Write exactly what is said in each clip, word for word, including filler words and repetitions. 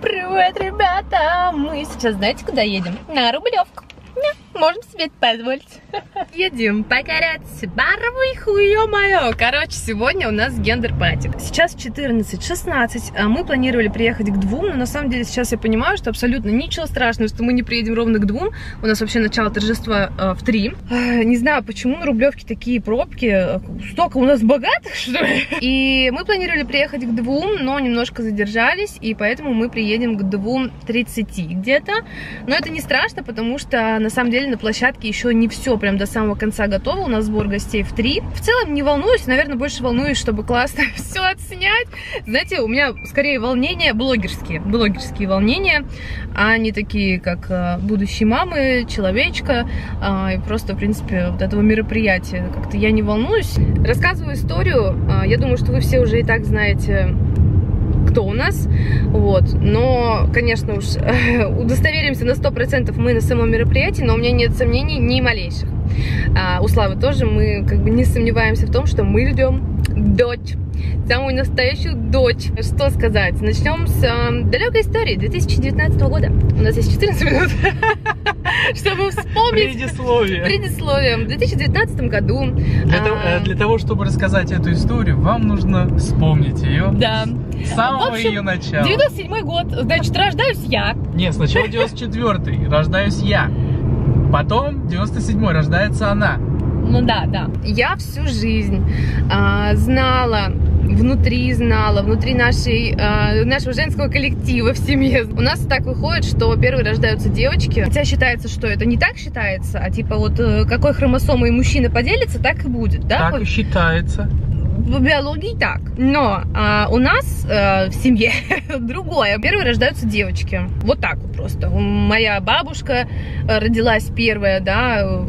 Привет, ребята! Мы сейчас знаете, куда едем? На Рублевку. Да, можем себе это позволить. Едем покорять барвы, хуё-моё. Короче, сегодня у нас гендер-пати. Сейчас четырнадцать шестнадцать. Мы планировали приехать к двум, но на самом деле сейчас я понимаю, что абсолютно ничего страшного, что мы не приедем ровно к двум. У нас вообще начало торжества э, в три. Э, не знаю, почему на Рублевке такие пробки. Столько у нас богатых, что ли? И мы планировали приехать к двум, но немножко задержались, и поэтому мы приедем к двум тридцати где-то. Но это не страшно, потому что на самом деле на площадке еще не все прям до самого конца готово, у нас сбор гостей в три. В целом не волнуюсь, наверное, больше волнуюсь, чтобы классно все отснять. Знаете, у меня скорее волнения блогерские, блогерские волнения, а не такие, как будущие мамы, человечка, и просто, в принципе, вот этого мероприятия. Как-то я не волнуюсь. Рассказываю историю, я думаю, что вы все уже и так знаете, кто у нас, вот, но, конечно уж, удостоверимся на сто процентов мы на самом мероприятии, но у меня нет сомнений ни малейших. А у Славы тоже, мы как бы не сомневаемся в том, что мы ведем дочь, самую настоящую дочь. Что сказать, начнем с э, далекой истории две тысячи девятнадцатого года, у нас есть четырнадцать минут, чтобы вспомнить. Предисловие. Предисловие. В две тысячи девятнадцатом году. Для, а... того, для того, чтобы рассказать эту историю, вам нужно вспомнить ее. Да. С самого общем, ее начала. девяносто седьмой год, значит, рождаюсь я. Нет, сначала девяносто четвёртый, рождаюсь я. Потом девяносто седьмой, рождается она. Ну да, да. Я всю жизнь а, знала, внутри знала, внутри нашей, а, нашего женского коллектива в семье. У нас так выходит, что первые рождаются девочки. Хотя считается, что это не так считается, а типа вот какой хромосомой мужчина поделится, так и будет, да? Так и считается. В биологии так, но а, у нас а, в семье другое. Первые рождаются девочки, вот так вот просто. Моя бабушка родилась первая, да,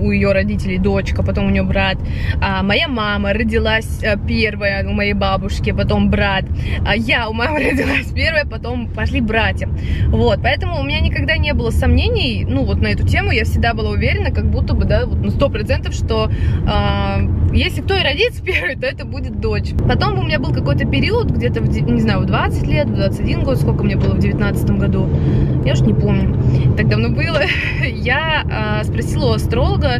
у ее родителей дочка, потом у нее брат. А, моя мама родилась первая у моей бабушки, потом брат. А я у мамы родилась первая, потом пошли братья. Вот, поэтому у меня никогда не было сомнений, ну вот на эту тему я всегда была уверена, как будто бы, да, вот на сто процентов, что а, если кто и родится первый, то это будет дочь. Потом у меня был какой-то период, где-то, не знаю, в двадцать лет, в двадцать один год, сколько мне было в девятнадцатом году, я уж не помню, так давно было, я а, спросила у астролога,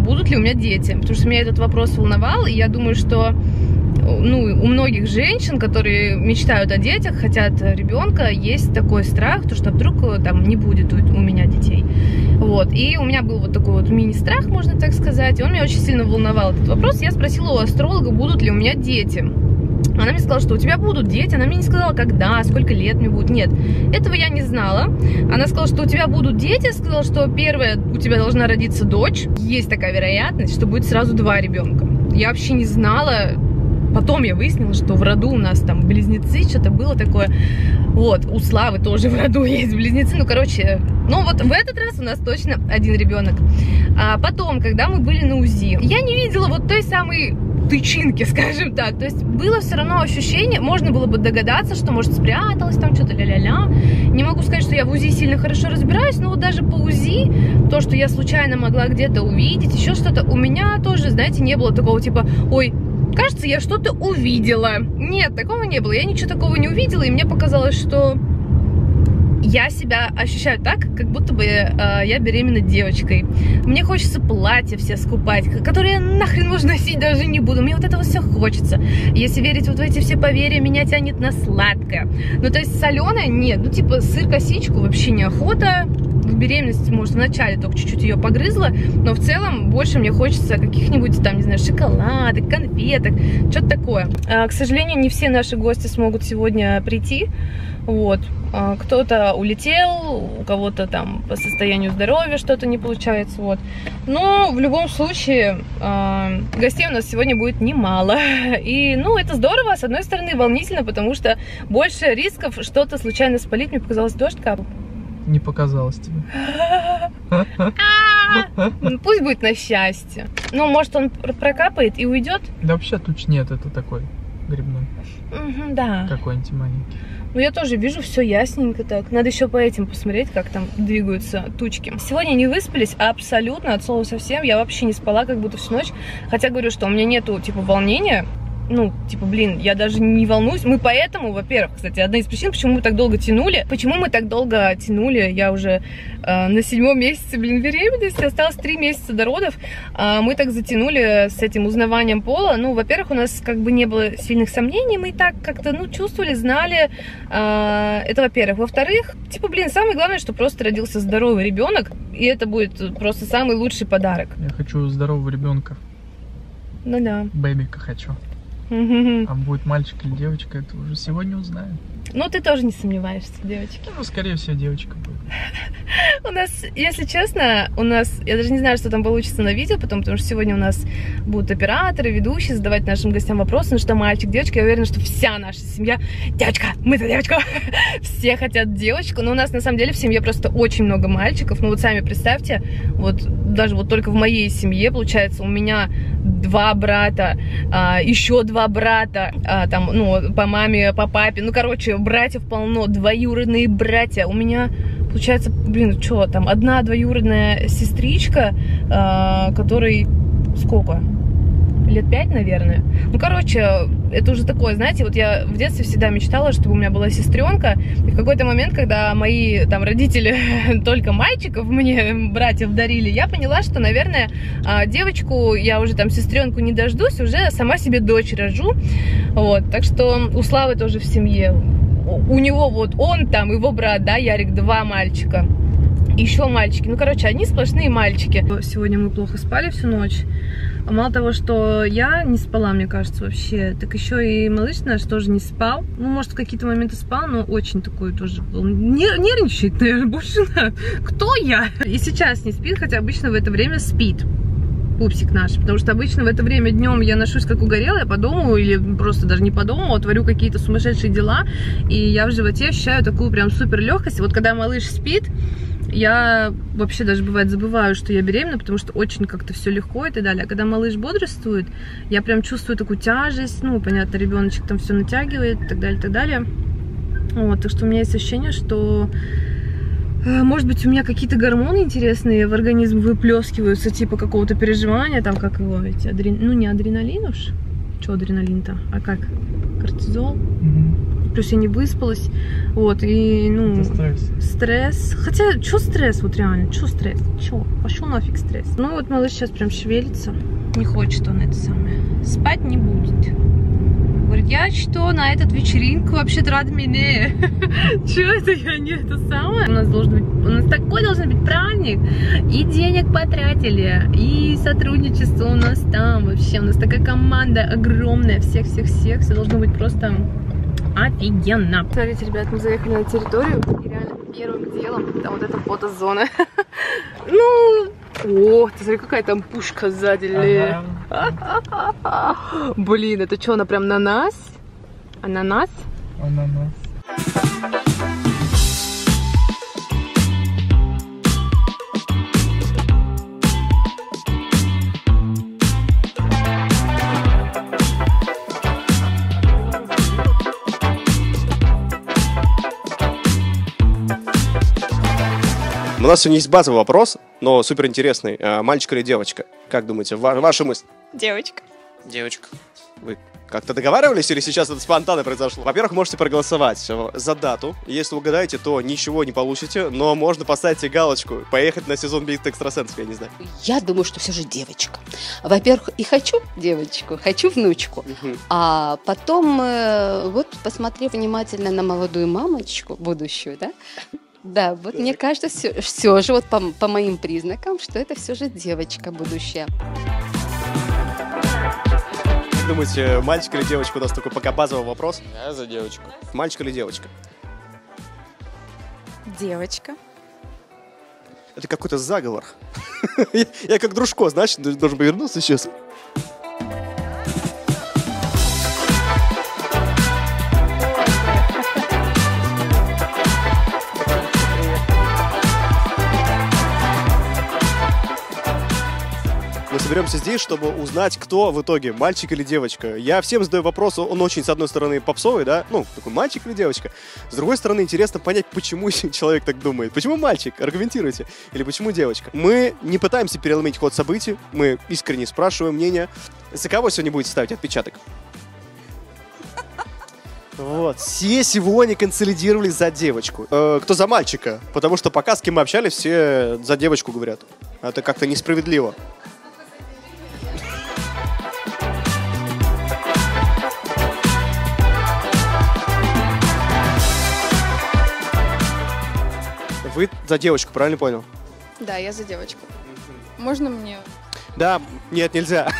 будут ли у меня дети, потому что меня этот вопрос волновал, и я думаю, что ну, у многих женщин, которые мечтают о детях, хотят ребенка, есть такой страх, то, что вдруг там не будет у, у меня детей. Вот. И у меня был вот такой вот мини-страх, можно так сказать, и он меня очень сильно волновал этот вопрос. Я спросила у астролога, будут ли у меня дети. Она мне сказала, что у тебя будут дети. Она мне не сказала, когда, сколько лет мне будет. Нет, этого я не знала. Она сказала, что у тебя будут дети. Сказала, что первая у тебя должна родиться дочь. Есть такая вероятность, что будет сразу два ребенка. Я вообще не знала. Потом я выяснила, что в роду у нас там близнецы, что-то было такое. Вот, у Славы тоже в роду есть близнецы. Ну, короче, ну вот в этот раз у нас точно один ребенок. А потом, когда мы были на УЗИ, я не видела вот той самой тычинки, скажем так. То есть было все равно ощущение, можно было бы догадаться, что, может, спряталась там что-то ля-ля-ля. Не могу сказать, что я в УЗИ сильно хорошо разбираюсь, но вот даже по УЗИ, то, что я случайно могла где-то увидеть, еще что-то, у меня тоже, знаете, не было такого типа, ой, кажется, я что-то увидела. Нет, такого не было. Я ничего такого не увидела, и мне показалось, что я себя ощущаю так, как будто бы э, я беременна девочкой. Мне хочется платья все скупать, которые я нахрен можно носить даже не буду. Мне вот этого все хочется. Если верить вот в эти все поверья, меня тянет на сладкое. Ну, то есть соленое нет. Ну, типа сыр-косичку вообще неохота. В беременности, может, вначале только чуть-чуть ее погрызла, но в целом больше мне хочется каких-нибудь там, не знаю, шоколадок, конфеток, что-то такое. А, к сожалению, не все наши гости смогут сегодня прийти, вот. А, кто-то улетел, у кого-то там по состоянию здоровья что-то не получается, вот. Но в любом случае а, гостей у нас сегодня будет немало. И, ну, это здорово, с одной стороны, волнительно, потому что больше рисков что-то случайно спалить. Мне показалось, дождь капал. Не показалось тебе. Пусть будет на счастье. Ну, может, он прокапает и уйдет? Да вообще туч нет, это такой грибной. Да. Какой-нибудь маленький. Ну, я тоже вижу, все ясненько так. Надо еще по этим посмотреть, как там двигаются тучки. Сегодня не выспались абсолютно, от слова совсем. Я вообще не спала, как будто всю ночь. Хотя говорю, что у меня нету, типа, волнения. ну, типа, блин, я даже не волнуюсь. Мы поэтому, во-первых, кстати, одна из причин, почему мы так долго тянули. Почему мы так долго тянули? Я уже э, на седьмом месяце, блин, беременности. Осталось три месяца до родов. Э, мы так затянули с этим узнаванием пола. Ну, во-первых, у нас как бы не было сильных сомнений. Мы и так как-то, ну, чувствовали, знали. Э, это, во-первых. Во-вторых, типа, блин, самое главное, что просто родился здоровый ребенок. И это будет просто самый лучший подарок. Я хочу здорового ребенка. Ну да. Бэбика хочу. А будет мальчик или девочка, это уже сегодня узнаем. Ну, ты тоже не сомневаешься, девочки. Ну, скорее всего, девочка будет. У нас, если честно, у нас... Я даже не знаю, что там получится на видео потом, потому что сегодня у нас будут операторы, ведущие задавать нашим гостям вопросы. Ну что, мальчик, девочка, я уверена, что вся наша семья... Девочка! Мы за девочку! Все хотят девочку, но у нас, на самом деле, в семье просто очень много мальчиков. Ну, вот сами представьте, вот даже вот только в моей семье, получается, у меня два брата, а, еще два брата, а, там, ну, по маме, по папе. Ну, короче, братьев полно, двоюродные братья. У меня, получается, блин, что там, одна двоюродная сестричка, э, которой сколько? Лет пять, наверное. Ну, короче, это уже такое, знаете, вот я в детстве всегда мечтала, чтобы у меня была сестренка. И в какой-то момент, когда мои там родители только мальчиков мне, братьев, дарили, я поняла, что, наверное, девочку, я уже там сестренку не дождусь, уже сама себе дочь рожу. Вот, так что у Славы тоже в семье. У него вот он там, его брат, да, Ярик, два мальчика. Еще мальчики. Ну, короче, одни сплошные мальчики. Сегодня мы плохо спали всю ночь. Мало того, что я не спала, мне кажется, вообще, так еще и малыш наш тоже не спал. Ну, может, в какие-то моменты спал, но очень такой тоже был. Нервничает, наверное, больше. Кто я? И сейчас не спит, хотя обычно в это время спит пупсик наш, потому что обычно в это время днем я ношусь как угорелая по дому, или просто даже не по дому, а творю какие-то сумасшедшие дела, и я в животе ощущаю такую прям супер легкость. Вот когда малыш спит, я вообще даже, бывает, забываю, что я беременна, потому что очень как-то все легко и так далее. А когда малыш бодрствует, я прям чувствую такую тяжесть, ну, понятно, ребеночек там все натягивает и так далее, и так далее. Вот, так что у меня есть ощущение, что... Может быть, у меня какие-то гормоны интересные в организм выплескиваются, типа какого-то переживания, там, как его, эти, адрен... ну, не адреналин уж, что адреналин-то, а как, кортизол, угу. Плюс я не выспалась, вот, и, ну, стресс. стресс, хотя, что стресс, вот реально, что стресс, что, пошел нафиг стресс. Ну, вот малыш сейчас прям шевелится, не хочет он это самое, спать не будет. Говорит, я что, на этот вечеринку вообще-то рад меня? Че это я не это самое? У нас должен быть, у нас такой должен быть праздник. И денег потратили, и сотрудничество у нас там вообще. У нас такая команда огромная, всех-всех-всех. Все должно быть просто офигенно. Смотрите, ребят, мы заехали на территорию, и реально первым делом там вот эта фотозона. Ну... О, ты смотри, какая там пушка сзади. Ага. Блин, это что, она прям на нас? Ананас? Ананас. У нас сегодня есть базовый вопрос, но суперинтересный. Мальчик или девочка? Как думаете, ва ваша мысль? Девочка. Девочка. Вы как-то договаривались или сейчас это спонтанно произошло? Во-первых, можете проголосовать за дату. Если угадаете, то ничего не получите, но можно поставить галочку, поехать на сезон битвы экстрасенсов, я не знаю. Я думаю, что все же девочка. Во-первых, и хочу девочку, хочу внучку. Угу. А потом, вот посмотрев внимательно на молодую мамочку будущую, да? Да, вот так. Мне кажется, все, все же, вот по, по моим признакам, что это все же девочка будущая. Думаете, мальчик или девочка? У нас такой пока базовый вопрос. Я за девочку. Мальчик или девочка? Девочка. Это какой-то заговор. я, я как Дружко, знаешь, должен повернуться сейчас. Соберемся здесь, чтобы узнать, кто в итоге, мальчик или девочка. Я всем задаю вопрос, он очень, с одной стороны, попсовый, да, ну, такой мальчик или девочка. С другой стороны, интересно понять, почему человек так думает. Почему мальчик? Аргументируйте. Или почему девочка? Мы не пытаемся переломить ход событий, мы искренне спрашиваем мнение. За кого сегодня будете ставить отпечаток? Вот. Все сегодня консолидировались за девочку. Э, кто за мальчика? Потому что пока с кем мы общались, все за девочку говорят. Это как-то несправедливо. Вы за девочку, правильно понял? Да, я за девочку. Можно мне? Да, нет, нельзя.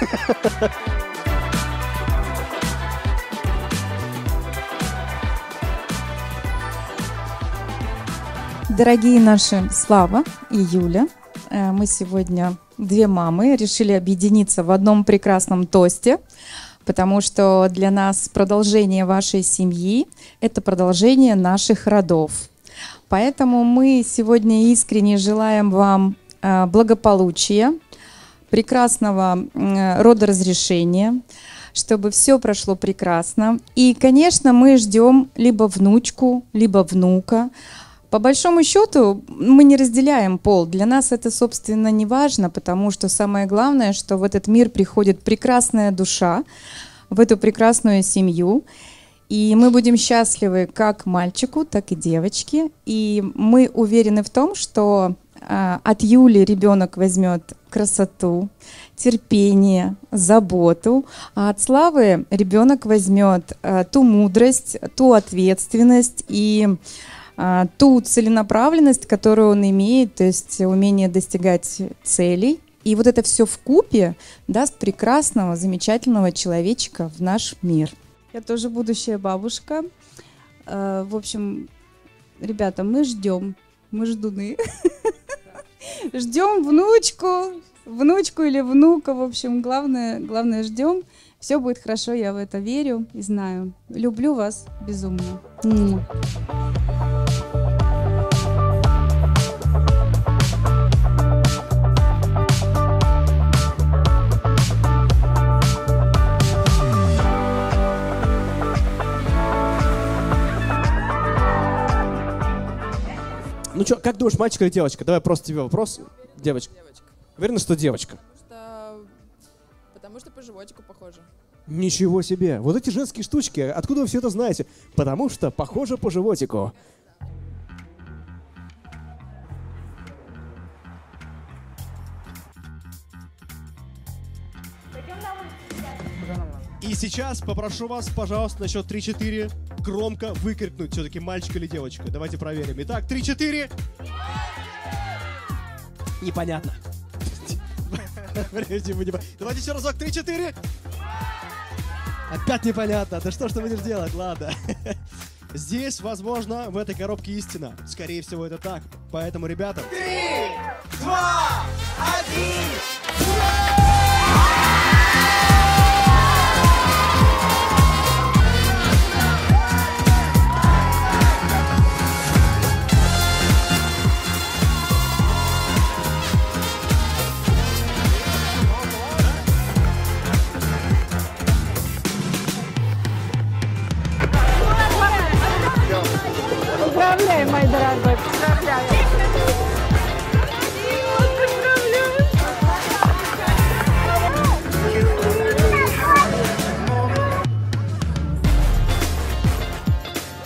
Дорогие наши Слава и Юля, мы сегодня две мамы решили объединиться в одном прекрасном тосте, потому что для нас продолжение вашей семьи – это продолжение наших родов. Поэтому мы сегодня искренне желаем вам благополучия, прекрасного родоразрешения, чтобы все прошло прекрасно. И, конечно, мы ждем либо внучку, либо внука. По большому счету мы не разделяем пол. Для нас это, собственно, не важно, потому что самое главное, что в этот мир приходит прекрасная душа, в эту прекрасную семью. И мы будем счастливы как мальчику, так и девочке. И мы уверены в том, что э, от Юли ребенок возьмет красоту, терпение, заботу, а от Славы ребенок возьмет э, ту мудрость, ту ответственность и э, ту целенаправленность, которую он имеет, то есть умение достигать целей. И вот это все вкупе даст прекрасного, замечательного человечка в наш мир. Я тоже будущая бабушка. В общем, ребята, мы ждем, мы ждуны. Ждем внучку, внучку или внука. В общем, главное, главное ждем. Все будет хорошо, я в это верю и знаю. Люблю вас безумно. Ну что, как думаешь, мальчик или девочка? Давай просто тебе вопрос. Девочка. девочка. Уверена, что девочка? Потому что... Потому что по животику похоже. Ничего себе. Вот эти женские штучки. Откуда вы все это знаете? Потому что похоже по животику. И сейчас попрошу вас, пожалуйста, на счет три-четыре громко выкрикнуть все-таки мальчик или девочка. Давайте проверим. Итак, три-четыре. Непонятно. Давайте еще разок. три-четыре. Опять непонятно. Да что ж ты будешь делать? Ладно. Здесь, возможно, в этой коробке истина. Скорее всего, это так. Поэтому, ребята... три, два, один... Поздравляю, мой дорогой, поздравляю.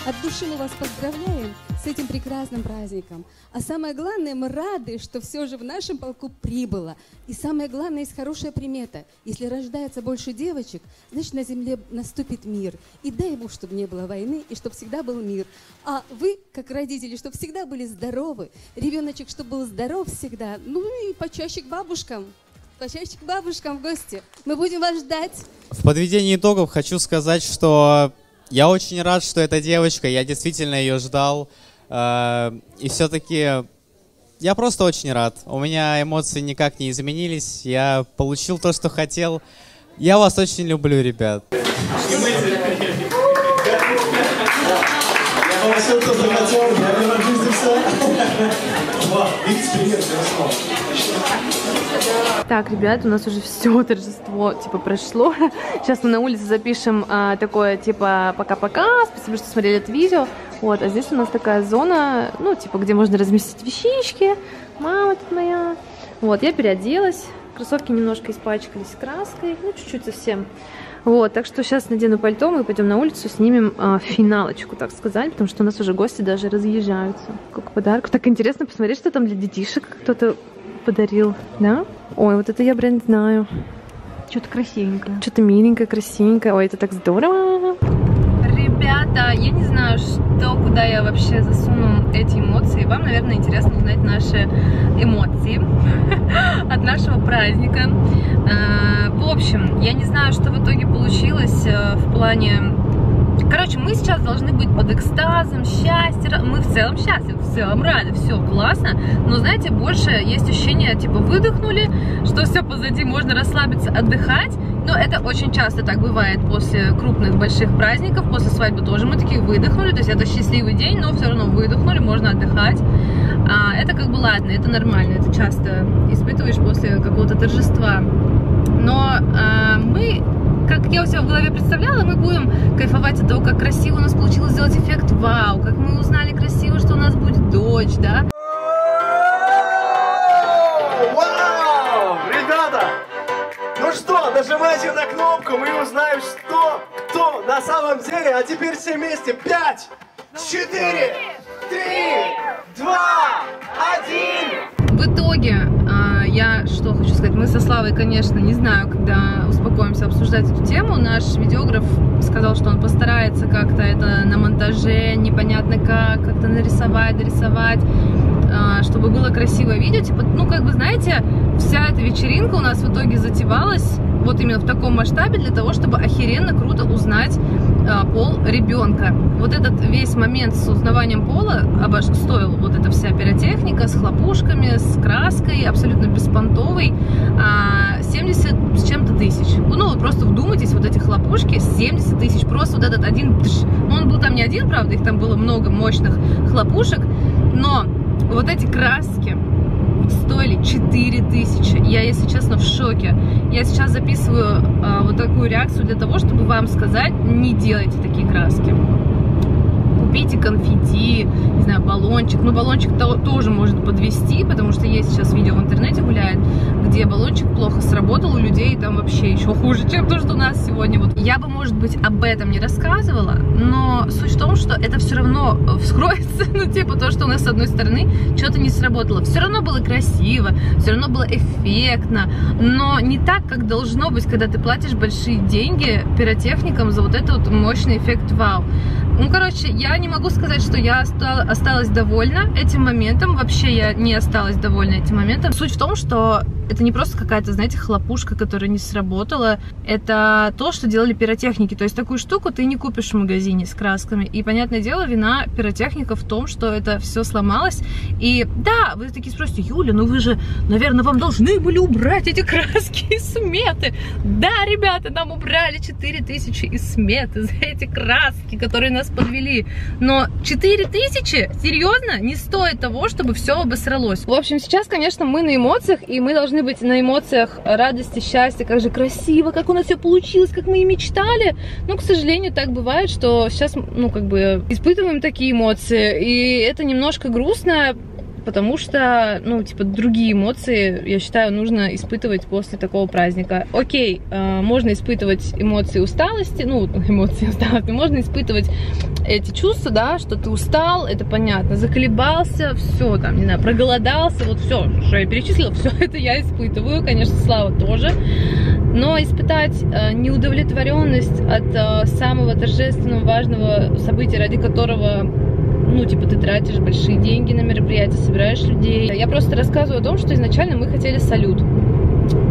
От души мы вас поздравляем с этим прекрасным праздником. А самое главное, мы рады, что все же в нашем полку прибыло. И самое главное, есть хорошая примета. Если рождается больше девочек, значит, на земле наступит мир. И дай Бог, чтобы не было войны, и чтобы всегда был мир. А вы, как родители, чтобы всегда были здоровы. Ребеночек, чтобы был здоров всегда. Ну и почаще к бабушкам. Почаще к бабушкам в гости. Мы будем вас ждать. В подведении итогов хочу сказать, что... Я очень рад, что это девочка, я действительно ее ждал, и все-таки я просто очень рад. У меня эмоции никак не изменились, я получил то, что хотел. Я вас очень люблю, ребят. Так, ребят, у нас уже все торжество, типа, прошло. Сейчас мы на улице запишем а, такое, типа, пока-пока, спасибо, что смотрели это видео. Вот, а здесь у нас такая зона, ну, типа, где можно разместить вещички. Мама тут моя. Вот, я переоделась, кроссовки немножко испачкались краской, ну, чуть-чуть совсем. Вот, так что сейчас надену пальто, мы пойдем на улицу, снимем э, финалочку, так сказать, потому что у нас уже гости даже разъезжаются. Как подарок. Так интересно посмотреть, что там для детишек кто-то подарил, да? Ой, вот это я бренд знаю. Что-то красивенькое. Что-то миленькое, красивенькое. Ой, это так здорово. Ребята, я не знаю, что, куда я вообще засуну эти эмоции. Вам, наверное, интересно узнать наши эмоции от нашего праздника. В общем, я не знаю, что в итоге получилось в плане... Короче, мы сейчас должны быть под экстазом, счастье, мы в целом счастливы, в целом рады, все классно, но, знаете, больше есть ощущение, типа, выдохнули, что все позади, можно расслабиться, отдыхать, но это очень часто так бывает после крупных, больших праздников, после свадьбы тоже мы такие выдохнули, то есть это счастливый день, но все равно выдохнули, можно отдыхать, а это как бы ладно, это нормально, это часто испытываешь после какого-то торжества, но а, мы... Как я у себя в голове представляла, мы будем кайфовать от того, как красиво у нас получилось сделать эффект вау, как мы узнали красиво, что у нас будет дочь, да? Вау! Ребята! Ну что, нажимайте на кнопку, мы узнаем, что, кто на самом деле. А теперь все вместе. Пять, четыре, три, два, один. В итоге... Я что хочу сказать, мы со Славой, конечно, не знаю, когда успокоимся обсуждать эту тему. Наш видеограф сказал, что он постарается как-то это на монтаже, непонятно как, как-то нарисовать, дорисовать, чтобы было красивое видео. Типа, ну, как бы, знаете, вся эта вечеринка у нас в итоге затевалась вот именно в таком масштабе для того, чтобы охеренно круто узнать пол ребенка. Вот этот весь момент с узнаванием пола обош... стоил вот эта вся пиротехника с хлопушками, с краской, абсолютно беспонтовой, семьдесят с чем-то тысяч. Ну, вы просто вдумайтесь, вот эти хлопушки, семьдесят тысяч, просто вот этот один, ну, он был там не один, правда, их там было много мощных хлопушек, но вот эти краски стоили четыре тысячи. Я, если честно, в шоке. Я сейчас записываю э, вот такую реакцию для того, чтобы вам сказать, не делайте такие краски. Купите конфетти, не знаю, баллончик. Ну, баллончик то, тоже может подвести, потому что есть сейчас видео в интернете гуляет, где баллончик плохо сработал у людей, там вообще еще хуже, чем то, что у нас сегодня. Вот. Я бы, может быть, об этом не рассказывала, но суть в том, что это все равно вскроется, ну, типа, то, что у нас, с одной стороны, что-то не сработало. Все равно было красиво, все равно было эффектно, но не так, как должно быть, когда ты платишь большие деньги пиротехникам за вот этот вот мощный эффект вау. Ну, короче, я не могу сказать, что я осталась довольна этим моментом. Вообще я не осталась довольна этим моментом. Суть в том, что это не просто какая-то, знаете, хлопушка, которая не сработала. Это то, что делали пиротехники. То есть такую штуку ты не купишь в магазине с красками. И, понятное дело, вина пиротехника в том, что это все сломалось. И да, вы такие спросите, Юля, ну вы же, наверное, вам должны были убрать эти краски из сметы. Да, ребята, нам убрали четыре тысячи из сметы за эти краски, которые нас подвели. Но четыре тысячи, серьезно, не стоит того, чтобы все обосралось. В общем, сейчас, конечно, мы на эмоциях, и мы должны быть на эмоциях радости, счастья, как же красиво, как у нас все получилось, как мы и мечтали. Но, к сожалению, так бывает, что сейчас, ну, как бы, испытываем такие эмоции, и это немножко грустно, потому что, ну, типа, другие эмоции, я считаю, нужно испытывать после такого праздника. Окей, э, можно испытывать эмоции усталости, ну, эмоции усталости, можно испытывать эти чувства, да, что ты устал, это понятно, заколебался, все, там, не знаю, проголодался, вот все, что я перечислила, все это я испытываю, конечно, Слава тоже, но испытать э, неудовлетворенность от э, самого торжественного, важного события, ради которого... Ну, типа, ты тратишь большие деньги на мероприятия, собираешь людей. Я просто рассказываю о том, что изначально мы хотели салют.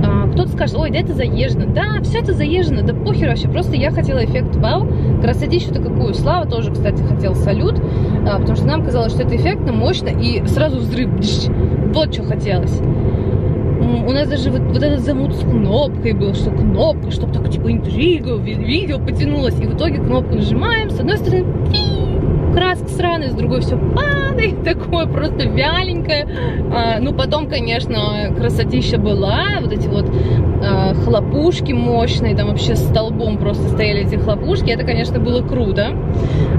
А, кто-то скажет, ой, да это заезжено. Да, все это заезжено, да похер вообще. Просто я хотела эффект вау, красотищу-то какую. Слава тоже, кстати, хотел салют, а, потому что нам казалось, что это эффектно, мощно и сразу взрыв. Вот что хотелось. У нас даже вот, вот этот замут с кнопкой был, что кнопка, чтобы так, типа, интрига, видео потянулось. И в итоге кнопку нажимаем, с одной стороны, краски сраные, с другой все падает, такое просто вяленькое. А, ну, потом, конечно, красотища была, вот эти вот а, хлопушки мощные, там вообще столбом просто стояли эти хлопушки, это, конечно, было круто.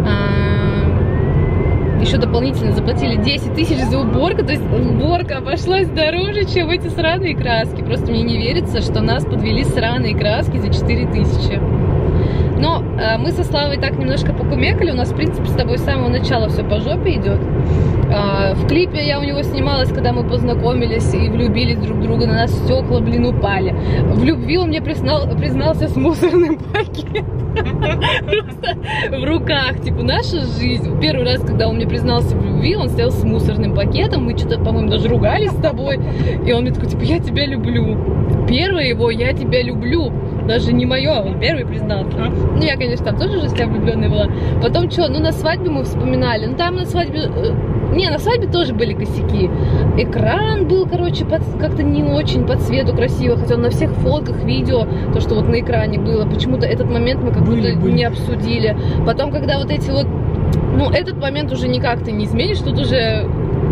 А, еще дополнительно заплатили десять тысяч за уборку, то есть уборка обошлась дороже, чем эти сраные краски. Просто мне не верится, что нас подвели сраные краски за четыре тысячи. Но э, мы со Славой так немножко покумекали. У нас, в принципе, с тобой с самого начала все по жопе идет. Э, в клипе я у него снималась, когда мы познакомились и влюбились друг в друга. На нас стекла, блин, упали. В любви он мне признал, признался с мусорным пакетом. Просто в руках. Типа, наша жизнь. Первый раз, когда он мне признался в любви, он стоял с мусорным пакетом. Мы что-то, по-моему, даже ругались с тобой. И он мне такой, типа, я тебя люблю. Первое его, я тебя люблю. Даже не мое, он первый признался. Ну, я, конечно, там тоже уже себя влюбленная была. Потом что, ну, на свадьбе мы вспоминали. Ну, там на свадьбе... Не, на свадьбе тоже были косяки. Экран был, короче, под... как-то не очень по цвету красиво. Хотя на всех фотках, видео, то, что вот на экране было. Почему-то этот момент мы как будто не обсудили. Потом, когда вот эти вот... Ну, этот момент уже никак ты не изменишь. Тут уже...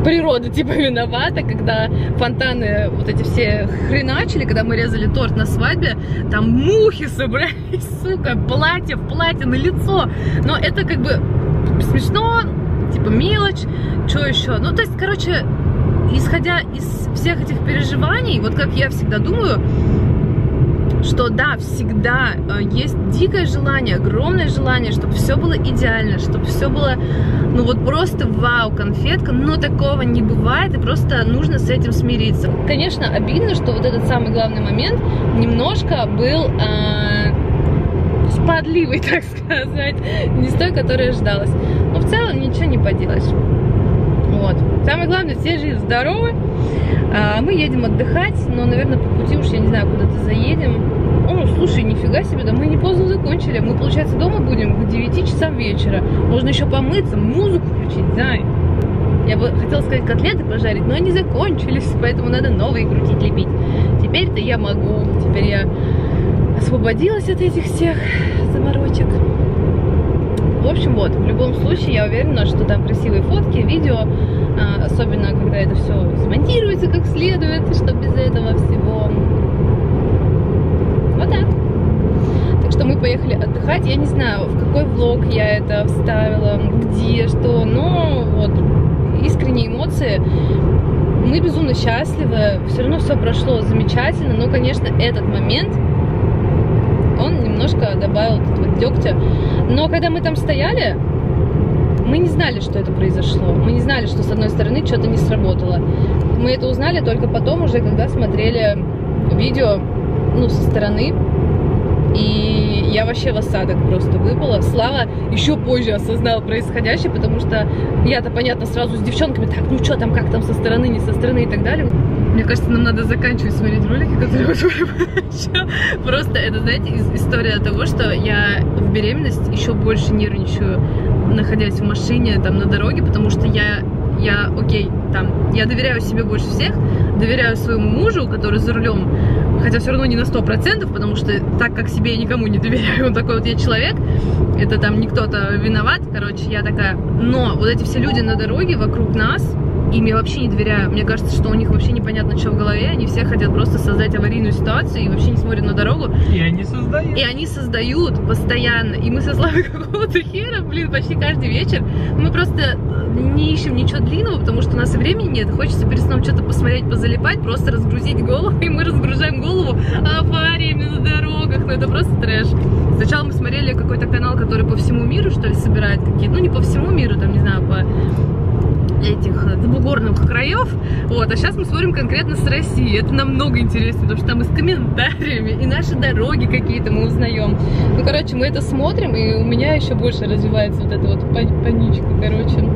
Природа типа виновата, когда фонтаны вот эти все хреначили, когда мы резали торт на свадьбе, там мухи собрались, сука, платье в платье на лицо. Но это как бы смешно, типа мелочь, что еще? Ну, то есть, короче, исходя из всех этих переживаний, вот как я всегда думаю, что да, всегда есть дикое желание, огромное желание, чтобы все было идеально, чтобы все было, ну вот просто вау, конфетка, но такого не бывает, и просто нужно с этим смириться. Конечно, обидно, что вот этот самый главный момент немножко был э, спадливый, так сказать, не с той, которая ждалась. Но в целом ничего не поделаешь. Вот. Самое главное, все живы, здоровы. А, мы едем отдыхать, но, наверное, по пути уж я не знаю, куда-то заедем. О, слушай, нифига себе, да мы не поздно закончили. Мы, получается, дома будем к девяти часам вечера. Можно еще помыться, музыку включить, да. Я бы хотела сказать котлеты пожарить, но они закончились, поэтому надо новые крутить, лепить. Теперь-то я могу, теперь я освободилась от этих всех заморочек. В общем, вот, в любом случае, я уверена, что там красивые фотки, видео, особенно, когда это все смонтируется как следует, что без этого всего. Вот так. Так что мы поехали отдыхать. Я не знаю, в какой влог я это вставила, где, что, но вот искренние эмоции. Мы безумно счастливы, все равно все прошло замечательно, но, конечно, этот момент... Он немножко добавил вот дегтя. Но когда мы там стояли, мы не знали, что это произошло. Мы не знали, что с одной стороны что-то не сработало. Мы это узнали только потом уже, когда смотрели видео, ну, со стороны. И я вообще в осадок просто выпала. Слава еще позже осознала происходящее, потому что я-то, понятно, сразу с девчонками, так, ну что там, как там со стороны, не со стороны и так далее. Мне кажется, нам надо заканчивать смотреть ролики, которые уже просто, это, знаете, история того, что я в беременность еще больше нервничаю, находясь в машине, там, на дороге, потому что я, я, окей, там, я доверяю себе больше всех, доверяю своему мужу, который за рулем, хотя все равно не на сто процентов, потому что так как себе я никому не доверяю, он такой вот я человек, это там не кто-то виноват, короче, я такая, но вот эти все люди на дороге вокруг нас, им я вообще не доверяю. Мне кажется, что у них вообще непонятно, что в голове. Они все хотят просто создать аварийную ситуацию и вообще не смотрят на дорогу. И они создают. И они создают постоянно. И мы со Славой какого-то хера, блин, почти каждый вечер. Мы просто не ищем ничего длинного, потому что у нас и времени нет. Хочется перед сном что-то посмотреть, позалипать, просто разгрузить голову. И мы разгружаем голову авариями на дорогах. Ну это просто трэш. Сначала мы смотрели какой-то канал, который по всему миру, что ли, собирает какие-то... Ну не по всему миру, там, не знаю, по... этих забугорных краев, вот, а сейчас мы смотрим конкретно с России, это намного интереснее, потому что там и с комментариями, и наши дороги какие-то мы узнаем, ну, короче, мы это смотрим, и у меня еще больше развивается вот эта вот паничка, короче,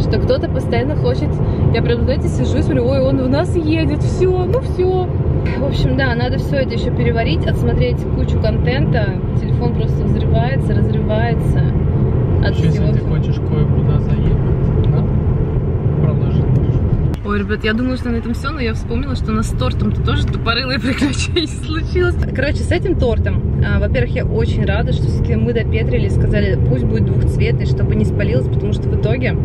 что кто-то постоянно хочет, я прям, знаете, сижу и смотрю, ой, он в нас едет, все, ну, все. В общем, да, надо все это еще переварить, отсмотреть кучу контента, телефон просто взрывается, разрывается. Если ты хочешь кое-куда заехать, надо. Ой, ребят, я думала, что на этом все, но я вспомнила, что у нас с тортом-то тоже тупорылое приключение случилось. Короче, с этим тортом, а, во-первых, я очень рада, что все-таки мы допетрили и сказали, пусть будет двухцветный, чтобы не спалилось, потому что в итоге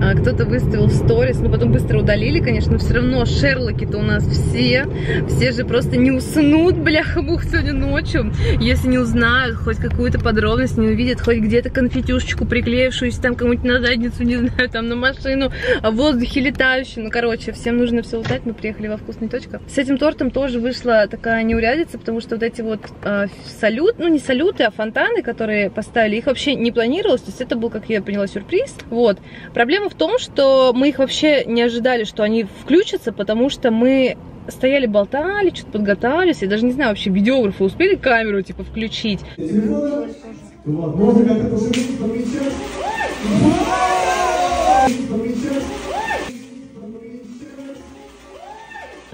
а, кто-то выставил в сторис, но потом быстро удалили, конечно, но все равно Шерлоки-то у нас все, все же просто не уснут, бляха-бух, сегодня ночью, если не узнают хоть какую-то подробность, не увидят, хоть где-то конфетюшечку приклеившуюся, там кому-нибудь на задницу, не знаю, там на машину, в воздухе летающую, ну, короче. Короче, всем нужно все удать, мы приехали во вкусную точку. С этим тортом тоже вышла такая неурядица, потому что вот эти вот э, салют, ну не салюты, а фонтаны, которые поставили, их вообще не планировалось, то есть это был, как я поняла, сюрприз. Вот. Проблема в том, что мы их вообще не ожидали, что они включатся, потому что мы стояли, болтали, что-то подготовились, я даже не знаю, вообще видеографы успели камеру типа включить.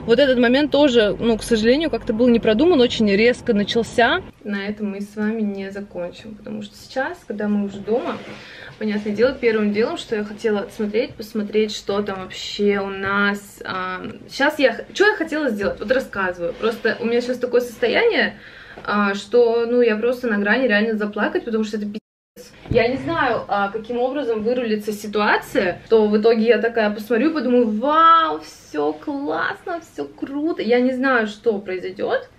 Вот этот момент тоже, ну, к сожалению, как-то был не продуман, очень резко начался. На этом мы с вами не закончим, потому что сейчас, когда мы уже дома, понятное дело, первым делом, что я хотела смотреть, посмотреть, что там вообще у нас. А, сейчас я... Что я хотела сделать? Вот рассказываю. Просто у меня сейчас такое состояние, а, что, ну, я просто на грани реально заплакать, потому что это пиздец. Я не знаю, каким образом вырулится ситуация, то в итоге я такая посмотрю и подумаю, вау, все классно, все круто. Я не знаю, что произойдет.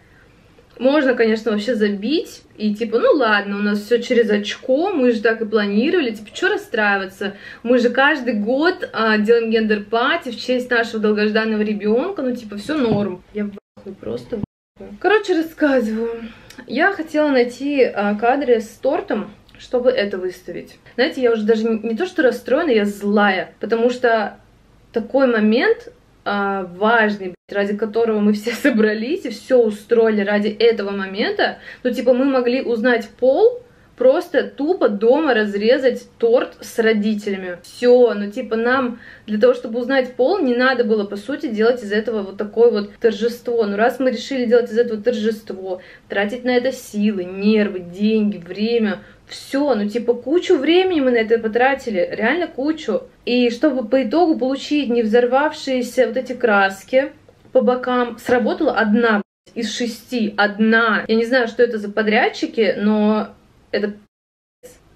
Можно, конечно, вообще забить и типа, ну ладно, у нас все через очко, мы же так и планировали, типа, что расстраиваться? Мы же каждый год а, делаем гендер-пати в честь нашего долгожданного ребенка, ну типа, все норм. Я в ахуе, просто в ахуе. Короче, рассказываю. Я хотела найти а, кадры с тортом, чтобы это выставить. Знаете, я уже даже не то что расстроена, я злая, потому что такой момент а, важный, блядь, ради которого мы все собрались и все устроили ради этого момента, ну типа мы могли узнать пол, просто тупо дома разрезать торт с родителями. Все, ну типа нам для того, чтобы узнать пол, не надо было, по сути, делать из этого вот такое вот торжество. Но раз мы решили делать из этого торжество, тратить на это силы, нервы, деньги, время, все, ну типа кучу времени мы на это потратили, реально кучу. И чтобы по итогу получить не взорвавшиеся вот эти краски по бокам, сработала одна из шести, одна. Я не знаю, что это за подрядчики, но... Это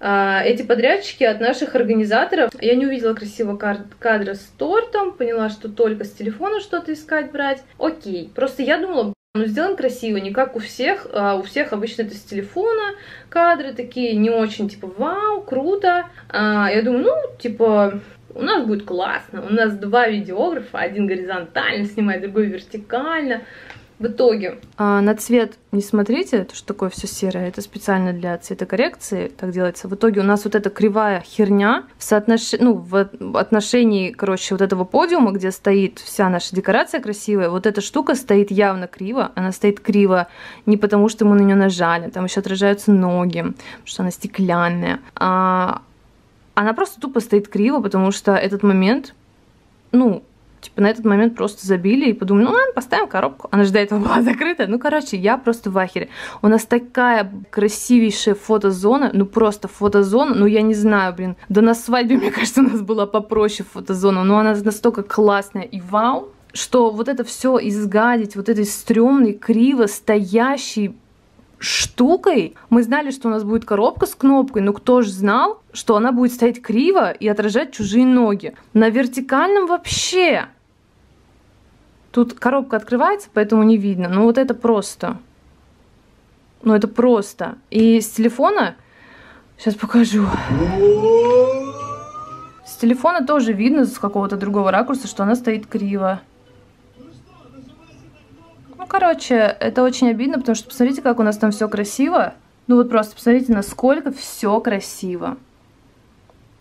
а, эти подрядчики от наших организаторов. Я не увидела красивого кадра с тортом, поняла, что только с телефона что-то искать, брать. Окей, просто я думала, ну сделаем красиво, не как у всех, а у всех обычно это с телефона кадры такие, не очень, типа, вау, круто. А, я думаю, ну, типа, у нас будет классно, у нас два видеографа, один горизонтально снимает, другой вертикально. В итоге. А, на цвет не смотрите, то что такое все серое, это специально для цветокоррекции так делается. В итоге у нас вот эта кривая херня в, соотнош... ну, в отношении, короче, вот этого подиума, где стоит вся наша декорация красивая, вот эта штука стоит явно криво, она стоит криво не потому, что мы на нее нажали, там еще отражаются ноги, потому что она стеклянная. А... Она просто тупо стоит криво, потому что этот момент, ну... Типа на этот момент просто забили и подумали, ну ладно, поставим коробку. Она же до этого была закрыта. Ну, короче, я просто в ахере. У нас такая красивейшая фотозона. Ну, просто фотозона. Ну, я не знаю, блин. Да на свадьбе, мне кажется, у нас была попроще фотозона. Но она настолько классная и вау, что вот это все изгадить, вот этой стрёмной, криво стоящей штукой. Мы знали, что у нас будет коробка с кнопкой, но кто же знал, что она будет стоять криво и отражать чужие ноги. На вертикальном вообще. Тут коробка открывается, поэтому не видно. Но вот это просто. Ну это просто. И с телефона... Сейчас покажу. С телефона тоже видно с какого-то другого ракурса, что она стоит криво. Ну, короче, это очень обидно, потому что посмотрите, как у нас там все красиво. Ну, вот просто посмотрите, насколько все красиво.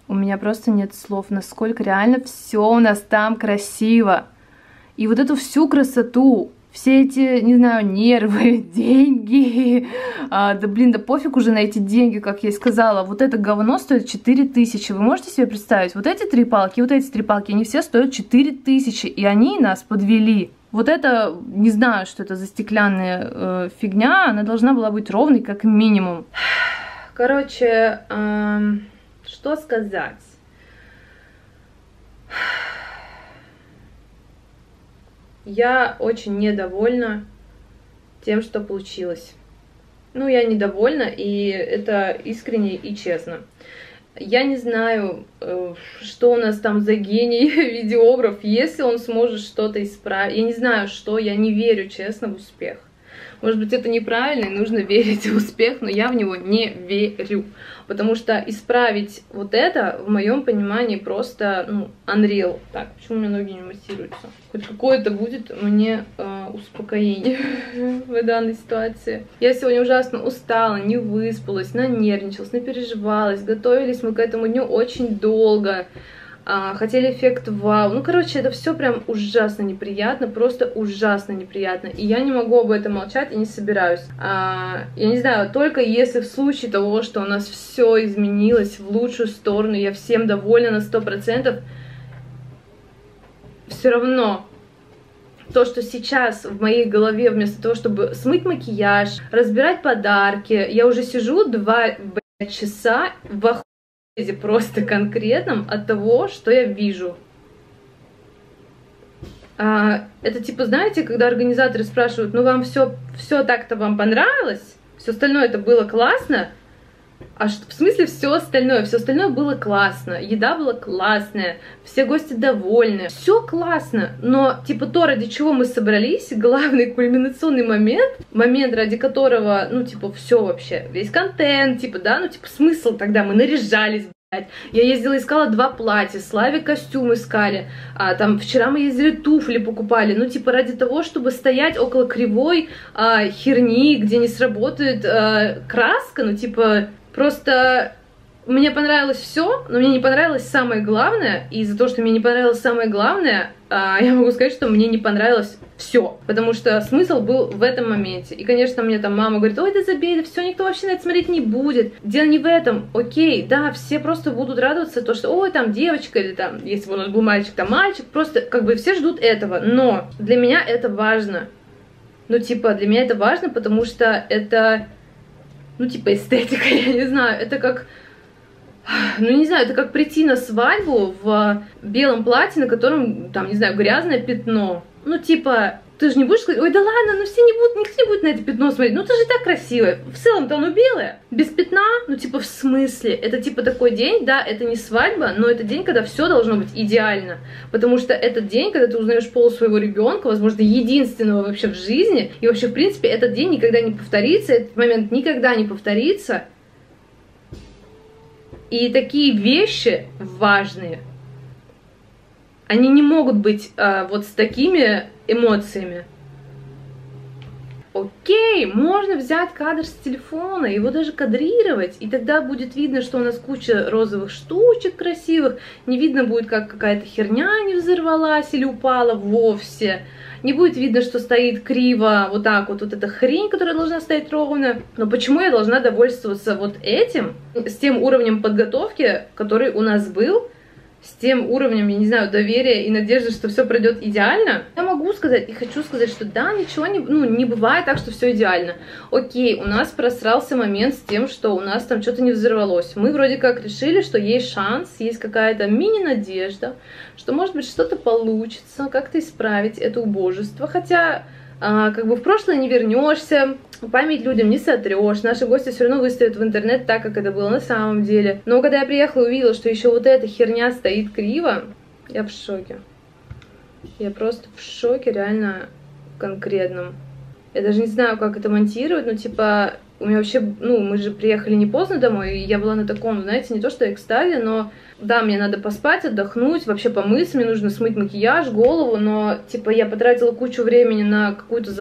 У меня просто нет слов, насколько реально все у нас там красиво. И вот эту всю красоту, все эти, не знаю, нервы, деньги. А, да, блин, да пофиг уже на эти деньги, как я и сказала. Вот это говно стоит четыре тысячи. Вы можете себе представить? Вот эти три палки, вот эти три палки, они все стоят четыре тысячи. И они нас подвели. Вот это, не знаю, что это за стеклянная э, фигня, она должна была быть ровной как минимум. Короче, эм, что сказать? Я очень недовольна тем, что получилось. Ну, я недовольна, и это искренне и честно. Я не знаю, что у нас там за гений видеограф, если он сможет что-то исправить. Я не знаю, что, я не верю, честно, в успех. Может быть, это неправильно, и нужно верить в успех, но я в него не верю. Потому что исправить вот это, в моем понимании, просто, ну, unreal. Так, почему у меня ноги не массируются? Хоть какое-то будет мне э, успокоение в данной ситуации. Я сегодня ужасно устала, не выспалась, нанервничалась, напереживалась. Готовились мы к этому дню очень долго. А, хотели эффект вау. Ну, короче, это все прям ужасно неприятно, просто ужасно неприятно. И я не могу об этом молчать и не собираюсь. А, я не знаю, только если в случае того, что у нас все изменилось в лучшую сторону, я всем довольна на сто процентов, все равно то, что сейчас в моей голове, вместо того, чтобы смыть макияж, разбирать подарки, я уже сижу два блядь, часа в охуе. Просто конкретном от того, что я вижу. А, это типа, знаете, когда организаторы спрашивают, ну вам все, все так-то вам понравилось, все остальное это было классно, а что, в смысле все остальное, все остальное было классно, еда была классная, все гости довольны, все классно, но типа то, ради чего мы собрались, главный кульминационный момент, момент, ради которого, ну типа все вообще, весь контент, типа да, ну типа смысл тогда, мы наряжались, блядь, я ездила, искала два платья, Славе костюм искали, а, там вчера мы ездили туфли покупали, ну типа ради того, чтобы стоять около кривой а, херни, где не сработает а, краска, ну типа... Просто мне понравилось все, но мне не понравилось самое главное, и из-за того, что мне не понравилось самое главное, я могу сказать, что мне не понравилось все, потому что смысл был в этом моменте. И, конечно, мне там мама говорит, ой, да забей, да все, никто вообще на это смотреть не будет. Дело не в этом, окей, да, все просто будут радоваться, то, что, ой, там девочка, или там, если бы у нас был мальчик, там мальчик, просто как бы все ждут этого, но для меня это важно. Ну, типа, для меня это важно, потому что это... Ну, типа эстетика, я не знаю, это как, ну, не знаю, это как прийти на свадьбу в белом платье, на котором, там, не знаю, грязное пятно. Ну, типа, ты же не будешь сказать, ой, да ладно, ну, все не будут, никто не будет на это пятно смотреть, ну, ты же так красивая. В целом-то оно белое, без пятна, ну, типа, в смысле? Это, типа, такой день, да, это не свадьба, но это день, когда все должно быть идеально. Потому что этот день, когда ты узнаешь пол своего ребенка, возможно, единственного вообще в жизни, и вообще, в принципе, этот день никогда не повторится, этот момент никогда не повторится. И такие вещи важные. Они не могут быть а, вот с такими эмоциями. Окей, можно взять кадр с телефона, его даже кадрировать, и тогда будет видно, что у нас куча розовых штучек красивых, не видно будет, как какая-то херня не взорвалась или упала вовсе, не будет видно, что стоит криво вот так вот, вот эта хрень, которая должна стоять ровно. Но почему я должна довольствоваться вот этим, с тем уровнем подготовки, который у нас был, с тем уровнем, я не знаю, доверия и надежды, что все пройдет идеально? Я могу сказать и хочу сказать, что да, ничего не, ну, не бывает так, что все идеально. Окей, у нас просрался момент с тем, что у нас там что-то не взорвалось. Мы вроде как решили, что есть шанс, есть какая-то мини-надежда, что, может быть, что-то получится, как-то исправить это убожество. Хотя, а, как бы в прошлое не вернешься, память людям не сотрешь, наши гости все равно выставят в интернет так, как это было на самом деле. Но когда я приехала и увидела, что еще вот эта херня стоит криво, я в шоке. Я просто в шоке, реально, конкретном. Я даже не знаю, как это монтировать, но типа, у меня вообще, ну, мы же приехали не поздно домой, и я была на таком, знаете, не то что экстазе, но да, мне надо поспать, отдохнуть, вообще помыться, мне нужно смыть макияж, голову, но типа я потратила кучу времени на какую-то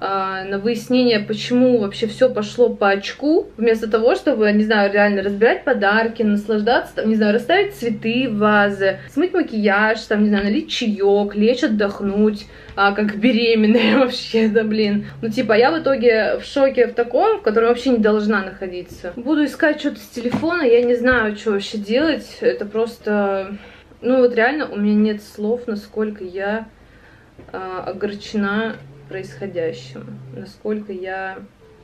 на выяснение, почему вообще все пошло по очку, вместо того, чтобы, не знаю, реально разбирать подарки, наслаждаться, там, не знаю, расставить цветы в вазы, смыть макияж, там, не знаю, налить чаек, лечь, отдохнуть, а, как беременная вообще, да блин. Ну, типа, я в итоге в шоке в таком, в котором вообще не должна находиться. Буду искать что-то с телефона, я не знаю, что вообще делать, это просто... Ну, вот реально у меня нет слов, насколько я а, огорчена происходящим, насколько я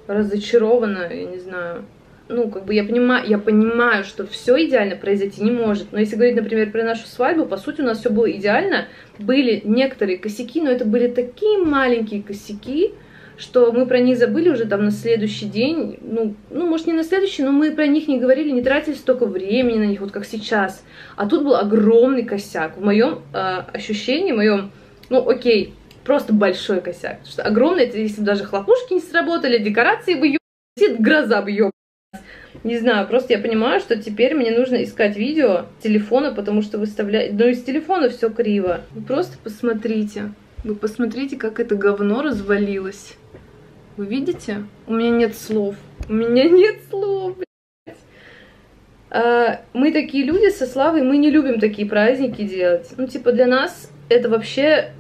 разочарована, я не знаю. Ну, как бы я понимаю, я понимаю, что все идеально произойти не может. Но если говорить, например, про нашу свадьбу, по сути, у нас все было идеально. Были некоторые косяки, но это были такие маленькие косяки, что мы про них забыли уже там на следующий день. Ну, ну, может, не на следующий, но мы про них не говорили, не тратили столько времени на них, вот как сейчас. А тут был огромный косяк. В моем э, ощущении, в моем, ну, окей, Просто большой косяк. Потому что огромный, если бы даже хлопушки не сработали, декорации бы ебались, гроза бы ебалась. Не знаю, просто я понимаю, что теперь мне нужно искать видео с телефона, потому что выставлять... Ну, из телефона все криво. Вы просто посмотрите. Вы посмотрите, как это говно развалилось. Вы видите? У меня нет слов. У меня нет слов, блядь. А, мы такие люди со Славой, мы не любим такие праздники делать. Ну, типа, для нас это вообще...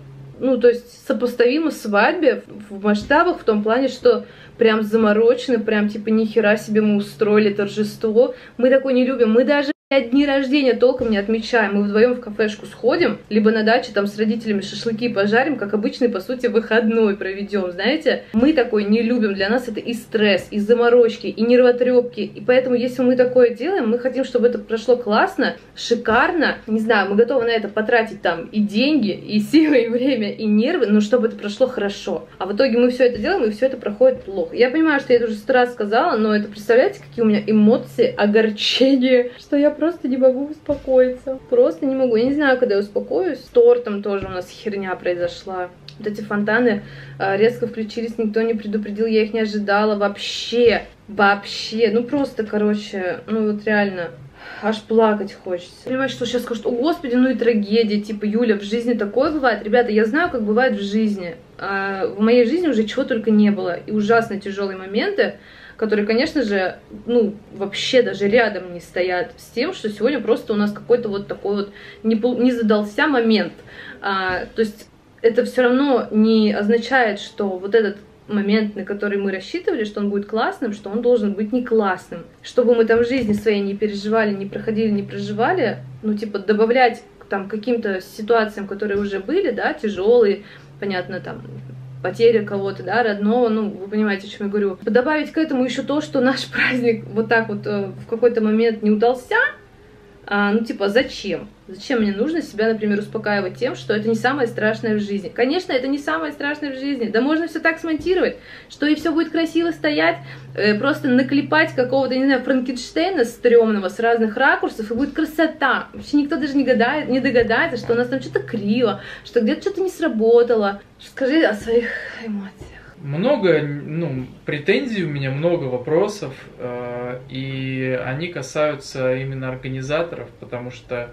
Ну, то есть, сопоставимо свадьбе в масштабах, в том плане, что прям заморочены, прям, типа, нихера себе мы устроили торжество. Мы такое не любим. Мы даже, блядь, дни рождения толком не отмечаем. Мы вдвоем в кафешку сходим, либо на даче там с родителями шашлыки пожарим, как обычный, по сути, выходной проведем, знаете. Мы такой не любим. Для нас это и стресс, и заморочки, и нервотрепки. И поэтому, если мы такое делаем, мы хотим, чтобы это прошло классно, шикарно. Не знаю, мы готовы на это потратить там и деньги, и силы, и время, и нервы, но чтобы это прошло хорошо. А в итоге мы все это делаем, и все это проходит плохо. Я понимаю, что я это уже сто раз сказала, но это, представляете, какие у меня эмоции, огорчение, что я просто не могу успокоиться. Просто не могу. Я не знаю, когда я успокоюсь. С тортом тоже у нас херня произошла. Вот эти фонтаны резко включились, никто не предупредил, я их не ожидала вообще. Вообще. Ну просто, короче, ну вот реально... Аж плакать хочется. Понимаете, что сейчас скажут: о господи, ну и трагедия, типа, Юля, в жизни такое бывает. Ребята, я знаю, как бывает в жизни. А в моей жизни уже чего только не было. И ужасно тяжелые моменты, которые, конечно же, ну, вообще даже рядом не стоят с тем, что сегодня просто у нас какой-то вот такой вот не, не задался момент. А, то есть это все равно не означает, что вот этот момент, на который мы рассчитывали, что он будет классным, что он должен быть не классным. Чтобы мы там в жизни своей не переживали, не проходили, не проживали, ну, типа, добавлять там каким-то ситуациям, которые уже были, да, тяжелые, понятно, там, потеря кого-то, да, родного, ну, вы понимаете, о чем я говорю. Добавить к этому еще то, что наш праздник вот так вот в какой-то момент не удался, а, ну, типа, зачем? Зачем мне нужно себя, например, успокаивать тем, что это не самое страшное в жизни? Конечно, это не самое страшное в жизни. Да можно все так смонтировать, что и все будет красиво стоять, э, просто наклепать какого-то, не знаю, Франкенштейна стрёмного с разных ракурсов, и будет красота. Вообще никто даже не, гадает, не догадается, что у нас там что-то криво, что где-то что-то не сработало. Скажи о своих эмоциях. Много, ну, претензий у меня, много вопросов, э, и они касаются именно организаторов, потому что,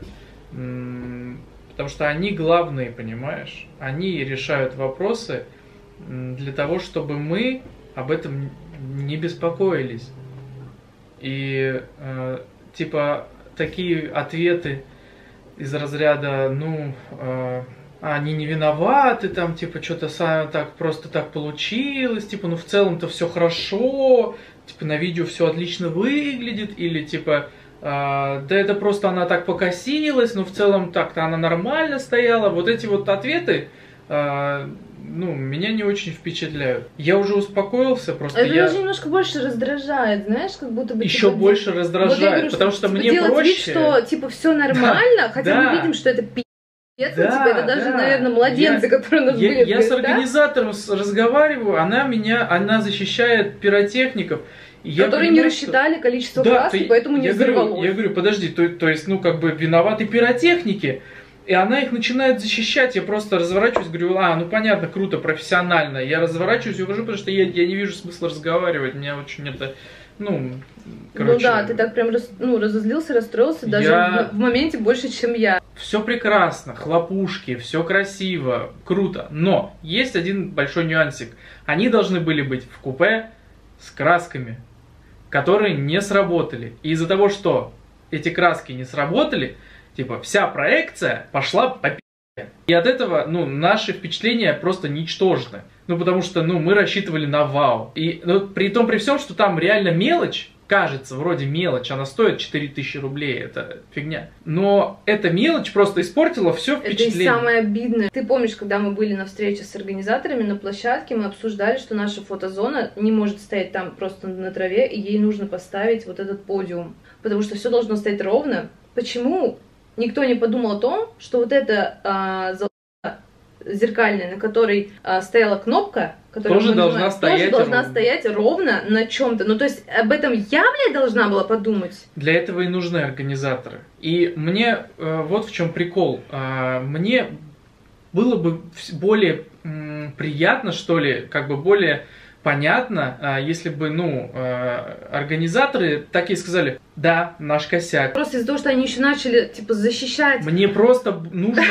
м, потому что они главные, понимаешь? Они решают вопросы для того, чтобы мы об этом не беспокоились. И, э, типа, такие ответы из разряда, ну... Э, они не виноваты, там, типа, что-то так, просто так получилось, типа, ну, в целом-то все хорошо, типа, на видео все отлично выглядит, или, типа, э, да это просто она так покосилась, но в целом так-то она нормально стояла. Вот эти вот ответы, э, ну, меня не очень впечатляют. Я уже успокоился, просто это я... Это немножко больше раздражает, знаешь, как будто бы... Еще типа, больше раздражает, вот говорю, потому что, что типа, мне делать проще... Вид, что, типа, все нормально, да, хотя да. Мы видим, что это пи***. Да, это даже, да. Наверное, младенцы, я, которые нас я, были. Я с организатором да? разговариваю, она меня, она защищает пиротехников. Я которые понимаю, не рассчитали что... количество да, краски, ты... поэтому не я взорвалось. Говорю, я говорю, подожди, то, то есть, ну, как бы виноваты пиротехники. И она их начинает защищать, я просто разворачиваюсь, говорю, а, ну понятно, круто, профессионально. Я разворачиваюсь и ухожу, потому что я, я не вижу смысла разговаривать, меня очень это... Ну, короче, ну да, ты так прям рас, ну, разозлился, расстроился, даже я... в, в моменте больше, чем я. Все прекрасно, хлопушки, все красиво, круто, но есть один большой нюансик. Они должны были быть в купе с красками, которые не сработали. И из-за того, что эти краски не сработали, типа вся проекция пошла по пи***. И от этого, ну, наши впечатления просто ничтожны. Ну, потому что, ну, мы рассчитывали на вау. И, ну, при том, при всем, что там реально мелочь, кажется, вроде мелочь, она стоит четыре тысячи рублей, это фигня. Но эта мелочь просто испортила все впечатление. Это и самое обидное. Ты помнишь, когда мы были на встрече с организаторами на площадке, мы обсуждали, что наша фотозона не может стоять там просто на траве, и ей нужно поставить вот этот подиум. Потому что все должно стоять ровно. Почему? Никто не подумал о том, что вот эта а, золотая зеркальная, на которой а, стояла кнопка, которая тоже, должна, понимаем, стоять тоже должна ровно. стоять ровно на чем-то. Ну, то есть, об этом я, блядь, должна была подумать. Для этого и нужны организаторы. И мне э, вот в чем прикол. Э, мне было бы более м, приятно, что ли, как бы более понятно, если бы, ну, организаторы такие сказали: да, наш косяк. Просто из-за того, что они еще начали, типа, защищать... Мне просто нужно...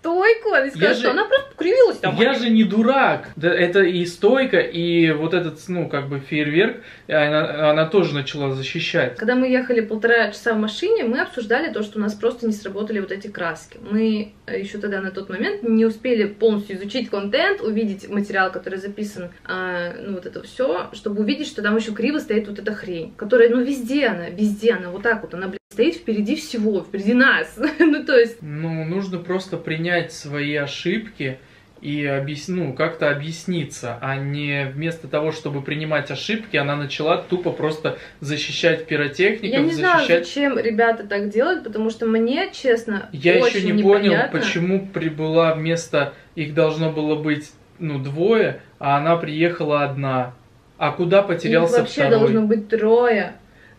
Стойку, они сказали, что она просто покривилась там. Я же не дурак. Это и стойка, и вот этот, ну, как бы фейерверк, она тоже начала защищать. Когда мы ехали полтора часа в машине, мы обсуждали то, что у нас просто не сработали вот эти краски. Мы еще тогда на тот момент не успели полностью изучить контент, увидеть материал, который записан, ну, вот это все, чтобы увидеть, что там еще криво стоит вот эта хрень, которая, ну, везде она, везде она, вот так вот она, блин, стоит впереди всего, впереди нас. Ну, то есть... Ну, нужно просто принять свои ошибки и объяс... ну, как-то объясниться, а не вместо того, чтобы принимать ошибки, она начала тупо просто защищать пиротехников. Я не защищать... знаю, зачем ребята так делают, потому что мне, честно, я очень еще не непонятно. Понял, почему прибыла вместо... Их должно было быть, ну, двое, а она приехала одна. А куда потерялся второй? Их вообще второй? Должно быть трое.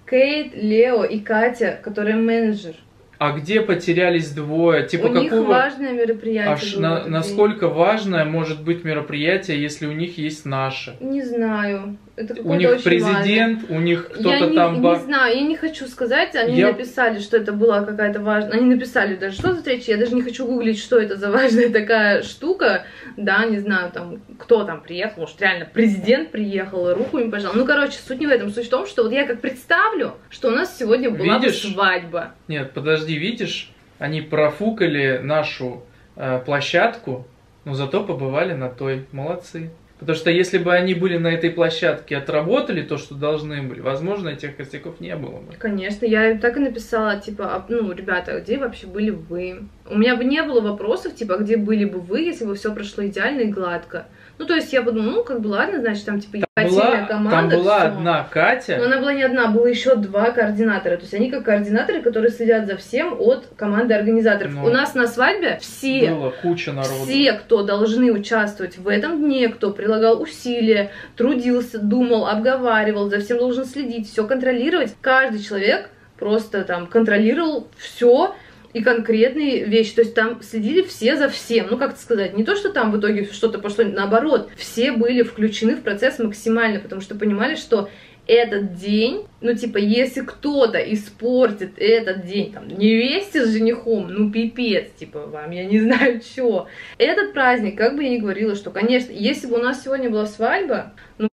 Кейт, Лео и Катя, которая менеджер. А где потерялись двое? Типа, у какого... них важное мероприятие. Аж на... Насколько важное может быть мероприятие, если у них есть наше? Не знаю. Это у них президент, важный. У них кто-то там... Я не, не знаю, я не хочу сказать. Они я... написали, что это была какая-то важная... Они написали даже, что за встреча. Я даже не хочу гуглить, что это за важная такая штука. Да, не знаю, там, кто там приехал. Может, реально президент приехал, руку им пожал. Ну, короче, суть не в этом. Суть в том, что вот я как представлю, что у нас сегодня была бы свадьба. Нет, подожди. Видишь, они профукали нашу э, площадку, но зато побывали на той. Молодцы. Потому что если бы они были на этой площадке, отработали то, что должны были, возможно, этих костяков не было бы. Конечно, я так и написала, типа, ну, ребята, где вообще были вы? У меня бы не было вопросов, типа, где были бы вы, если бы все прошло идеально и гладко. Ну, то есть я подумала, ну, как бы, ладно, значит, там, типа, единая команда. Там была всё. Одна Катя. Но она была не одна, было еще два координатора. То есть они как координаторы, которые следят за всем от команды организаторов. Но у нас на свадьбе все, было куча народу. Все, кто должны участвовать в этом дне, кто прилагал усилия, трудился, думал, обговаривал, за всем должен следить, все контролировать. Каждый человек просто там контролировал все. И конкретные вещи, то есть там следили все за всем, ну как-то сказать, не то, что там в итоге что-то пошло, наоборот, все были включены в процесс максимально, потому что понимали, что этот день, ну типа, если кто-то испортит этот день, там, невесте с женихом, ну пипец, типа, вам, я не знаю, что. Этот праздник, как бы я ни говорила, что, конечно, если бы у нас сегодня была свадьба, ну,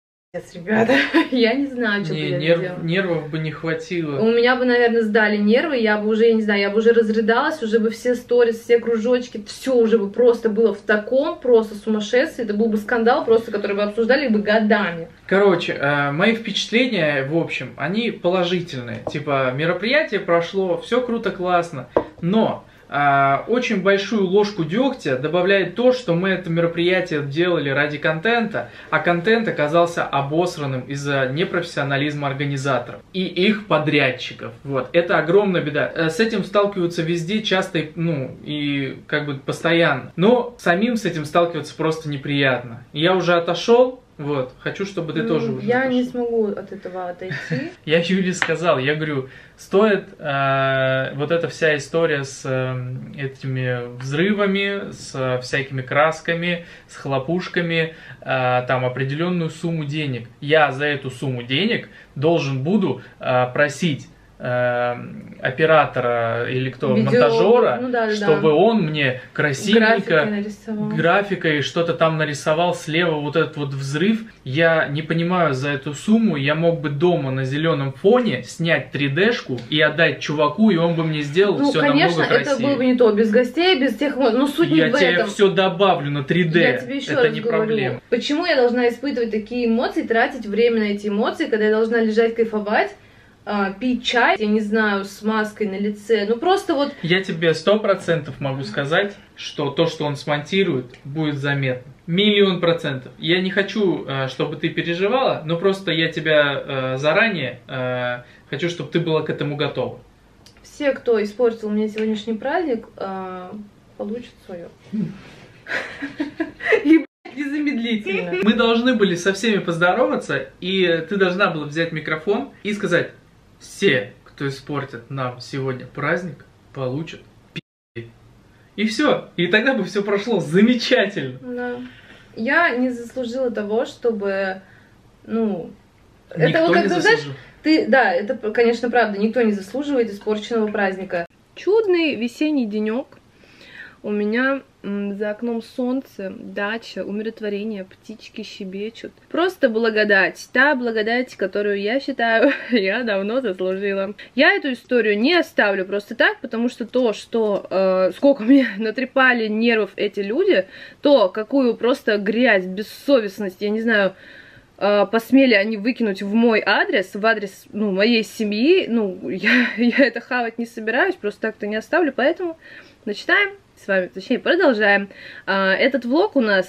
ребята, я не знаю, что не, бы я нерв, делала. Нервов бы не хватило. У меня бы, наверное, сдали нервы, я бы уже, я не знаю, я бы уже разрыдалась, уже бы все сторис, все кружочки, все уже бы просто было в таком просто сумасшествии, это был бы скандал просто, который бы обсуждали бы годами. Короче, э, мои впечатления, в общем, они положительные. Типа, мероприятие прошло, все круто, классно, но... Очень большую ложку дегтя добавляет то, что мы это мероприятие делали ради контента, а контент оказался обосранным из-за непрофессионализма организаторов и их подрядчиков. Вот. Это огромная беда. С этим сталкиваются везде, часто, ну, и как бы постоянно. Но самим с этим сталкиваться просто неприятно. Я уже отошел. Вот, хочу, чтобы ты ну, тоже уже Я отошел. Не смогу от этого отойти. Я Юле сказал, я говорю, стоит э, вот эта вся история с э, этими взрывами, с э, всякими красками, с хлопушками, э, там определенную сумму денег. Я за эту сумму денег должен буду э, просить оператора или кто, Видео... монтажера, ну, да, чтобы да. он мне красивенько графикой что-то там нарисовал слева вот этот вот взрыв. Я не понимаю, за эту сумму я мог бы дома на зеленом фоне снять три дэ-шку и отдать чуваку, и он бы мне сделал ну, все конечно, намного красивее. Это было бы не то, без гостей, без тех... Ну, суть не в этом. Я тебе все добавлю на три дэ, я тебе еще это раз не говорю. Проблема. Почему я должна испытывать такие эмоции, тратить время на эти эмоции, когда я должна лежать, кайфовать, пить чай, я не знаю, с маской на лице, ну просто вот... Я тебе сто процентов могу сказать, что то, что он смонтирует, будет заметно. Миллион процентов. Я не хочу, чтобы ты переживала, но просто я тебя заранее хочу, чтобы ты была к этому готова. Все, кто испортил мне сегодняшний праздник, получат свое. Незамедлительно. Мы должны были со всеми поздороваться, и ты должна была взять микрофон и сказать... Все, кто испортит нам сегодня праздник, получат пи***. И все. И тогда бы все прошло замечательно. Да. Я не заслужила того, чтобы, ну... Никто это, как, не заслужил. Ты, да, это, конечно, правда, никто не заслуживает испорченного праздника. Чудный весенний денек. У меня за окном солнце, дача, умиротворение, птички щебечут. Просто благодать, та благодать, которую, я считаю, я давно заслужила. Я эту историю не оставлю просто так, потому что то, что э, сколько мне натрепали нервов эти люди, то, какую просто грязь, бессовестность, я не знаю, э, посмели они выкинуть в мой адрес, в адрес, ну, моей семьи, ну, я, я это хавать не собираюсь, просто так-то не оставлю, поэтому начинаем. С вами, точнее, продолжаем. Этот влог у нас,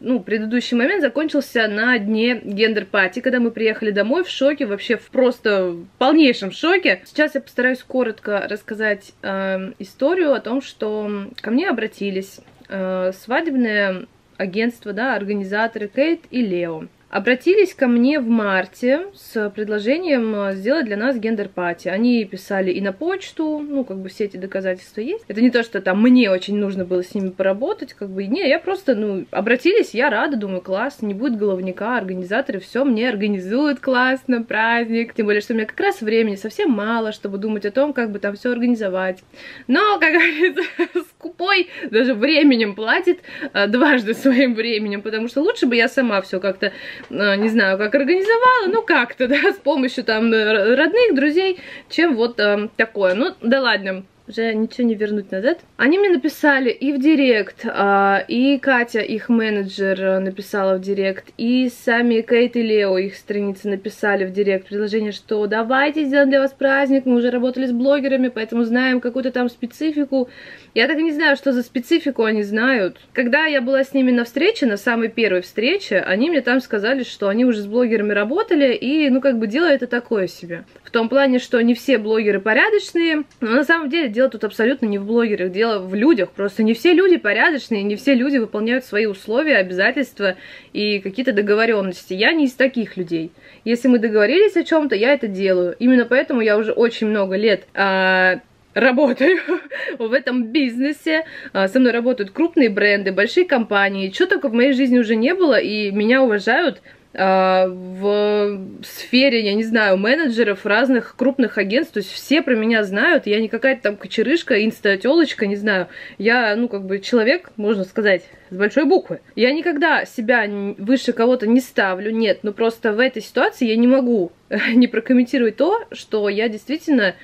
ну, предыдущий момент закончился на дне гендер-пати, когда мы приехали домой в шоке, вообще в просто полнейшем шоке. Сейчас я постараюсь коротко рассказать э, историю о том, что ко мне обратились э, свадебное агентство, да, организаторы Кейт и Лео. Обратились ко мне в марте с предложением сделать для нас гендер-пати. Они писали и на почту, ну, как бы все эти доказательства есть. Это не то, что там мне очень нужно было с ними поработать, как бы, не, я просто, ну, обратились, я рада, думаю, класс, не будет головника, организаторы все мне организуют классно, праздник. Тем более, что у меня как раз времени совсем мало, чтобы думать о том, как бы там все организовать. Но, как говорится, скупой даже временем платит дважды своим временем, потому что лучше бы я сама все как-то... не знаю, как организовала, ну как-то, да, с помощью там родных, друзей, чем вот э, такое. Ну, да ладно, уже ничего не вернуть назад. Они мне написали и в директ, э, и Катя, их менеджер, написала в директ, и сами Кейт и Лео, их страницы, написали в директ предложение, что давайте сделаем для вас праздник, мы уже работали с блогерами, поэтому знаем какую-то там специфику. Я так и не знаю, что за специфику они знают. Когда я была с ними на встрече, на самой первой встрече, они мне там сказали, что они уже с блогерами работали, и, ну, как бы дело это такое себе. В том плане, что не все блогеры порядочные, но на самом деле дело тут абсолютно не в блогерах, дело в людях. Просто не все люди порядочные, не все люди выполняют свои условия, обязательства и какие-то договоренности. Я не из таких людей. Если мы договорились о чем-то, я это делаю. Именно поэтому я уже очень много лет... работаю в этом бизнесе, со мной работают крупные бренды, большие компании, чего только в моей жизни уже не было, и меня уважают в сфере, я не знаю, менеджеров разных крупных агентств, то есть все про меня знают, я не какая-то там кочерышка, инстателочка, не знаю, я, ну, как бы человек, можно сказать, с большой буквы. Я никогда себя выше кого-то не ставлю, нет, но просто в этой ситуации я не могу не прокомментировать то, что я действительно...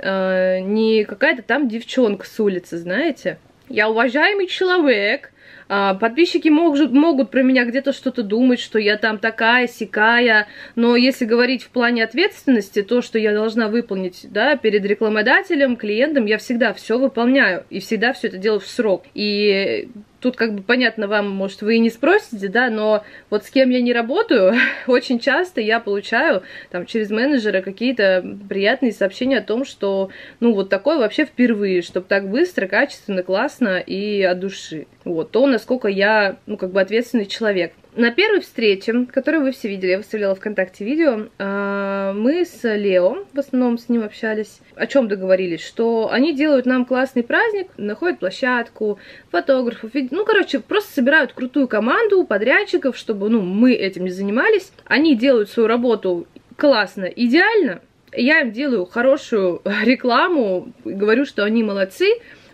не какая-то там девчонка с улицы, знаете. Я уважаемый человек, подписчики могут, могут про меня где-то что-то думать, что я там такая-сякая, но если говорить в плане ответственности, то, что я должна выполнить, да, перед рекламодателем, клиентом, я всегда все выполняю, и всегда все это делаю в срок. И тут, как бы, понятно вам, может, вы и не спросите, да, но вот с кем я не работаю, очень часто я получаю там через менеджера какие-то приятные сообщения о том, что, ну, вот такое вообще впервые, чтобы так быстро, качественно, классно и от души. Вот, то, насколько я, ну, как бы, ответственный человек. На первой встрече, которую вы все видели, я выставляла ВКонтакте видео, мы с Лео, в основном с ним общались, о чем договорились, что они делают нам классный праздник, находят площадку, фотографов, ну, короче, просто собирают крутую команду подрядчиков, чтобы, ну, мы этим не занимались. Они делают свою работу классно, идеально, я им делаю хорошую рекламу, говорю, что они молодцы.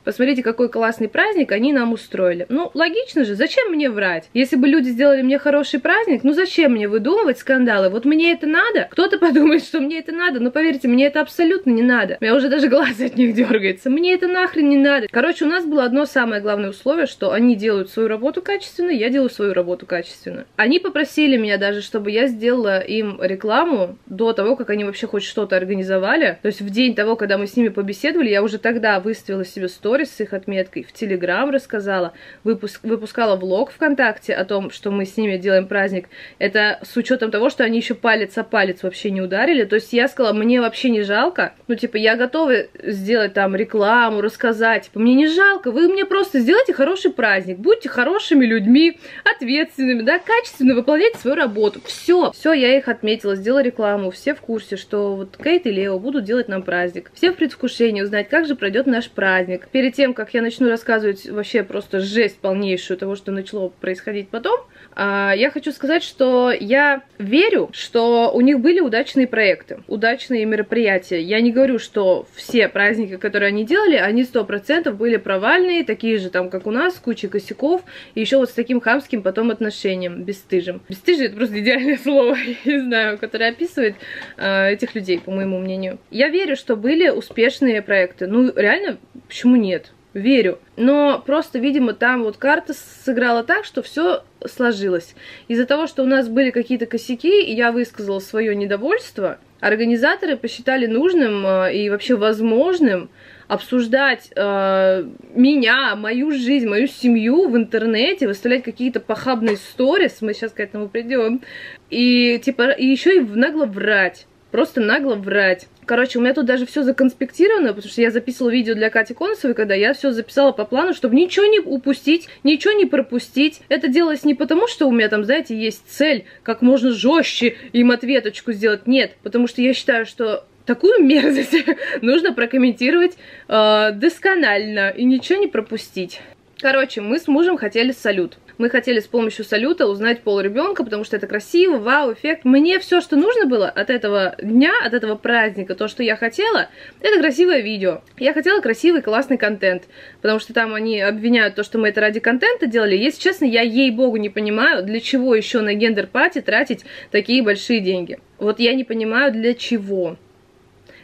Посмотрите, какой классный праздник они нам устроили. Ну, логично же, зачем мне врать? Если бы люди сделали мне хороший праздник, ну зачем мне выдумывать скандалы? Вот мне это надо? Кто-то подумает, что мне это надо, но поверьте, мне это абсолютно не надо. У меня уже даже глаз от них дергается. Мне это нахрен не надо. Короче, у нас было одно самое главное условие, что они делают свою работу качественно, я делаю свою работу качественно. Они попросили меня даже, чтобы я сделала им рекламу до того, как они вообще хоть что-то организовали. То есть в день того, когда мы с ними побеседовали, я уже тогда выставила себе сторис с их отметкой, в Telegram рассказала, выпуск, выпускала влог ВКонтакте о том, что мы с ними делаем праздник. Это с учетом того, что они еще палец о палец вообще не ударили. То есть я сказала, мне вообще не жалко. Ну, типа, я готова сделать там рекламу, рассказать. Типа, мне не жалко, вы мне просто сделайте хороший праздник. Будьте хорошими людьми, ответственными, да, качественно выполняйте свою работу. Все, все, я их отметила, сделала рекламу. Все в курсе, что вот Кейт и Лео будут делать нам праздник. Все в предвкушении узнать, как же пройдет наш праздник. Перед перед тем, как я начну рассказывать вообще просто жесть полнейшую того, что начало происходить потом, я хочу сказать, что я верю, что у них были удачные проекты, удачные мероприятия. Я не говорю, что все праздники, которые они делали, они сто процентов были провальные, такие же там, как у нас, с кучей косяков, и еще вот с таким хамским потом отношением, бесстыжим. Бесстыжие — это просто идеальное слово, я не знаю, которое описывает э, этих людей, по моему мнению. Я верю, что были успешные проекты. Ну, реально, почему нет? Верю. Но просто, видимо, там вот карта сыграла так, что все сложилось. Из-за того, что у нас были какие-то косяки, и я высказала свое недовольство, организаторы посчитали нужным э, и вообще возможным обсуждать э, меня, мою жизнь, мою семью в интернете, выставлять какие-то похабные сторис, мы сейчас к этому придем, и типа и еще и нагло врать. Просто нагло врать. Короче, у меня тут даже все законспектировано, потому что я записывала видео для Кати Конусовой, когда я все записала по плану, чтобы ничего не упустить, ничего не пропустить. Это делалось не потому, что у меня там, знаете, есть цель, как можно жестче им ответочку сделать. Нет, потому что я считаю, что такую мерзость нужно прокомментировать э, досконально и ничего не пропустить. Короче, мы с мужем хотели салют. Мы хотели с помощью салюта узнать пол ребенка, потому что это красиво, вау, эффект. Мне все, что нужно было от этого дня, от этого праздника, то, что я хотела, это красивое видео. Я хотела красивый, классный контент, потому что там они обвиняют то, что мы это ради контента делали. Если честно, я, ей-богу, не понимаю, для чего еще на гендер-пати тратить такие большие деньги. Вот я не понимаю, для чего.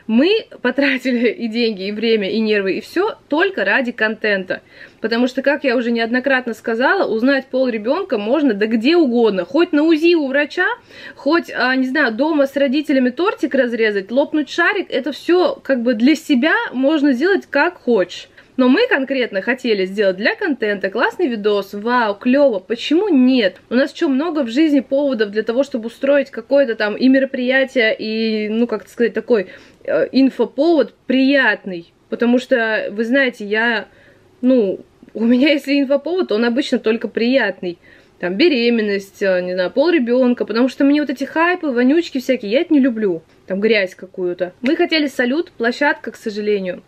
Мы потратили и деньги, и время, и нервы, и все только ради контента. Потому что, как я уже неоднократно сказала, узнать пол ребенка можно да где угодно. Хоть на УЗИ у врача, хоть, не знаю, дома с родителями тортик разрезать, лопнуть шарик. Это все как бы для себя можно сделать как хочешь. Но мы конкретно хотели сделать для контента классный видос, вау, клево, почему нет? У нас что, много в жизни поводов для того, чтобы устроить какое-то там и мероприятие, и, ну, как сказать, такой э, инфоповод приятный. Потому что, вы знаете, я, ну, у меня если инфоповод, он обычно только приятный. Там беременность, не знаю, пол ребенка, потому что мне вот эти хайпы, вонючки всякие, я это не люблю. Там грязь какую-то. Мы хотели салют, площадка, к сожалению,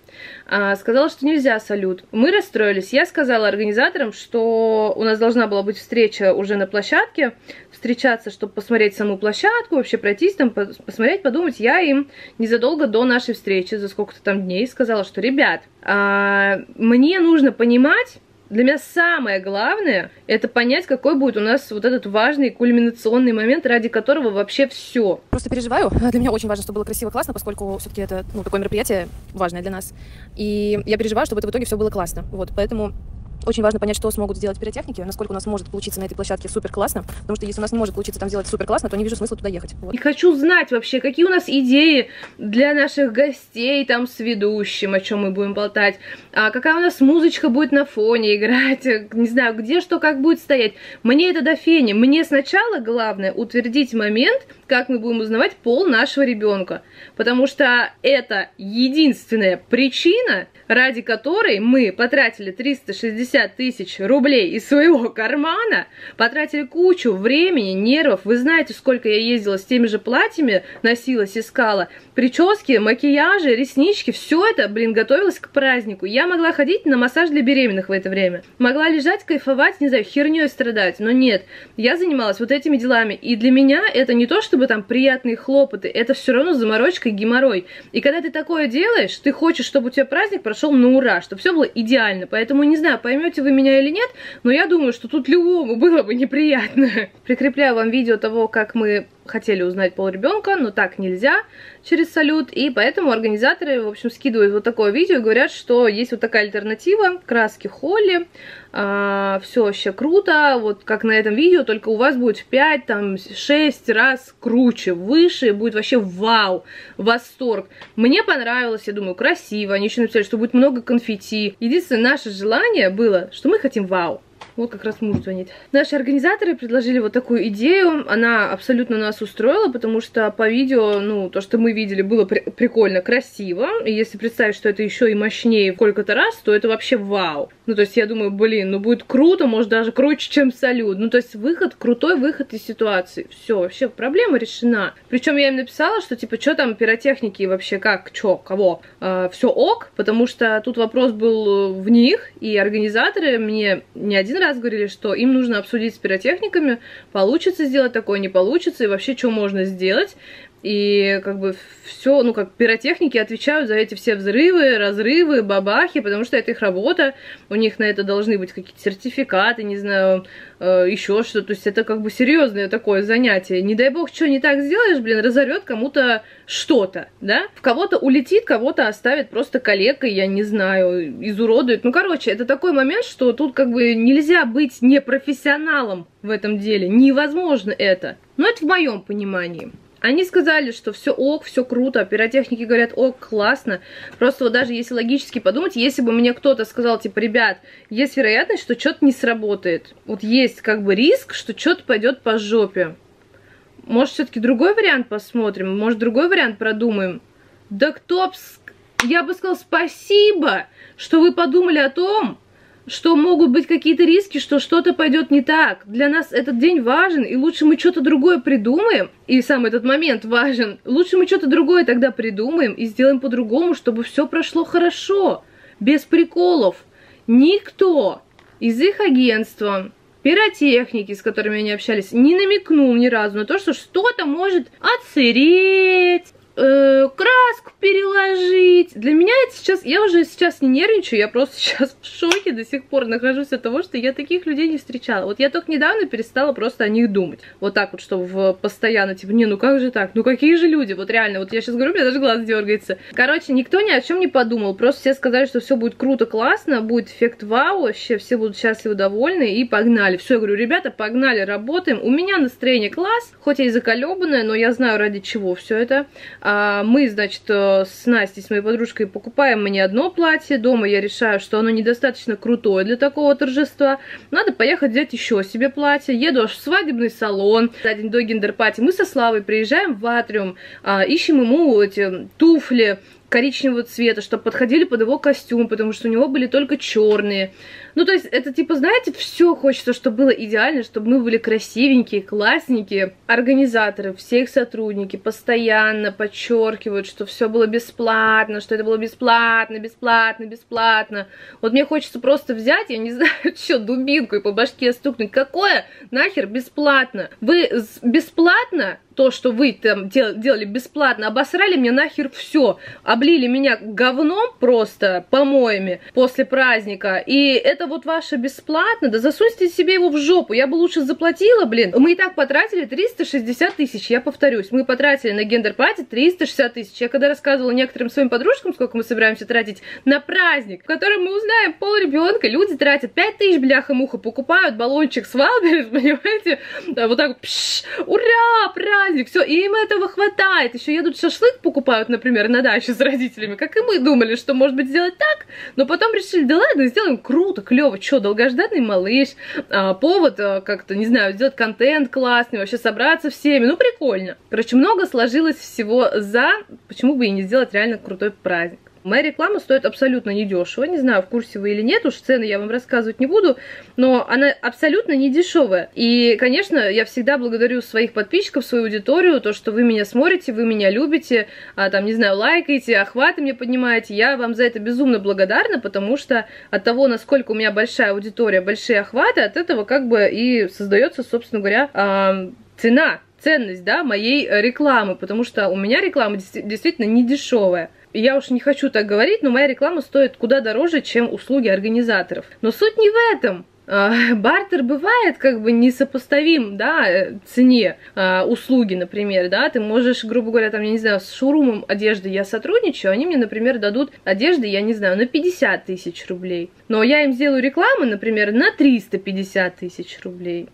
а, сказала, что нельзя салют. Мы расстроились. Я сказала организаторам, что у нас должна была быть встреча уже на площадке, встречаться, чтобы посмотреть саму площадку, вообще пройтись там, посмотреть, подумать. Я им незадолго до нашей встречи, за сколько-то там дней, сказала, что, ребят, а, мне нужно понимать, для меня самое главное — это понять, какой будет у нас вот этот важный кульминационный момент, ради которого вообще все. Просто переживаю. Для меня очень важно, чтобы было красиво, классно, поскольку все-таки это, ну, такое мероприятие важное для нас. И я переживаю, чтобы это в итоге все было классно. Вот, поэтому очень важно понять, что смогут сделать пиротехники, насколько у нас может получиться на этой площадке супер классно, потому что если у нас не может получиться там сделать супер классно, то не вижу смысла туда ехать. Вот. И хочу знать вообще, какие у нас идеи для наших гостей там с ведущим, о чем мы будем болтать, а какая у нас музычка будет на фоне играть, не знаю, где что, как будет стоять. Мне это до фени. Мне сначала главное утвердить момент, как мы будем узнавать пол нашего ребенка, потому что это единственная причина, ради которой мы потратили триста шестьдесят тысяч рублей из своего кармана, потратили кучу времени, нервов. Вы знаете, сколько я ездила с теми же платьями, носилась, искала прически, макияжи, реснички. Все это, блин, готовилось к празднику. Я могла ходить на массаж для беременных в это время. Могла лежать, кайфовать, не знаю, херней страдать. Но нет, я занималась вот этими делами. И для меня это не то, чтобы там приятные хлопоты, это все равно заморочка и геморрой. И когда ты такое делаешь, ты хочешь, чтобы у тебя праздник прошел на ура, чтобы все было идеально. Поэтому, не знаю, поймете вы меня или нет, но я думаю, что тут любому было бы неприятно. Прикрепляю вам видео того, как мы хотели узнать пол ребенка, но так нельзя через салют, и поэтому организаторы, в общем, скидывают вот такое видео и говорят, что есть вот такая альтернатива, краски Холли, а, все вообще круто, вот как на этом видео, только у вас будет в пять, там, шесть раз круче, выше, будет вообще вау, восторг. Мне понравилось, я думаю, красиво, они еще написали, что будет много конфетти. Единственное наше желание было, что мы хотим вау. Вот как раз муж звонит. Наши организаторы предложили вот такую идею. Она абсолютно нас устроила, потому что по видео, ну, то, что мы видели, было при- прикольно, красиво. И если представить, что это еще и мощнее в сколько-то раз, то это вообще вау. Ну, то есть я думаю, блин, ну будет круто, может даже круче, чем салют. Ну, то есть выход, крутой выход из ситуации. Все, вообще проблема решена. Причем я им написала, что типа, что там пиротехники вообще, как, что, кого. Э, все ок, потому что тут вопрос был в них, и организаторы мне не один раз говорили, что им нужно обсудить с пиротехниками, получится сделать такое, не получится, и вообще, что можно сделать. И как бы все, ну как пиротехники отвечают за эти все взрывы, разрывы, бабахи, потому что это их работа, у них на это должны быть какие-то сертификаты, не знаю, э, еще что-то, то есть это как бы серьезное такое занятие. Не дай бог, что не так сделаешь, блин, разорвет кому-то что-то, да? В кого-то улетит, кого-то оставит просто калекой, я не знаю, изуродует. Ну короче, это такой момент, что тут как бы нельзя быть непрофессионалом в этом деле, невозможно это. Но это в моем понимании. Они сказали, что все ок, все круто, пиротехники говорят, ок, классно. Просто вот даже если логически подумать, если бы мне кто-то сказал, типа, ребят, есть вероятность, что что-то не сработает. Вот есть как бы риск, что что-то пойдет по жопе. Может, все-таки другой вариант посмотрим, может, другой вариант продумаем. Да кто б... Я бы сказала спасибо, что вы подумали о том, что могут быть какие-то риски, что что-то пойдет не так. Для нас этот день важен, и лучше мы что-то другое придумаем, и сам этот момент важен, лучше мы что-то другое тогда придумаем и сделаем по-другому, чтобы все прошло хорошо, без приколов. Никто из их агентства, пиротехники, с которыми они общались, не намекнул ни разу на то, что что-то может отсыреть, Э, краску переложить. Для меня это сейчас, я уже сейчас не нервничаю, я просто сейчас в шоке до сих пор нахожусь от того, что я таких людей не встречала. Вот я только недавно перестала просто о них думать. Вот так вот, чтобы постоянно, типа, не, ну как же так, ну какие же люди, вот реально, вот я сейчас говорю, у меня даже глаз дергается. Короче, никто ни о чем не подумал, просто все сказали, что все будет круто, классно, будет эффект вау, вообще все будут счастливы, довольны и погнали. Все, я говорю, ребята, погнали, работаем. У меня настроение класс, хоть я и заколебанная, но я знаю, ради чего все это. Мы, значит, с Настей, с моей подружкой, покупаем мне одно платье. Дома я решаю, что оно недостаточно крутое для такого торжества. Надо поехать взять еще себе платье. Еду аж в свадебный салон. За день до гендерпати мы со Славой приезжаем в атриум, ищем ему эти туфли коричневого цвета, чтобы подходили под его костюм, потому что у него были только черные. Ну, то есть, это типа, знаете, все хочется, чтобы было идеально, чтобы мы были красивенькие, классненькие. Организаторы, все их сотрудники постоянно подчеркивают, что все было бесплатно, что это было бесплатно, бесплатно, бесплатно. Вот мне хочется просто взять, я не знаю, что, дубинку и по башке стукнуть. Какое нахер бесплатно? Вы бесплатно, то, что вы там делали бесплатно, обосрали мне нахер все. Облили меня говном просто, помоями, после праздника. И это вот ваше бесплатно, да засуньте себе его в жопу, я бы лучше заплатила, блин. Мы и так потратили триста шестьдесят тысяч, я повторюсь, мы потратили на гендер-пати триста шестьдесят тысяч. Я когда рассказывала некоторым своим подружкам, сколько мы собираемся тратить на праздник, в котором мы узнаем пол ребенка, люди тратят пять тысяч, бляха-муха, покупают баллончик с Валберис, понимаете, вот так, пш, ура, праздник, все, и им этого хватает. Еще едут шашлык покупают, например, на даче с родителями, как и мы думали, что может быть сделать так, но потом решили, да ладно, сделаем круто, клево, что, долгожданный малыш, а, повод а, как-то, не знаю, сделать контент классный, вообще собраться всеми, ну прикольно. Короче, много сложилось всего за, почему бы и не сделать реально крутой праздник. Моя реклама стоит абсолютно недешево, не знаю, в курсе вы или нет, уж цены я вам рассказывать не буду, но она абсолютно недешевая. И, конечно, я всегда благодарю своих подписчиков, свою аудиторию, то, что вы меня смотрите, вы меня любите, а, там, не знаю, лайкаете, охваты мне поднимаете, я вам за это безумно благодарна, потому что от того, насколько у меня большая аудитория, большие охваты, от этого как бы и создается, собственно говоря, цена, ценность, да, моей рекламы, потому что у меня реклама действительно недешевая. Я уж не хочу так говорить, но моя реклама стоит куда дороже, чем услуги организаторов. Но суть не в этом. Бартер бывает как бы несопоставим, да, цене услуги, например, да, ты можешь, грубо говоря, там, я не знаю, с шоурумом одежды я сотрудничаю, они мне, например, дадут одежды, я не знаю, на пятьдесят тысяч рублей, но я им сделаю рекламу, например, на триста пятьдесят тысяч рублей.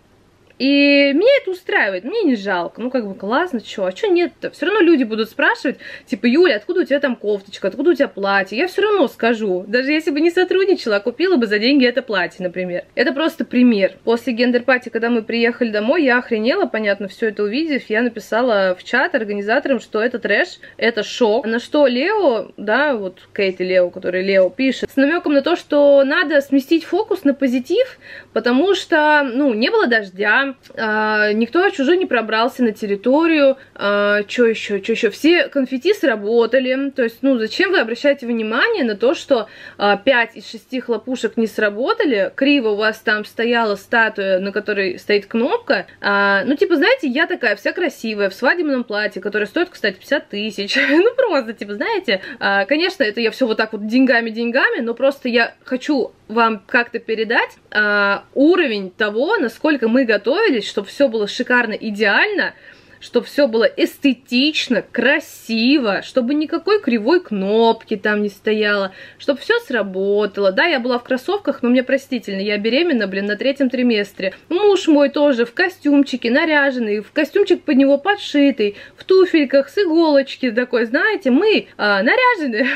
И меня это устраивает, мне не жалко, ну как бы классно, чё, а чё нет-то? Все равно люди будут спрашивать, типа, Юля, откуда у тебя там кофточка, откуда у тебя платье? Я все равно скажу, даже если бы не сотрудничала, а купила бы за деньги это платье, например. Это просто пример. После гендер-пати, когда мы приехали домой, я охренела, понятно, все это увидев, я написала в чат организаторам, что это трэш, это шок. На что Лео, да, вот Кейт и Лео, который Лео пишет, с намеком на то, что надо сместить фокус на позитив, потому что, ну, не было дождя, никто чужой не пробрался на территорию, а, что еще, что еще, все конфетти сработали, то есть, ну, зачем вы обращаете внимание на то, что а, пять из шести хлопушек не сработали, криво у вас там стояла статуя, на которой стоит кнопка, а, ну, типа, знаете, я такая вся красивая, в свадебном платье, которое стоит, кстати, пятьдесят тысяч, ну, просто, типа, знаете, а, конечно, это я все вот так вот деньгами-деньгами, но просто я хочу вам как-то передать а, уровень того, насколько мы готовы, чтобы все было шикарно, идеально, чтобы все было эстетично, красиво, чтобы никакой кривой кнопки там не стояло, чтобы все сработало. Да, я была в кроссовках, но мне простительно, я беременна, блин, на третьем триместре. Муж мой тоже в костюмчике наряженный, в костюмчик под него подшитый, в туфельках с иголочки такой, знаете, мы а, наряжены,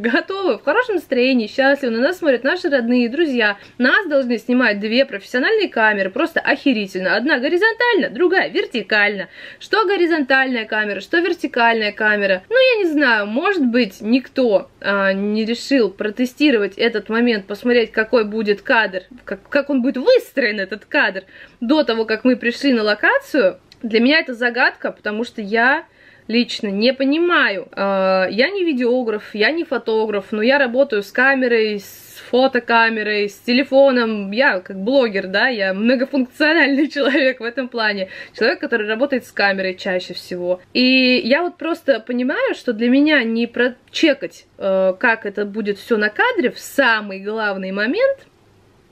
готовы, в хорошем настроении, счастливы, на нас смотрят наши родные и друзья. Нас должны снимать две профессиональные камеры, просто охерительно. Одна горизонтально, другая вертикально. Что горизонтальная камера, что вертикальная камера. Ну, я не знаю, может быть, никто а, не решил протестировать этот момент, посмотреть, какой будет кадр, как, как он будет выстроен, этот кадр, до того, как мы пришли на локацию. Для меня это загадка, потому что я лично не понимаю. А, я не видеограф, я не фотограф, но я работаю с камерой, с фотокамерой, с телефоном. Я как блогер, да, я многофункциональный человек в этом плане. Человек, который работает с камерой чаще всего. И я вот просто понимаю, что для меня не прочекать, э, как это будет все на кадре в самый главный момент,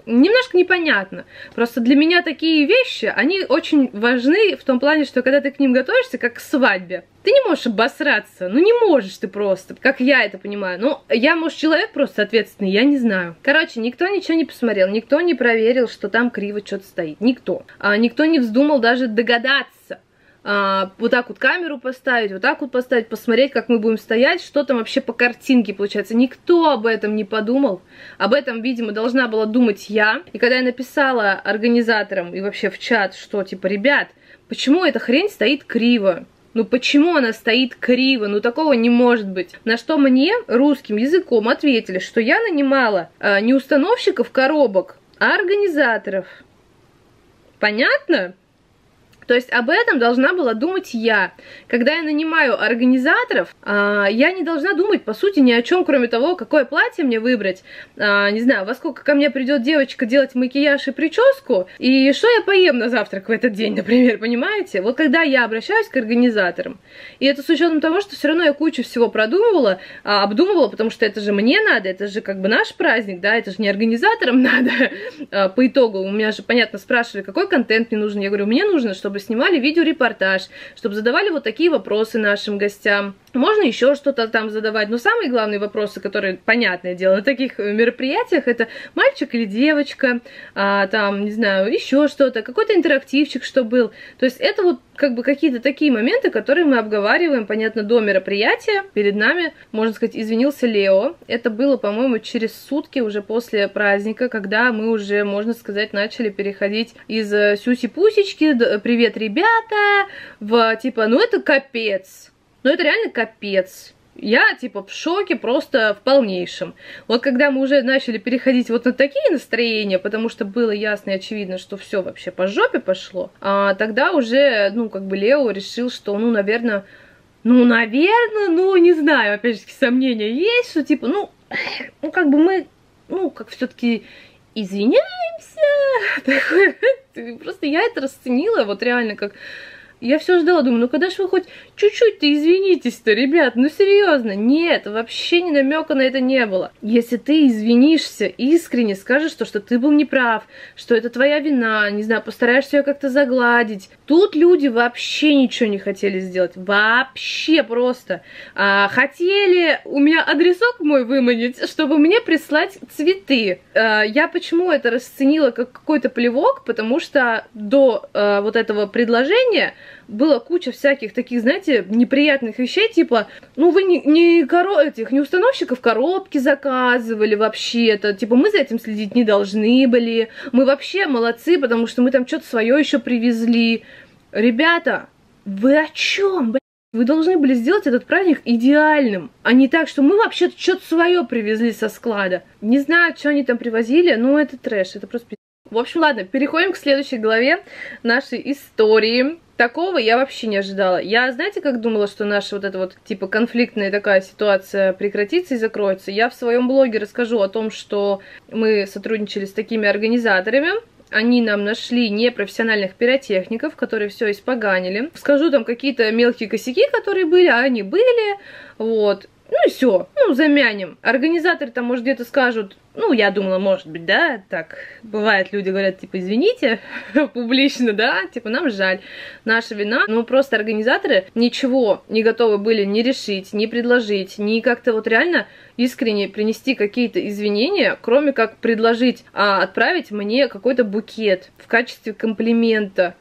немножко непонятно. Просто для меня такие вещи, они очень важны в том плане, что когда ты к ним готовишься, как к свадьбе, ты не можешь обосраться, ну не можешь ты просто, как я это понимаю. Ну, я, может, человек просто ответственный, я не знаю. Короче, никто ничего не посмотрел, никто не проверил, что там криво что-то стоит, никто. А, никто не вздумал даже догадаться, а, вот так вот камеру поставить, вот так вот поставить, посмотреть, как мы будем стоять, что там вообще по картинке получается. Никто об этом не подумал. Об этом, видимо, должна была думать я. И когда я написала организаторам и вообще в чат, что, типа, ребят, почему эта хрень стоит криво? Ну почему она стоит криво? Ну такого не может быть. На что мне русским языком ответили, что я нанимала э, не установщиков коробок, а организаторов. Понятно? То есть об этом должна была думать я. Когда я нанимаю организаторов, э, я не должна думать, по сути, ни о чем, кроме того, какое платье мне выбрать. Э, не знаю, во сколько ко мне придет девочка делать макияж и прическу, и что я поем на завтрак в этот день, например, понимаете? Вот когда я обращаюсь к организаторам, и это с учетом того, что все равно я кучу всего продумывала, э, обдумывала, потому что это же мне надо, это же как бы наш праздник, да, это же не организаторам надо. Э, по итогу у меня же, понятно, спрашивали, какой контент мне нужен. Я говорю, мне нужно, чтобы снимали видеорепортаж, чтобы задавали вот такие вопросы нашим гостям. Можно еще что-то там задавать, но самые главные вопросы, которые, понятное дело, на таких мероприятиях, это мальчик или девочка, а, там, не знаю, еще что-то, какой-то интерактивчик, что был. То есть это вот как бы какие-то такие моменты, которые мы обговариваем, понятно, до мероприятия. Перед нами, можно сказать, извинился Лео. Это было, по-моему, через сутки уже после праздника, когда мы уже, можно сказать, начали переходить из сюси-пусечки, привет, ребята, в типа, ну это капец. Но это реально капец. Я, типа, в шоке просто в полнейшем. Вот когда мы уже начали переходить вот на такие настроения, потому что было ясно и очевидно, что все вообще по жопе пошло, а тогда уже, ну, как бы Лео решил, что, ну, наверное, ну, наверное, ну, не знаю, опять же, сомнения есть, что, типа, ну, ну, как бы мы, ну, как все-таки извиняемся. Просто я это расценила вот реально как... я все ждала, думаю, ну когда ж вы хоть чуть-чуть-то извинитесь-то, ребят, ну серьезно, нет, вообще ни намека на это не было. Если ты извинишься искренне, скажешь то, что ты был неправ, что это твоя вина, не знаю, постараешься ее как-то загладить. Тут люди вообще ничего не хотели сделать, вообще просто. А, хотели у меня адресок мой выманить, чтобы мне прислать цветы. А, я почему это расценила как какой-то плевок, потому что до а, вот этого предложения было куча всяких таких, знаете, неприятных вещей, типа, ну вы не, не, коро... этих, не установщиков коробки заказывали вообще-то, типа мы за этим следить не должны были, мы вообще молодцы, потому что мы там что-то свое еще привезли. Ребята, вы о чем, блядь? Вы должны были сделать этот праздник идеальным, а не так, что мы вообще-то что-то свое привезли со склада. Не знаю, что они там привозили, но это трэш, это просто пиздец. В общем, ладно, переходим к следующей главе нашей истории. Такого я вообще не ожидала. Я, знаете, как думала, что наша вот эта вот, типа, конфликтная такая ситуация прекратится и закроется? Я в своем блоге расскажу о том, что мы сотрудничали с такими организаторами. Они нам нашли непрофессиональных пиротехников, которые все испоганили. Скажу там какие-то мелкие косяки, которые были, а они были, вот. Ну и все, ну замянем. Организаторы там, может, где-то скажут, ну, я думала, может быть, да, так, бывает, люди говорят, типа, извините, публично, да, типа, нам жаль, наша вина. Ну, просто организаторы ничего не готовы были ни решить, ни предложить, ни как-то вот реально искренне принести какие-то извинения, кроме как предложить, а отправить мне какой-то букет в качестве комплимента.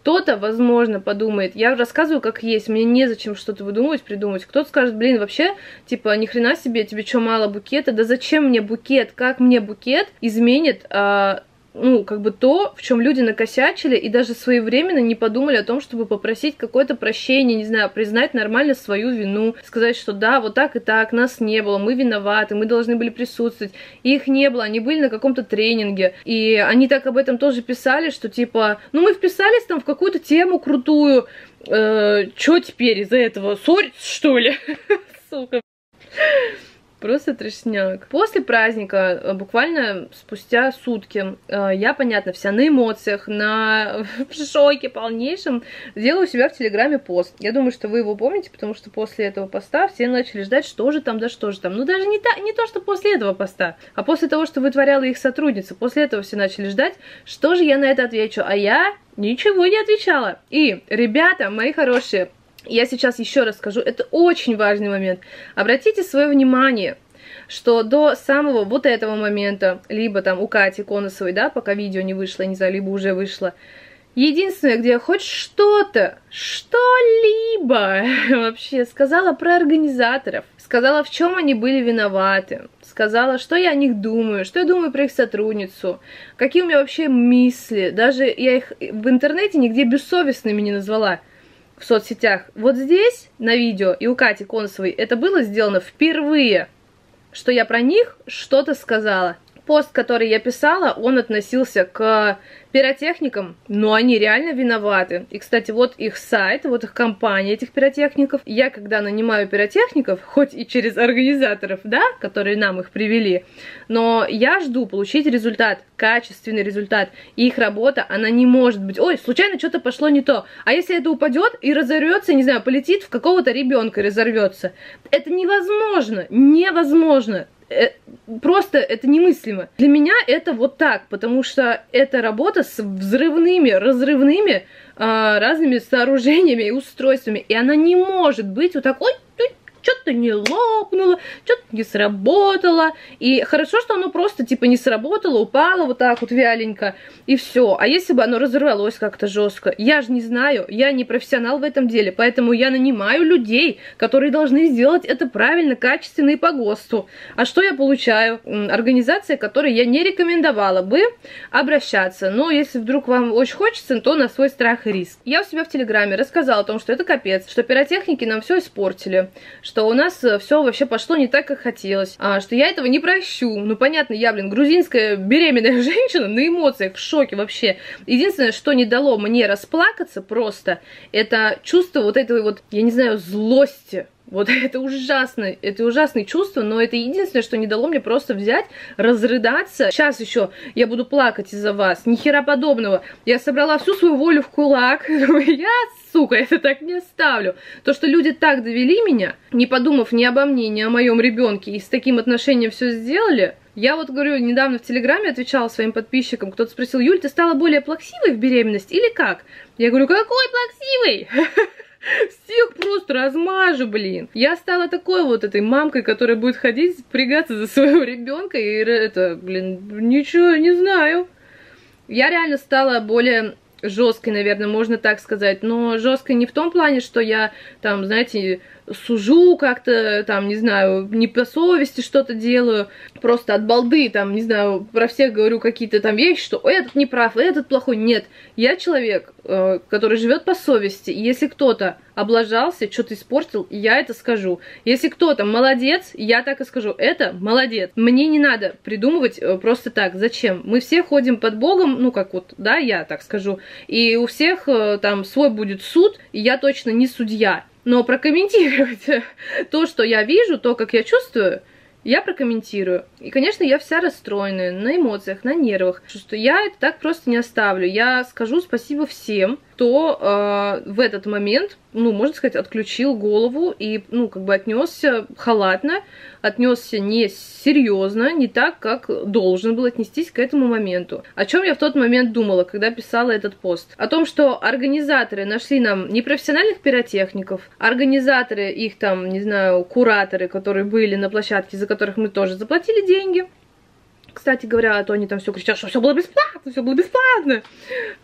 Кто-то, возможно, подумает, я рассказываю как есть, мне незачем что-то выдумывать, придумывать. Кто-то скажет, блин, вообще, типа, ни хрена себе, тебе что, мало букета? Да зачем мне букет? Как мне букет изменит, а, ну, как бы то, в чем люди накосячили и даже своевременно не подумали о том, чтобы попросить какое-то прощение, не знаю, признать нормально свою вину, сказать, что да, вот так и так, нас не было, мы виноваты, мы должны были присутствовать. Их не было, они были на каком-то тренинге, и они так об этом тоже писали, что типа, ну мы вписались там в какую-то тему крутую, э, чё теперь из-за этого, ссориться что ли? Сука. Просто трешняк. После праздника, буквально спустя сутки, я, понятно, вся на эмоциях, на шоке полнейшем, сделала у себя в Телеграме пост. Я думаю, что вы его помните, потому что после этого поста все начали ждать, что же там, да что же там. Ну, даже не, та, не то, что после этого поста, а после того, что вытворяла их сотрудница. После этого все начали ждать, что же я на это отвечу. А я ничего не отвечала. И, ребята, мои хорошие, я сейчас еще раз скажу, это очень важный момент. Обратите свое внимание, что до самого вот этого момента, либо там у Кати Конусовой, да, пока видео не вышло, не знаю, либо уже вышло, единственное, где я хоть что-то, что-либо вообще сказала про организаторов, сказала, в чем они были виноваты, сказала, что я о них думаю, что я думаю про их сотрудницу, какие у меня вообще мысли, даже я их в интернете нигде бессовестными не назвала. В соцсетях. Вот здесь, на видео, и у Кати Конусовой это было сделано впервые, что я про них что-то сказала. Пост, который я писала, он относился к пиротехникам, но они реально виноваты. И, кстати, вот их сайт, вот их компания, этих пиротехников. Я, когда нанимаю пиротехников, хоть и через организаторов, да, которые нам их привели, но я жду получить результат, качественный результат. И их работа, она не может быть, ой, случайно что-то пошло не то. А если это упадет и разорвется, не знаю, полетит в какого-то ребенка и разорвется. Это невозможно, невозможно. Просто это немыслимо. Для меня это вот так, потому что это работа с взрывными, разрывными э, разными сооружениями и устройствами, и она не может быть вот такой, что-то не лопнуло, что-то не сработало, и хорошо, что оно просто типа не сработало, упало вот так вот вяленько, и все. А если бы оно разорвалось как-то жестко? Я же не знаю, я не профессионал в этом деле, поэтому я нанимаю людей, которые должны сделать это правильно, качественно и по ГОСТу. А что я получаю? Организация, к которой я не рекомендовала бы обращаться, но если вдруг вам очень хочется, то на свой страх и риск. Я у себя в Телеграме рассказала о том, что это капец, что пиротехники нам все испортили, что у нас все вообще пошло не так, как хотелось, а, что я этого не прощу. Ну, понятно, я, блин, грузинская беременная женщина на эмоциях, в шоке вообще. Единственное, что не дало мне расплакаться просто, это чувство вот этой вот, я не знаю, злости. Вот это ужасно, это ужасное чувство, но это единственное, что не дало мне просто взять, разрыдаться. Сейчас еще я буду плакать из-за вас, ни хера подобного. Я собрала всю свою волю в кулак, я, сука, это так не оставлю. То, что люди так довели меня, не подумав ни обо мне, ни о моем ребенке, и с таким отношением все сделали. Я вот говорю, недавно в Телеграме отвечала своим подписчикам, кто-то спросил: Юль, ты стала более плаксивой в беременности или как? Я говорю: какой плаксивой? Всех просто размажу, блин. Я стала такой вот этой мамкой, которая будет ходить, впрягаться за своего ребенка. И это, блин, ничего не знаю. Я реально стала более жесткой, наверное, можно так сказать. Но жесткой не в том плане, что я там, знаете, сужу как-то, там, не знаю, не по совести что-то делаю. Просто от балды, там, не знаю, про всех говорю какие-то там вещи, что этот не прав, этот плохой. Нет, я человек, который живет по совести. Если кто-то облажался, что-то испортил, я это скажу. Если кто-то молодец, я так и скажу: это молодец. Мне не надо придумывать просто так. Зачем? Мы все ходим под Богом, ну как вот, да, я так скажу. И у всех там свой будет суд, и я точно не судья. Но прокомментировать то, что я вижу, то, как я чувствую, я прокомментирую. И, конечно, я вся расстроенная, на эмоциях, на нервах. Что я это так просто не оставлю. Я скажу спасибо всем, кто э, в этот момент, ну, можно сказать, отключил голову и, ну, как бы отнесся халатно, отнесся не серьезно, не так, как должен был отнестись к этому моменту. О чем я в тот момент думала, когда писала этот пост? О том, что организаторы нашли нам непрофессиональных пиротехников, организаторы, их там, не знаю, кураторы, которые были на площадке, за которых мы тоже заплатили деньги. Кстати говоря, а то они там все кричат, что все было бесплатно, все было бесплатно.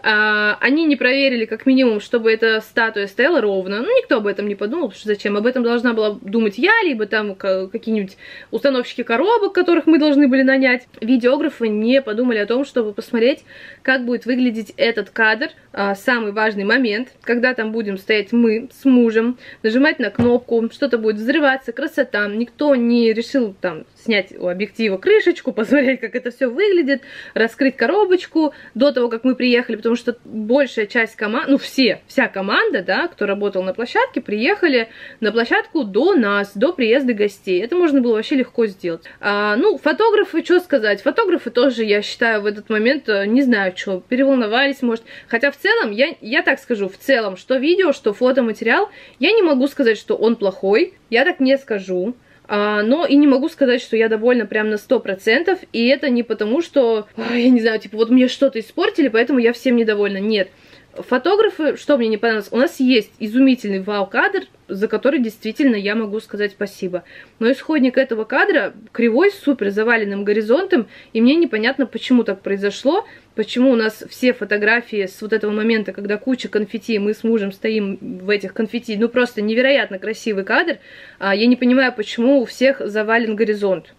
А, они не проверили, как минимум, чтобы эта статуя стояла ровно. Ну, никто об этом не подумал, потому что зачем? Об этом должна была думать я, либо там какие-нибудь установщики коробок, которых мы должны были нанять. Видеографы не подумали о том, чтобы посмотреть, как будет выглядеть этот кадр. А, самый важный момент, когда там будем стоять мы с мужем, нажимать на кнопку, что-то будет взрываться, красота. Никто не решил там снять у объектива крышечку, посмотреть, как это все выглядит, раскрыть коробочку до того, как мы приехали, потому что большая часть команды, ну все, вся команда, да, кто работал на площадке, приехали на площадку до нас, до приезда гостей. Это можно было вообще легко сделать. А, ну, фотографы, что сказать, фотографы тоже, я считаю, в этот момент, не знаю, что, переволновались, может, хотя в целом, я, я так скажу, в целом, что видео, что фотоматериал, я не могу сказать, что он плохой, я так не скажу. Но и не могу сказать, что я довольна прям на сто процентов, и это не потому, что, я не знаю, типа, вот мне что-то испортили, поэтому я всем недовольна. Нет. Фотографы, что мне не понравилось, у нас есть изумительный вау-кадр, за который действительно я могу сказать спасибо. Но исходник этого кадра кривой, супер заваленным горизонтом, и мне непонятно, почему так произошло, почему у нас все фотографии с вот этого момента, когда куча конфетти, мы с мужем стоим в этих конфетти, ну просто невероятно красивый кадр, я не понимаю, почему у всех завален горизонт.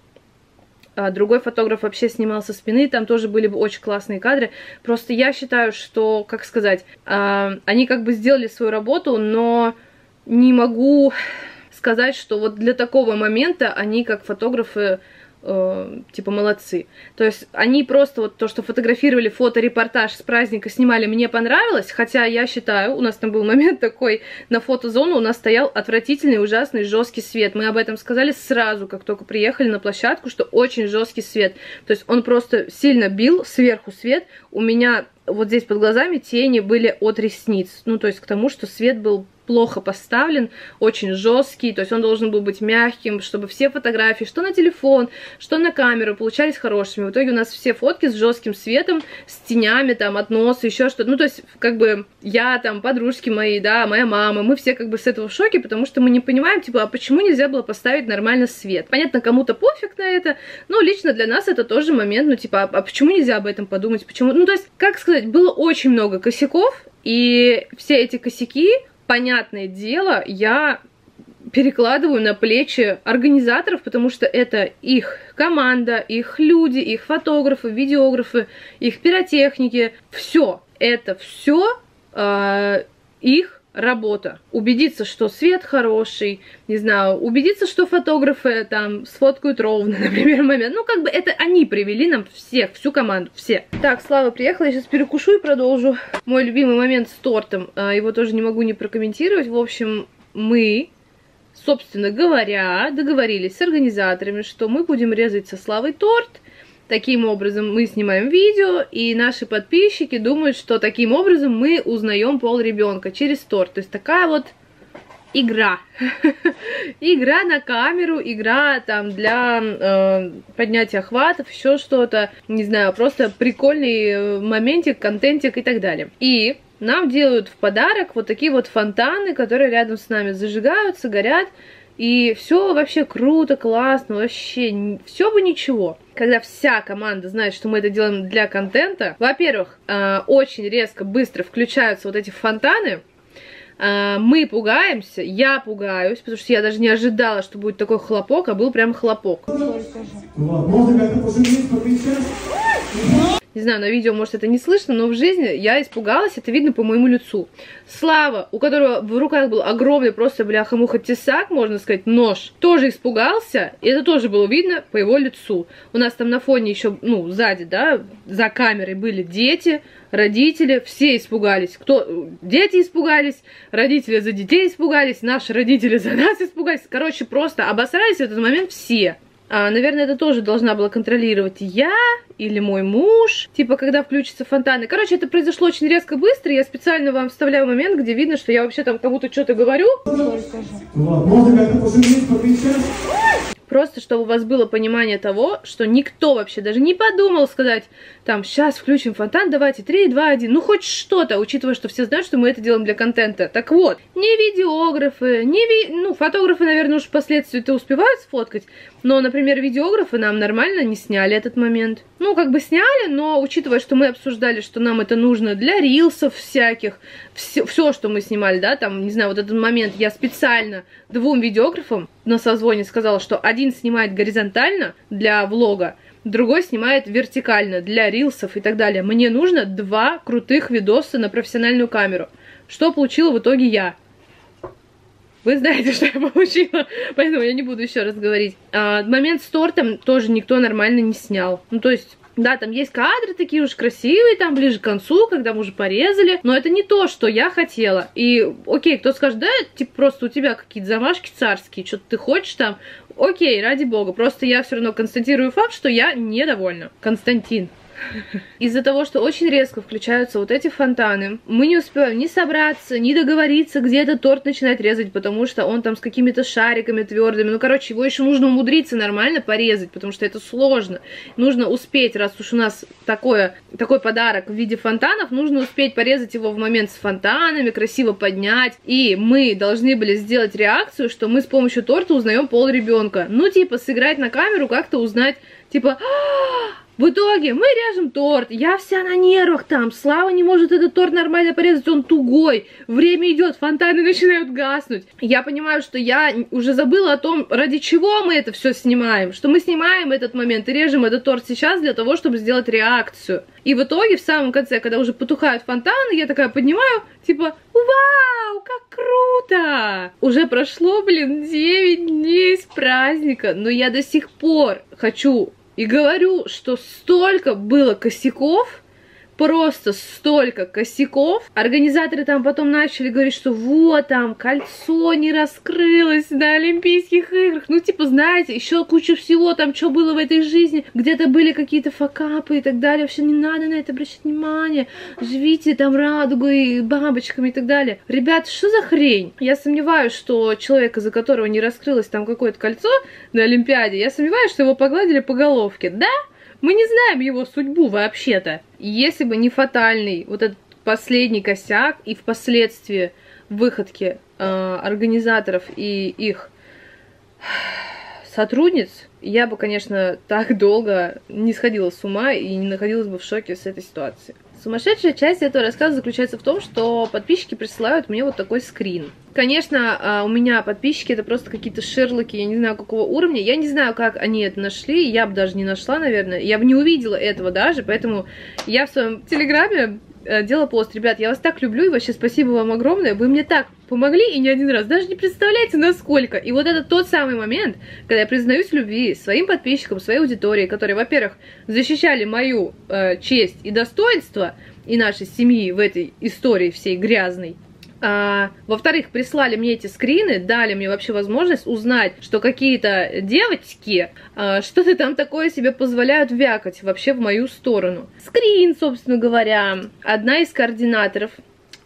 Другой фотограф вообще снимал со спины, там тоже были бы очень классные кадры. Просто я считаю, что, как сказать, они как бы сделали свою работу, но не могу сказать, что вот для такого момента они, как фотографы, типа молодцы. То есть они просто вот то, что фотографировали фоторепортаж с праздника, снимали, мне понравилось, хотя я считаю, у нас там был момент такой, на фотозону у нас стоял отвратительный, ужасный, жесткий свет. Мы об этом сказали сразу, как только приехали на площадку, что очень жесткий свет. То есть он просто сильно бил сверху свет. У меня вот здесь под глазами тени были от ресниц. Ну, то есть к тому, что свет был плохо поставлен, очень жесткий, то есть он должен был быть мягким, чтобы все фотографии, что на телефон, что на камеру, получались хорошими. В итоге у нас все фотки с жестким светом, с тенями там от носа, еще что-то. Ну, то есть, как бы, я там, подружки мои, да, моя мама, мы все как бы с этого в шоке, потому что мы не понимаем, типа, а почему нельзя было поставить нормально свет? Понятно, кому-то пофиг на это, но лично для нас это тоже момент, ну, типа, а почему нельзя об этом подумать, почему? Ну, то есть, как сказать, было очень много косяков, и все эти косяки, понятное дело, я перекладываю на плечи организаторов, потому что это их команда, их люди, их фотографы, видеографы, их пиротехники. Все, это все э, их работа. Убедиться, что свет хороший, не знаю, убедиться, что фотографы там сфоткают ровно, например, момент. Ну, как бы это они привели нам всех, всю команду, все. Так, Слава приехала, я сейчас перекушу и продолжу. Мой любимый момент с тортом, его тоже не могу не прокомментировать. В общем, мы Собственно говоря, договорились с организаторами, что мы будем резать со Славой торт. Таким образом мы снимаем видео, и наши подписчики думают, что таким образом мы узнаем пол ребенка через торт. То есть такая вот игра. Игра на камеру, игра там для э, поднятия охватов, еще что-то. Не знаю, просто прикольный моментик, контентик и так далее. И нам делают в подарок вот такие вот фонтаны, которые рядом с нами зажигаются, горят. И все вообще круто, классно, вообще все бы ничего. Когда вся команда знает, что мы это делаем для контента, во-первых, э, очень резко, быстро включаются вот эти фонтаны. Э, мы пугаемся, я пугаюсь, потому что я даже не ожидала, что будет такой хлопок, а был прям хлопок. Не знаю, на видео, может, это не слышно, но в жизни я испугалась, это видно по моему лицу. Слава, у которого в руках был огромный просто бляха-муха тесак, можно сказать, нож, тоже испугался, и это тоже было видно по его лицу. У нас там на фоне еще, ну, сзади, да, за камерой были дети, родители, все испугались. Кто? Дети испугались, родители за детей испугались, наши родители за нас испугались. Короче, просто обосрались в этот момент все. А, наверное, это тоже должна была контролировать я или мой муж, типа, когда включатся фонтаны. Короче, это произошло очень резко, быстро. Я специально вам вставляю момент, где видно, что я вообще там кому-то что-то говорю. Просто, чтобы у вас было понимание того, что никто вообще даже не подумал сказать, там, сейчас включим фонтан, давайте, три, два, один, ну хоть что-то, учитывая, что все знают, что мы это делаем для контента. Так вот, не видеографы, не ви... ну, фотографы, наверное, уж впоследствии это успевают сфоткать, но, например, видеографы нам нормально не сняли этот момент. Ну, как бы сняли, но, учитывая, что мы обсуждали, что нам это нужно для рилсов всяких, все, все что мы снимали, да, там, не знаю, вот этот момент, я специально двум видеографам на созвоне сказала, что один снимает горизонтально для влога, другой снимает вертикально для рилсов и так далее. Мне нужно два крутых видоса на профессиональную камеру. Что получила в итоге я? Вы знаете, что я получила, поэтому я не буду еще раз говорить. А, момент с тортом тоже никто нормально не снял. Ну, то есть, да, там есть кадры такие уж красивые, там ближе к концу, когда мы уже порезали, но это не то, что я хотела. И, окей, кто скажет, да, типа, просто у тебя какие-то замашки царские, что-то ты хочешь там. Окей, ради бога, просто я все равно констатирую факт, что я недовольна. Константин. Из-за того, что очень резко включаются вот эти фонтаны, мы не успеваем ни собраться, ни договориться, где этот торт начинать резать, потому что он там с какими-то шариками твердыми. Ну, короче, его еще нужно умудриться нормально порезать, потому что это сложно. Нужно успеть, раз уж у нас такое, такой подарок в виде фонтанов, нужно успеть порезать его в момент с фонтанами, красиво поднять. И мы должны были сделать реакцию, что мы с помощью торта узнаем пол ребенка. Ну, типа, сыграть на камеру, как-то узнать, типа... В итоге мы режем торт, я вся на нервах там, Слава не может этот торт нормально порезать, он тугой, время идет, фонтаны начинают гаснуть. Я понимаю, что я уже забыла о том, ради чего мы это все снимаем, что мы снимаем этот момент и режем этот торт сейчас для того, чтобы сделать реакцию. И в итоге, в самом конце, когда уже потухают фонтаны, я такая поднимаю, типа, вау, как круто! Уже прошло, блин, девять дней с праздника, но я до сих пор хочу... И говорю, что столько было косяков, просто столько косяков. Организаторы там потом начали говорить, что вот там кольцо не раскрылось на Олимпийских играх. Ну, типа, знаете, еще куча всего там, что было в этой жизни. Где-то были какие-то факапы и так далее. Вообще не надо на это обращать внимание. Живите там радугой, бабочками и так далее. Ребят, что за хрень? Я сомневаюсь, что человека, за которого не раскрылось там какое-то кольцо на Олимпиаде, я сомневаюсь, что его погладили по головке, да? Мы не знаем его судьбу вообще-то. Если бы не фатальный вот этот последний косяк и впоследствии выходки э, организаторов и их сотрудниц, я бы, конечно, так долго не сходила с ума и не находилась бы в шоке с этой ситуацией. Сумасшедшая часть этого рассказа заключается в том, что подписчики присылают мне вот такой скрин. Конечно, у меня подписчики это просто какие-то шерлоки, я не знаю какого уровня, я не знаю, как они это нашли, я бы даже не нашла, наверное, я бы не увидела этого даже, поэтому я в своем телеграме делала пост. Ребят, я вас так люблю и вообще спасибо вам огромное, вы мне так помогли и не один раз, даже не представляете, насколько. И вот это тот самый момент, когда я признаюсь в любви своим подписчикам, своей аудитории, которые, во-первых, защищали мою э, честь и достоинство и нашей семьи в этой истории всей грязной. Во-вторых, прислали мне эти скрины, дали мне вообще возможность узнать, что какие-то девочки что-то там такое себе позволяют вякать вообще в мою сторону. Скрин, собственно говоря, одна из координаторов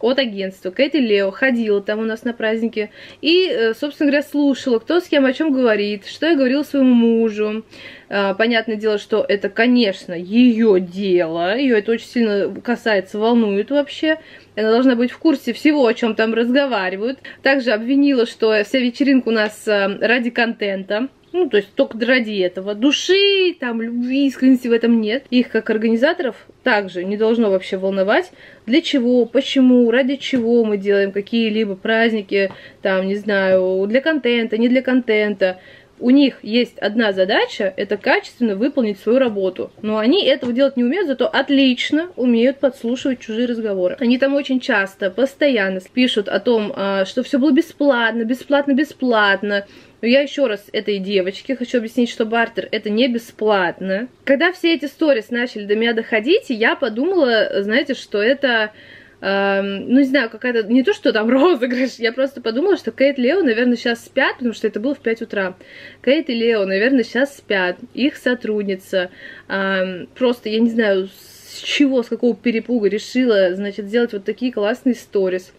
от агентства Кейт и Лео ходила там у нас на празднике и, собственно говоря, слушала, кто с кем о чем говорит, что я говорила своему мужу. Понятное дело, что это, конечно, ее дело, ее это очень сильно касается, волнует вообще. Она должна быть в курсе всего, о чем там разговаривают. Также обвинила, что вся вечеринка у нас ради контента. Ну, то есть только ради этого. Души, там, любви, искренности в этом нет. Их, как организаторов, также не должно вообще волновать, для чего, почему, ради чего мы делаем какие-либо праздники, там, не знаю, для контента, не для контента. У них есть одна задача, это качественно выполнить свою работу. Но они этого делать не умеют, зато отлично умеют подслушивать чужие разговоры. Они там очень часто, постоянно пишут о том, что все было бесплатно, бесплатно, бесплатно. Но я еще раз этой девочке хочу объяснить, что бартер это не бесплатно. Когда все эти сторис начали до меня доходить, я подумала, знаете, что это... Ну, не знаю, какая-то... Не то, что там розыгрыш. Я просто подумала, что Кейт и Лео, наверное, сейчас спят, потому что это было в пять утра. Кейт и Лео, наверное, сейчас спят. Их сотрудница. Просто, я не знаю, с чего, с какого перепуга решила, значит, сделать вот такие классные сторис.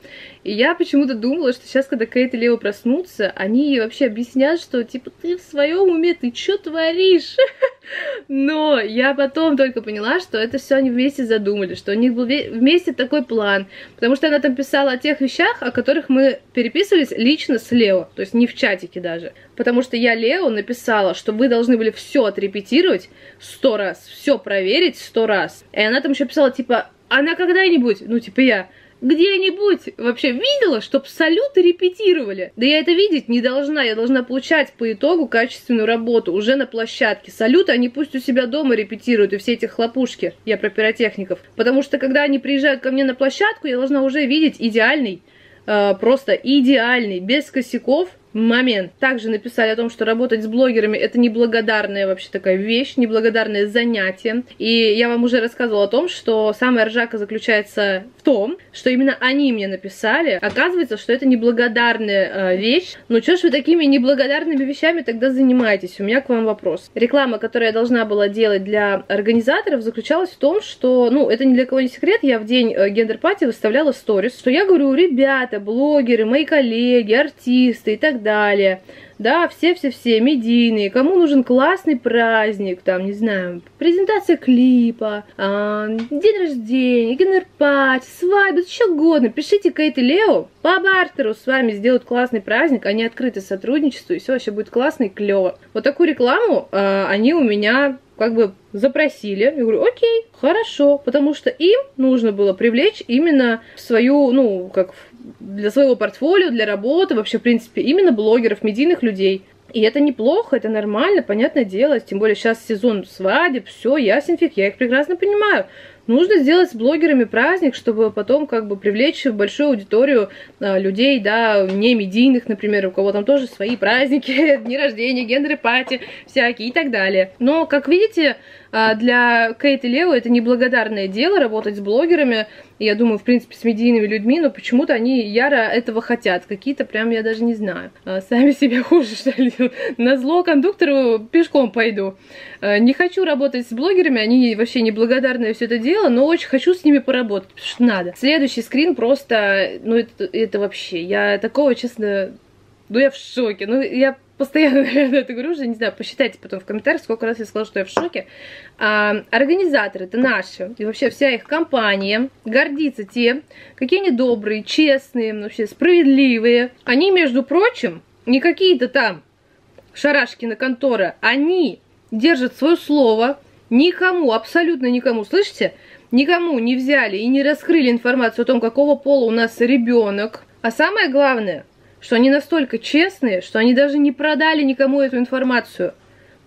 И я почему-то думала, что сейчас, когда Кейт и Лео проснутся, они ей вообще объяснят, что, типа, ты в своем уме, ты что творишь? Но я потом только поняла, что это все они вместе задумали, что у них был вместе такой план. Потому что она там писала о тех вещах, о которых мы переписывались лично с Лео, то есть не в чатике даже. Потому что я Лео написала, что вы должны были все отрепетировать сто раз, все проверить сто раз. И она там еще писала, типа, она когда-нибудь, ну типа я... где-нибудь вообще видела, чтоб салюты репетировали? Да я это видеть не должна, я должна получать по итогу качественную работу уже на площадке. Салюты они пусть у себя дома репетируют, и все эти хлопушки, я про пиротехников. Потому что когда они приезжают ко мне на площадку, я должна уже видеть идеальный, э, просто идеальный, без косяков момент. Также написали о том, что работать с блогерами это неблагодарная вообще такая вещь, неблагодарное занятие. И я вам уже рассказывала о том, что самая ржака заключается в том, что именно они мне написали. Оказывается, что это неблагодарная э, вещь. Ну что ж вы такими неблагодарными вещами тогда занимаетесь? У меня к вам вопрос. Реклама, которую я должна была делать для организаторов, заключалась в том, что, ну, это ни для кого не секрет, я в день э, гендер-пати выставляла сторис, что я говорю, ребята, блогеры, мои коллеги, артисты и так далее. Далее, да, все-все-все медийные, кому нужен классный праздник, там, не знаю, презентация клипа, э, день рождения, гендер-пати, свадьба, что угодно, пишите Кейт и Лео, по бартеру с вами сделают классный праздник, они открыты сотрудничеству, и все вообще будет классно и клево. Вот такую рекламу э, они у меня как бы запросили. Я говорю, окей, хорошо, потому что им нужно было привлечь именно в свою, ну, как для своего портфолио, для работы, вообще, в принципе, именно блогеров, медийных людей. И это неплохо, это нормально, понятное дело, тем более сейчас сезон свадеб, все, ясен фиг, я их прекрасно понимаю. Нужно сделать с блогерами праздник, чтобы потом как бы привлечь большую аудиторию а, людей, да, не медийных, например, у кого там тоже свои праздники, дни рождения, гендер-пати, всякие и так далее. Но, как видите, для Кейт и Лео это неблагодарное дело работать с блогерами, я думаю, в принципе, с медийными людьми, но почему-то они яро этого хотят, какие-то прям, я даже не знаю, сами себя хуже, что ли, назло кондуктору пешком пойду. Не хочу работать с блогерами, они вообще неблагодарное все это дело, но очень хочу с ними поработать, потому что надо. Следующий скрин просто, ну это, это вообще, я такого, честно, ну я в шоке, ну я... Постоянно, наверное, это говорю, уже не знаю, посчитайте потом в комментариях, сколько раз я сказала, что я в шоке. А, организаторы-то наши, и вообще вся их компания, гордится тем, какие они добрые, честные, вообще справедливые. Они, между прочим, не какие-то там шарашкина контора, они держат свое слово никому, абсолютно никому, слышите? Никому не взяли и не раскрыли информацию о том, какого пола у нас ребенок. А самое главное... что они настолько честные, что они даже не продали никому эту информацию.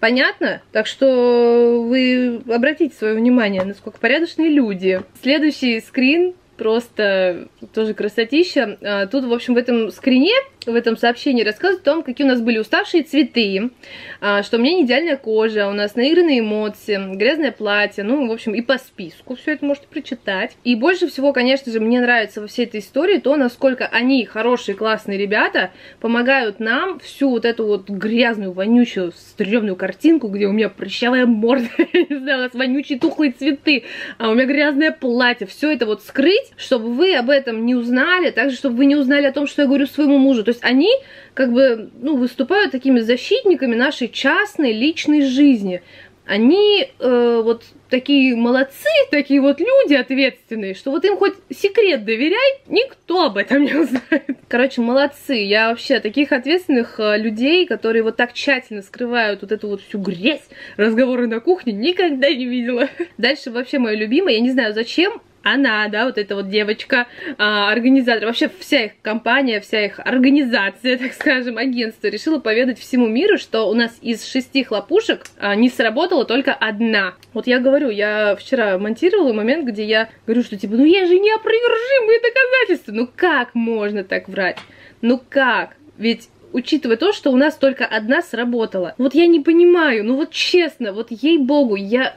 Понятно? Так что вы обратите свое внимание, насколько порядочные люди. Следующий скрин просто тоже красотища. Тут, в общем, в этом скрине в этом сообщении рассказывает о том, какие у нас были уставшие цветы, что у меня не идеальная кожа, у нас наигранные эмоции, грязное платье, ну, в общем, и по списку все это можете прочитать. И больше всего, конечно же, мне нравится во всей этой истории то, насколько они, хорошие, классные ребята, помогают нам всю вот эту вот грязную, вонючую, стрёмную картинку, где у меня прыщавая морда, не знаю, у нас вонючие тухлые цветы, а у меня грязное платье, все это вот скрыть, чтобы вы об этом не узнали, также, чтобы вы не узнали о том, что я говорю своему мужу. То есть они как бы, ну, выступают такими защитниками нашей частной, личной жизни. Они э, вот такие молодцы, такие вот люди ответственные, что вот им хоть секрет доверяй, никто об этом не узнает. Короче, молодцы. Я вообще таких ответственных людей, которые вот так тщательно скрывают вот эту вот всю грязь, разговоры на кухне, никогда не видела. Дальше вообще моя любимая, я не знаю зачем, она, да, вот эта вот девочка, а, организатор, вообще вся их компания, вся их организация, так скажем, агентство, решила поведать всему миру, что у нас из шести хлопушек а, не сработала только одна. Вот я говорю, я вчера монтировала момент, где я говорю, что типа, ну я же неопровержимые доказательства, ну как можно так врать, ну как, ведь... Учитывая то, что у нас только одна сработала. Вот я не понимаю, ну вот честно, вот ей-богу, я...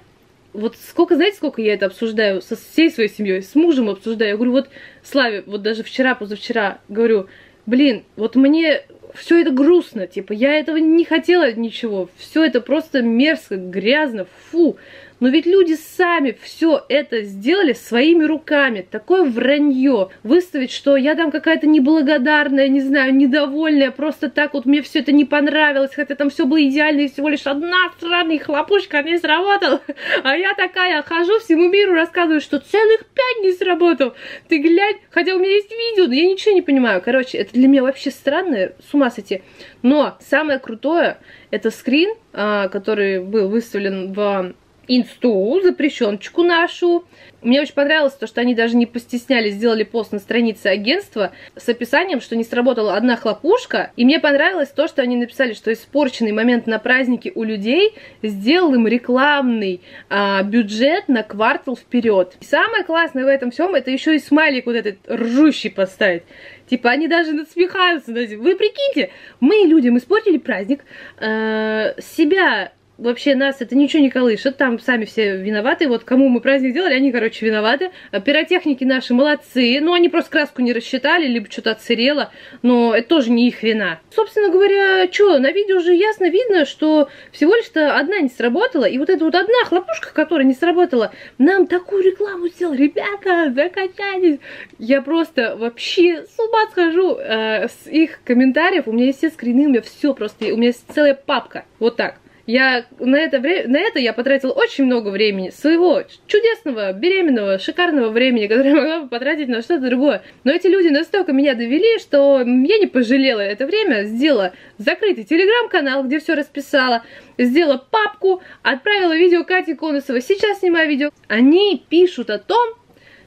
Вот сколько, знаете, сколько я это обсуждаю со всей своей семьей, с мужем обсуждаю. Я говорю, вот Славе, вот даже вчера, позавчера, говорю, блин, вот мне все это грустно, типа, я этого не хотела ничего, все это просто мерзко, грязно, фу. Но ведь люди сами все это сделали своими руками. Такое вранье. Выставить, что я там какая-то неблагодарная, не знаю, недовольная, просто так вот мне все это не понравилось, хотя там все было идеально, и всего лишь одна странная хлопушка не сработала. А я такая хожу всему миру, рассказываю, что целых пять не сработал. Ты глянь, хотя у меня есть видео, но я ничего не понимаю. Короче, это для меня вообще странно, с ума сойти. Но самое крутое, это скрин, который был выставлен в... инсту, запрещеночку нашу. Мне очень понравилось то, что они даже не постеснялись, сделали пост на странице агентства с описанием, что не сработала одна хлопушка. И мне понравилось то, что они написали, что испорченный момент на празднике у людей сделал им рекламный а, бюджет на квартал вперед. И самое классное в этом всем, это еще и смайлик вот этот ржущий поставить. Типа, они даже насмехаются. Вы прикиньте, мы людям испортили праздник, э, себя... Вообще нас это ничего не колышет, там сами все виноваты, вот кому мы праздник делали, они, короче, виноваты. Пиротехники наши молодцы, ну они просто краску не рассчитали, либо что-то отсырело, но это тоже не их вина. Собственно говоря, что, на видео уже ясно видно, что всего лишь-то одна не сработала, и вот эта вот одна хлопушка, которая не сработала, нам такую рекламу сделала, ребята, закачайтесь. Я просто вообще с ума схожу э, с их комментариев, у меня есть все скрины, у меня все просто, у меня есть целая папка, вот так. Я на это, на это я потратила очень много времени, своего чудесного, беременного, шикарного времени, которое я могла бы потратить на что-то другое. Но эти люди настолько меня довели, что я не пожалела это время, сделала закрытый телеграм-канал, где все расписала, сделала папку, отправила видео Кате Конусовой, сейчас снимаю видео. Они пишут о том,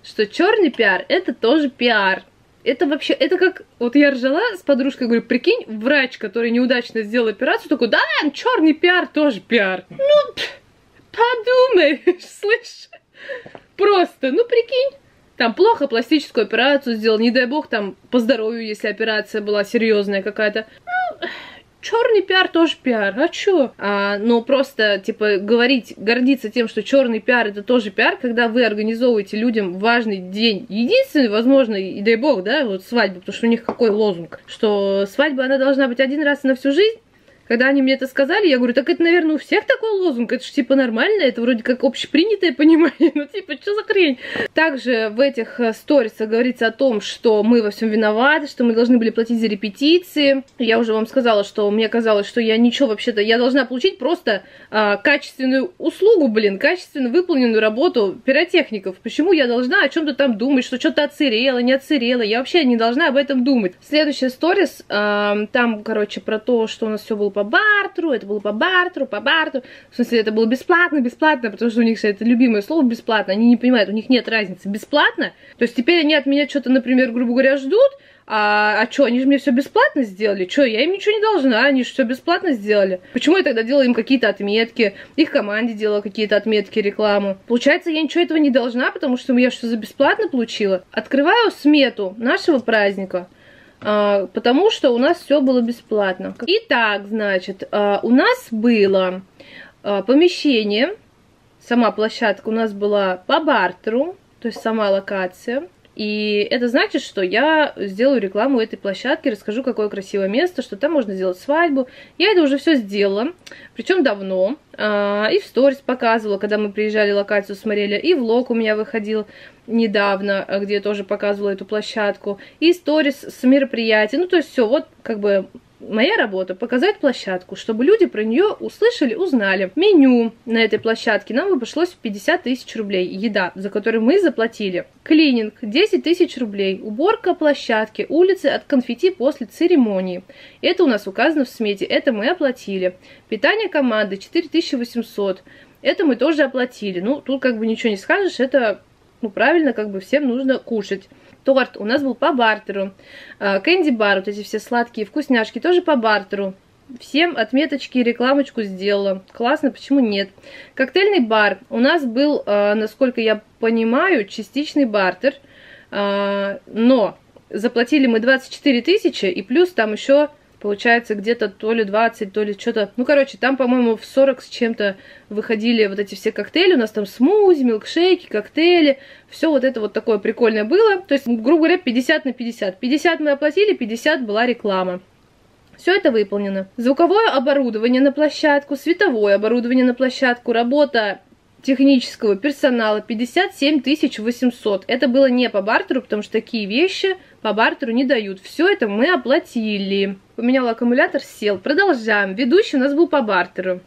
что черный пиар – это тоже пиар. Это вообще, это как, вот я ржала с подружкой, говорю, прикинь, врач, который неудачно сделал операцию, такой, да, черный пиар тоже пиар. Ну, подумаешь, слышь, просто, ну прикинь, там плохо пластическую операцию сделал, не дай бог, там, по здоровью, если операция была серьезная какая-то, ну... Черный пиар тоже пиар, а чё? А, ну, просто, типа, говорить, гордиться тем, что черный пиар это тоже пиар, когда вы организовываете людям важный день. Единственный, возможно, и дай бог, да, вот свадьба, потому что у них какой лозунг, что свадьба, она должна быть один раз на всю жизнь. Когда они мне это сказали, я говорю, так это, наверное, у всех такой лозунг, это же типа нормально, это вроде как общепринятое понимание, ну типа, что за хрень? Также в этих сторисах говорится о том, что мы во всем виноваты, что мы должны были платить за репетиции. Я уже вам сказала, что мне казалось, что я ничего вообще-то, я должна получить просто а, качественную услугу, блин, качественно выполненную работу пиротехников. Почему я должна о чем-то там думать, что что-то отсырело, не отсырело, я вообще не должна об этом думать. Следующая сторис, а, там, короче, про то, что у нас все было по бартеру, это было по бартеру, по бартеру, в смысле, это было бесплатно, бесплатно, потому что у них же это любимое слово бесплатно, они не понимают, у них нет разницы, бесплатно, то есть теперь они от меня что-то, например, грубо говоря, ждут, а, а что, они же мне все бесплатно сделали, что, я им ничего не должна, они же все бесплатно сделали, почему я тогда делала им какие-то отметки, их команде делала какие-то отметки, рекламу, получается, я ничего этого не должна, потому что я что-то за бесплатно получила. Открываю смету нашего праздника, потому что у нас все было бесплатно. Итак, значит, у нас было помещение, сама площадка у нас была по бартеру, то есть сама локация. И это значит, что я сделаю рекламу этой площадки, расскажу, какое красивое место, что там можно сделать свадьбу. Я это уже все сделала, причем давно. И в сторис показывала, когда мы приезжали, локацию смотрели. И влог у меня выходил недавно, где я тоже показывала эту площадку. И сторис с мероприятий. Ну, то есть все, вот как бы... Моя работа — показать площадку, чтобы люди про нее услышали, узнали. Меню на этой площадке нам обошлось в пятьдесят тысяч рублей. Еда, за которую мы заплатили. Клининг — десять тысяч рублей. Уборка площадки, улицы от конфетти после церемонии. Это у нас указано в смете, это мы оплатили. Питание команды — четыре тысячи восемьсот. Это мы тоже оплатили. Ну, тут как бы ничего не скажешь, это... Ну, правильно, как бы всем нужно кушать. Торт у нас был по бартеру. Кэнди-бар, вот эти все сладкие вкусняшки, тоже по бартеру. Всем отметочки, рекламочку сделала. Классно, почему нет? Коктейльный бар у нас был, насколько я понимаю, частичный бартер. Но заплатили мы двадцать четыре тысячи, и плюс там еще... Получается, где-то то ли двадцать, то ли что-то... Ну, короче, там, по-моему, в сорок с чем-то выходили вот эти все коктейли. У нас там смузи, милкшейки, коктейли. Все вот это вот такое прикольное было. То есть, грубо говоря, пятьдесят на пятьдесят. пятьдесят мы оплатили, пятьдесят была реклама. Все это выполнено. Звуковое оборудование на площадку, световое оборудование на площадку, работа технического персонала — пятьдесят семь тысяч восемьсот. Это было не по бартеру, потому что такие вещи по бартеру не дают. Все это мы оплатили. Поменяла аккумулятор, сел. Продолжаем. Ведущий у нас был по бартеру.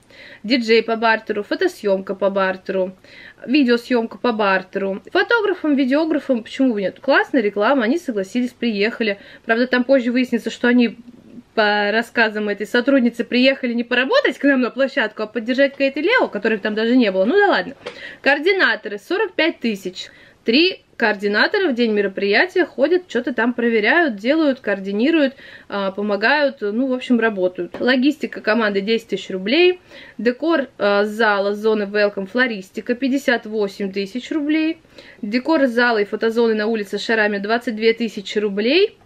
Диджей по бартеру, фотосъемка по бартеру, видеосъемка по бартеру. Фотографам, видеографам, почему бы нет? Классная реклама, они согласились, приехали. Правда, там позже выяснится, что они... По рассказам этой сотрудницы приехали не поработать к нам на площадку, а поддержать Кейт и Лео, которых там даже не было. Ну да ладно. Координаторы — сорок пять тысяч. Три координатора в день мероприятия ходят, что-то там проверяют, делают, координируют, помогают, ну, в общем, работают. Логистика команды — десять тысяч рублей. Декор зала, зоны Welcome, флористика — пятьдесят восемь тысяч рублей. Декор зала и фотозоны на улице шарами — двадцать две тысячи рублей.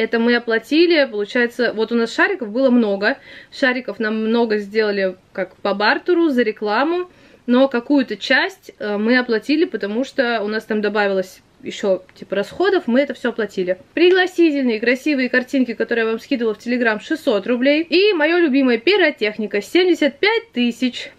Это мы оплатили, получается, вот у нас шариков было много. Шариков нам много сделали как по бартеру, за рекламу. Но какую-то часть мы оплатили, потому что у нас там добавилось еще типа расходов, мы это все оплатили. Пригласительные красивые картинки, которые я вам скидывала в Telegram, шестьсот рублей. И моя любимая пиротехника — семьдесят пять тысяч.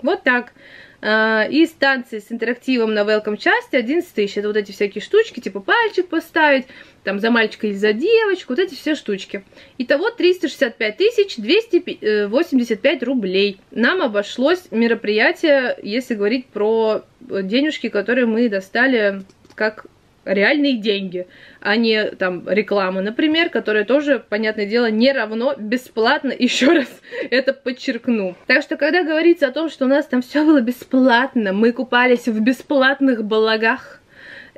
Вот так. И станции с интерактивом на Welcome части — одиннадцать тысяч. Это вот эти всякие штучки, типа пальчик поставить, там за мальчика или за девочку, вот эти все штучки. Итого триста шестьдесят пять тысяч двести восемьдесят пять рублей. Нам обошлось мероприятие, если говорить про денежки, которые мы достали как реальные деньги, а не там реклама, например, которая тоже, понятное дело, не равно бесплатно, еще раз это подчеркну. Так что, когда говорится о том, что у нас там все было бесплатно, мы купались в бесплатных балагах,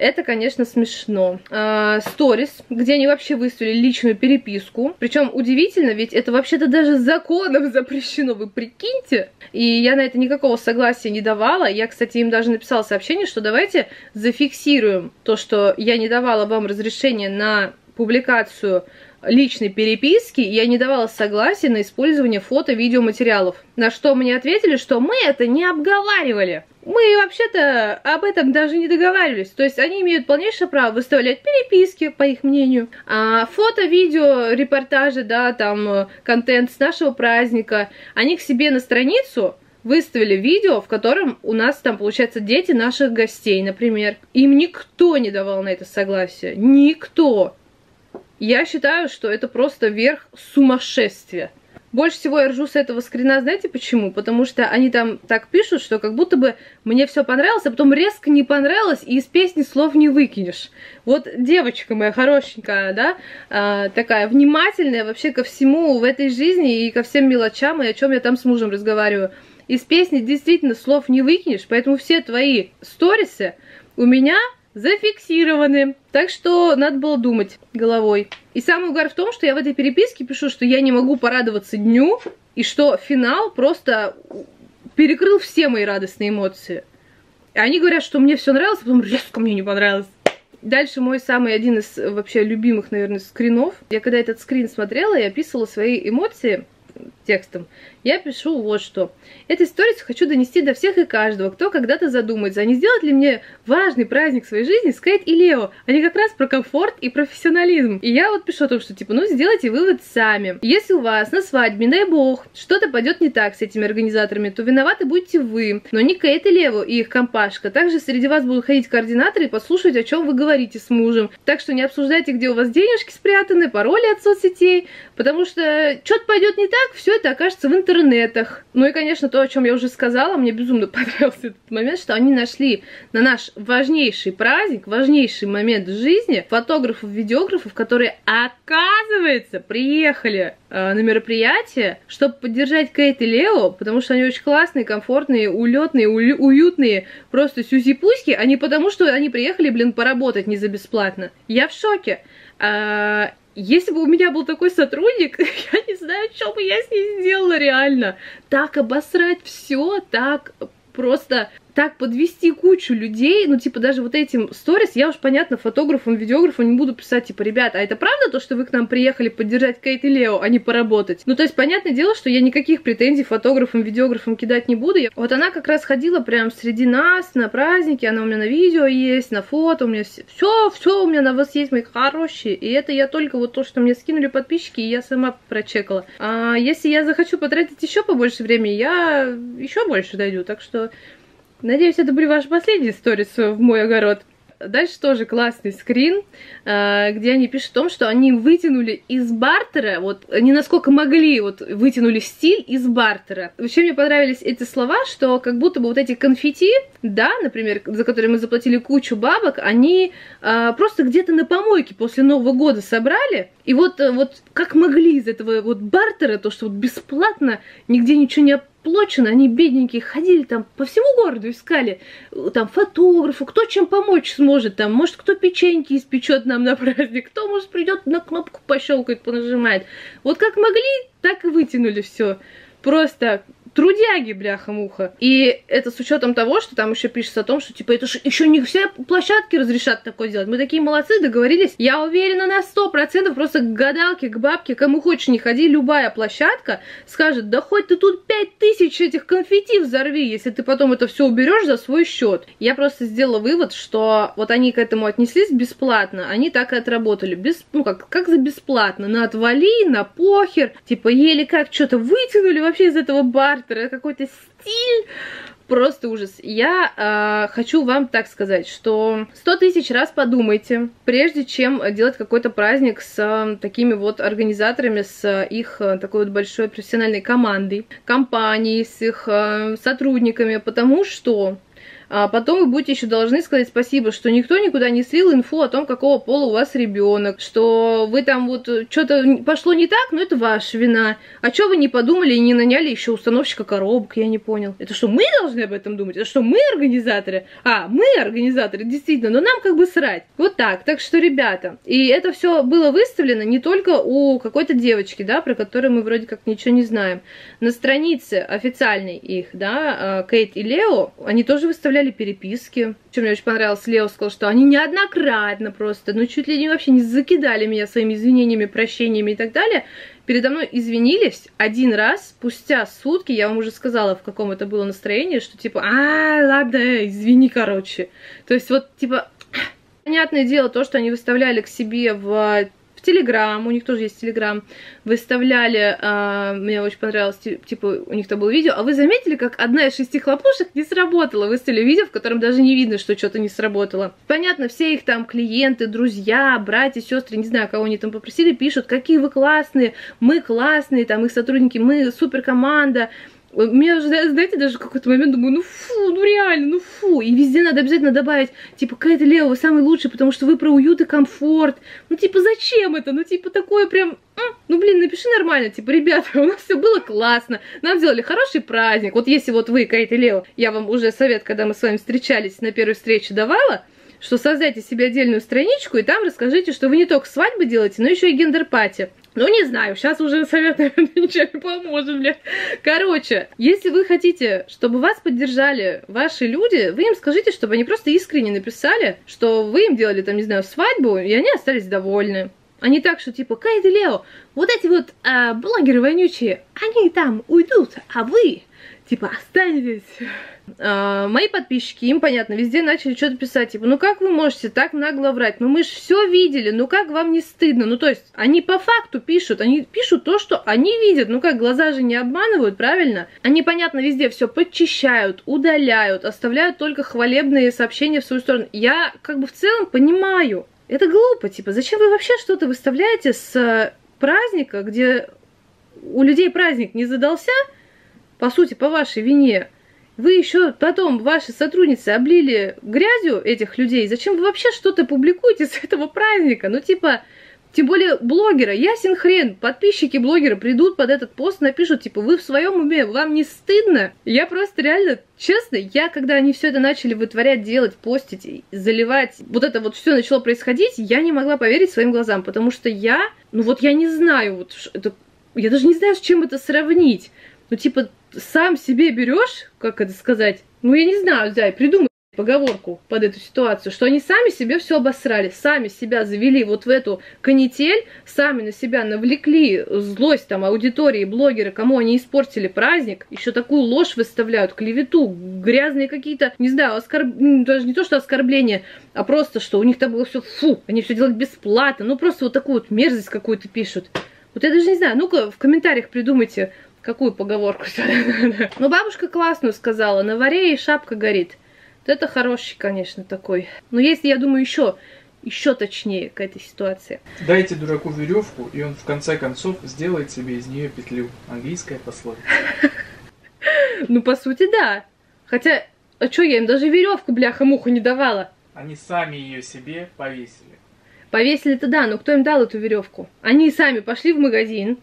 это, конечно, смешно. Сторис, где они вообще выставили личную переписку. Причем удивительно, ведь это вообще-то даже законом запрещено, вы прикиньте. И я на это никакого согласия не давала. Я, кстати, им даже написала сообщение, что давайте зафиксируем то, что я не давала вам разрешения на публикацию личной переписки, я не давала согласия на использование фото-видеоматериалов. На что мне ответили, что мы это не обговаривали. Мы вообще-то об этом даже не договаривались. То есть они имеют полнейшее право выставлять переписки, по их мнению. А фото, видео, репортажи, да, там, контент с нашего праздника. Они к себе на страницу выставили видео, в котором у нас там, получается, дети наших гостей, например. Им никто не давал на это согласия. Никто. Я считаю, что это просто верх сумасшествия. Больше всего я ржу с этого скрина, знаете почему? Потому что они там так пишут, что как будто бы мне все понравилось, а потом резко не понравилось, и из песни слов не выкинешь. Вот девочка моя хорошенькая, да, а, такая внимательная вообще ко всему в этой жизни и ко всем мелочам, и о чем я там с мужем разговариваю. Из песни действительно слов не выкинешь, поэтому все твои сторисы у меня... зафиксированы. Так что надо было думать головой. И самый угар в том, что я в этой переписке пишу, что я не могу порадоваться дню, и что финал просто перекрыл все мои радостные эмоции. И они говорят, что мне все нравилось, а потом резко мне не понравилось. Дальше мой самый один из вообще любимых, наверное, скринов. Я когда этот скрин смотрела, я описывала свои эмоции текстом. Я пишу вот что. Эту историю хочу донести до всех и каждого, кто когда-то задумается, а не сделать ли мне важный праздник своей жизни с Кейт и Лео. Они как раз про комфорт и профессионализм. И я вот пишу о том, что типа, ну сделайте вывод сами. Если у вас на свадьбе, дай бог, что-то пойдет не так с этими организаторами, то виноваты будете вы, но не Кейт и Лео и их компашка. Также среди вас будут ходить координаторы и послушать, о чем вы говорите с мужем. Так что не обсуждайте, где у вас денежки спрятаны, пароли от соцсетей, потому что что-то пойдет не так, все это окажется в интернете. интернетах. Ну и, конечно, то, о чем я уже сказала, мне безумно понравился этот момент, что они нашли на наш важнейший праздник, важнейший момент в жизни фотографов, видеографов, которые, оказывается, приехали э, на мероприятие, чтобы поддержать Кейт и Лео, потому что они очень классные, комфортные, улетные, уютные, просто сюзи-пуськи, а не потому, что они приехали, блин, поработать не за бесплатно. Я в шоке. А если бы у меня был такой сотрудник, я не знаю, что бы я с ней сделала реально. Так обосрать все, так просто, так подвести кучу людей. Ну, типа, даже вот этим сторис, я уж, понятно, фотографам, видеографам не буду писать, типа, ребята, а это правда то, что вы к нам приехали поддержать Кейт и Лео, а не поработать? Ну, то есть, понятное дело, что я никаких претензий фотографам, видеографам кидать не буду. Я... Вот она как раз ходила прям среди нас на праздники, она у меня на видео есть, на фото, у меня все, все, все у меня на вас есть, мои хорошие. И это я только вот то, что мне скинули подписчики, и я сама прочекала. А если я захочу потратить еще побольше времени, я еще больше дойду, так что... Надеюсь, это были ваши последние сторис в мой огород. Дальше тоже классный скрин, где они пишут о том, что они вытянули из бартера, вот они насколько могли, вот вытянули стиль из бартера. Вообще мне понравились эти слова, что как будто бы вот эти конфетти, да, например, за которые мы заплатили кучу бабок, они а, просто где-то на помойке после Нового года собрали, и вот, вот как могли из этого вот бартера, то, что вот бесплатно нигде ничего не плочено, они, бедненькие, ходили там по всему городу, искали там фотографу, кто чем помочь сможет, там, может, кто печеньки испечет нам на праздник, кто, может, придет на кнопку пощелкает, понажимает. Вот как могли, так и вытянули все. Просто трудяги, бляха-муха. И это с учетом того, что там еще пишется о том, что типа это ж еще не все площадки разрешат такое делать. Мы такие молодцы, договорились. Я уверена на сто процентов, просто к гадалке, к бабке, кому хочешь не ходи, любая площадка скажет, да хоть ты тут пять тысяч этих конфетти взорви, если ты потом это все уберешь за свой счет. Я просто сделала вывод, что вот они к этому отнеслись бесплатно, они так и отработали. Без, ну как, как за бесплатно? На отвали, на похер, типа еле как что-то вытянули вообще из этого бар. Какой-то стиль, просто ужас. Я э, хочу вам так сказать, что сто тысяч раз подумайте, прежде чем делать какой-то праздник с э, такими вот организаторами, с э, их э, такой вот большой профессиональной командой, компанией, с их э, сотрудниками, потому что а потом вы будете еще должны сказать спасибо, что никто никуда не слил инфу о том, какого пола у вас ребенок, что вы там вот что-то пошло не так, но это ваша вина. А что вы не подумали и не наняли еще установщика коробок, я не понял. Это что, мы должны об этом думать? Это что, мы организаторы? А, мы организаторы, действительно, но нам как бы срать. Вот так. Так что, ребята, и это все было выставлено не только у какой-то девочки, да, про которую мы вроде как ничего не знаем. На странице официальной их, да, Кейт и Лео, они тоже выставляют переписки. Что мне очень понравилось, Лео сказал, что они неоднократно просто, ну чуть ли не вообще не закидали меня своими извинениями, прощениями и так далее. Передо мной извинились один раз, спустя сутки, я вам уже сказала, в каком это было настроении, что типа, а, ладно, извини, короче. То есть вот, типа, понятное дело, то, что они выставляли к себе в... в Telegram, у них тоже есть Telegram, выставляли, э, мне очень понравилось, типа, у них там было видео, а вы заметили, как одна из шести хлопушек не сработала? Выставили видео, в котором даже не видно, что что-то не сработало. Понятно, все их там клиенты, друзья, братья, сестры, не знаю, кого они там попросили, пишут, какие вы классные, мы классные, там, их сотрудники, мы супер команда. Меня уже, знаете, даже в какой-то момент думаю, ну фу, ну реально, ну фу. И везде надо обязательно добавить, типа, Кейт и Лео, вы самый лучший, потому что вы про уют и комфорт. Ну типа, зачем это? Ну типа, такое прям... Ну, блин, напиши нормально, типа, ребята, у нас все было классно, нам сделали хороший праздник. Вот если вот вы, Кейт и Лео, я вам уже совет, когда мы с вами встречались на первой встрече давала, что создайте себе отдельную страничку и там расскажите, что вы не только свадьбы делаете, но еще и гендерпати. Ну, не знаю, сейчас уже совет, наверное, ничего не поможет, бля. Короче, если вы хотите, чтобы вас поддержали ваши люди, вы им скажите, чтобы они просто искренне написали, что вы им делали, там, не знаю, свадьбу, и они остались довольны. А не так, что типа, Кейт и Лео, вот эти вот э, блогеры вонючие, они там уйдут, а вы, типа, останетесь. Э, мои подписчики, им, понятно, везде начали что-то писать, типа, ну как вы можете так нагло врать? Ну мы ж все видели, ну как вам не стыдно? Ну то есть, они по факту пишут, они пишут то, что они видят, ну как, глаза же не обманывают, правильно? Они, понятно, везде все подчищают, удаляют, оставляют только хвалебные сообщения в свою сторону. Я, как бы, в целом понимаю. Это глупо, типа, зачем вы вообще что-то выставляете с праздника, где у людей праздник не задался, по сути, по вашей вине, вы еще потом, ваши сотрудницы, облили грязью этих людей, зачем вы вообще что-то публикуете с этого праздника, ну, типа, тем более блогера, ясен хрен, подписчики блогера придут под этот пост, напишут, типа, вы в своем уме, вам не стыдно? Я просто реально, честно, я, когда они все это начали вытворять, делать, постить, заливать, вот это вот все начало происходить, я не могла поверить своим глазам, потому что я, ну вот я не знаю, вот это, я даже не знаю, с чем это сравнить. Ну, типа, сам себе берешь, как это сказать, ну, я не знаю, да, придумай поговорку под эту ситуацию, что они сами себе все обосрали, сами себя завели вот в эту канитель, сами на себя навлекли злость там аудитории, блогеры, кому они испортили праздник, еще такую ложь выставляют, клевету, грязные какие-то, не знаю, оскорб... даже не то, что оскорбления, а просто, что у них там было все, фу, они все делают бесплатно, ну просто вот такую вот мерзость какую-то пишут. Вот я даже не знаю, ну-ка в комментариях придумайте, какую поговорку. Но бабушка классную сказала, на варе и шапка горит. Это хороший, конечно, такой. Но есть, я думаю, еще, еще точнее к этой ситуации. Дайте дураку веревку, и он в конце концов сделает себе из нее петлю. Английская пословица. Ну, по сути, да. Хотя, а что, я им даже веревку, бляха-муха, не давала. Они сами ее себе повесили. Повесили-то да, но кто им дал эту веревку? Они сами пошли в магазин,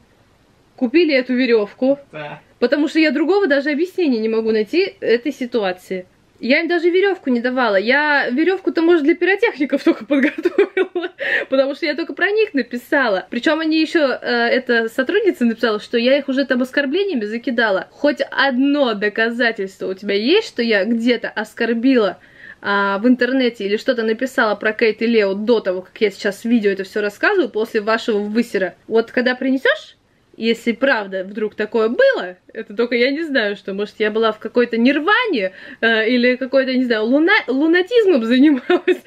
купили эту веревку. Да. Потому что я другого даже объяснения не могу найти этой ситуации. Я им даже веревку не давала. Я веревку-то, может, для пиротехников только подготовила, потому что я только про них написала. Причем они еще, э, эта сотрудница написала, что я их уже там оскорблениями закидала. Хоть одно доказательство у тебя есть, что я где-то оскорбила э, в интернете или что-то написала про Кейт и Лео до того, как я сейчас в видео это все рассказываю, после вашего высера. Вот когда принесешь, если правда вдруг такое было, это только я не знаю, что, может, я была в какой-то нирване э, или какой-то, не знаю, луна... лунатизмом занималась,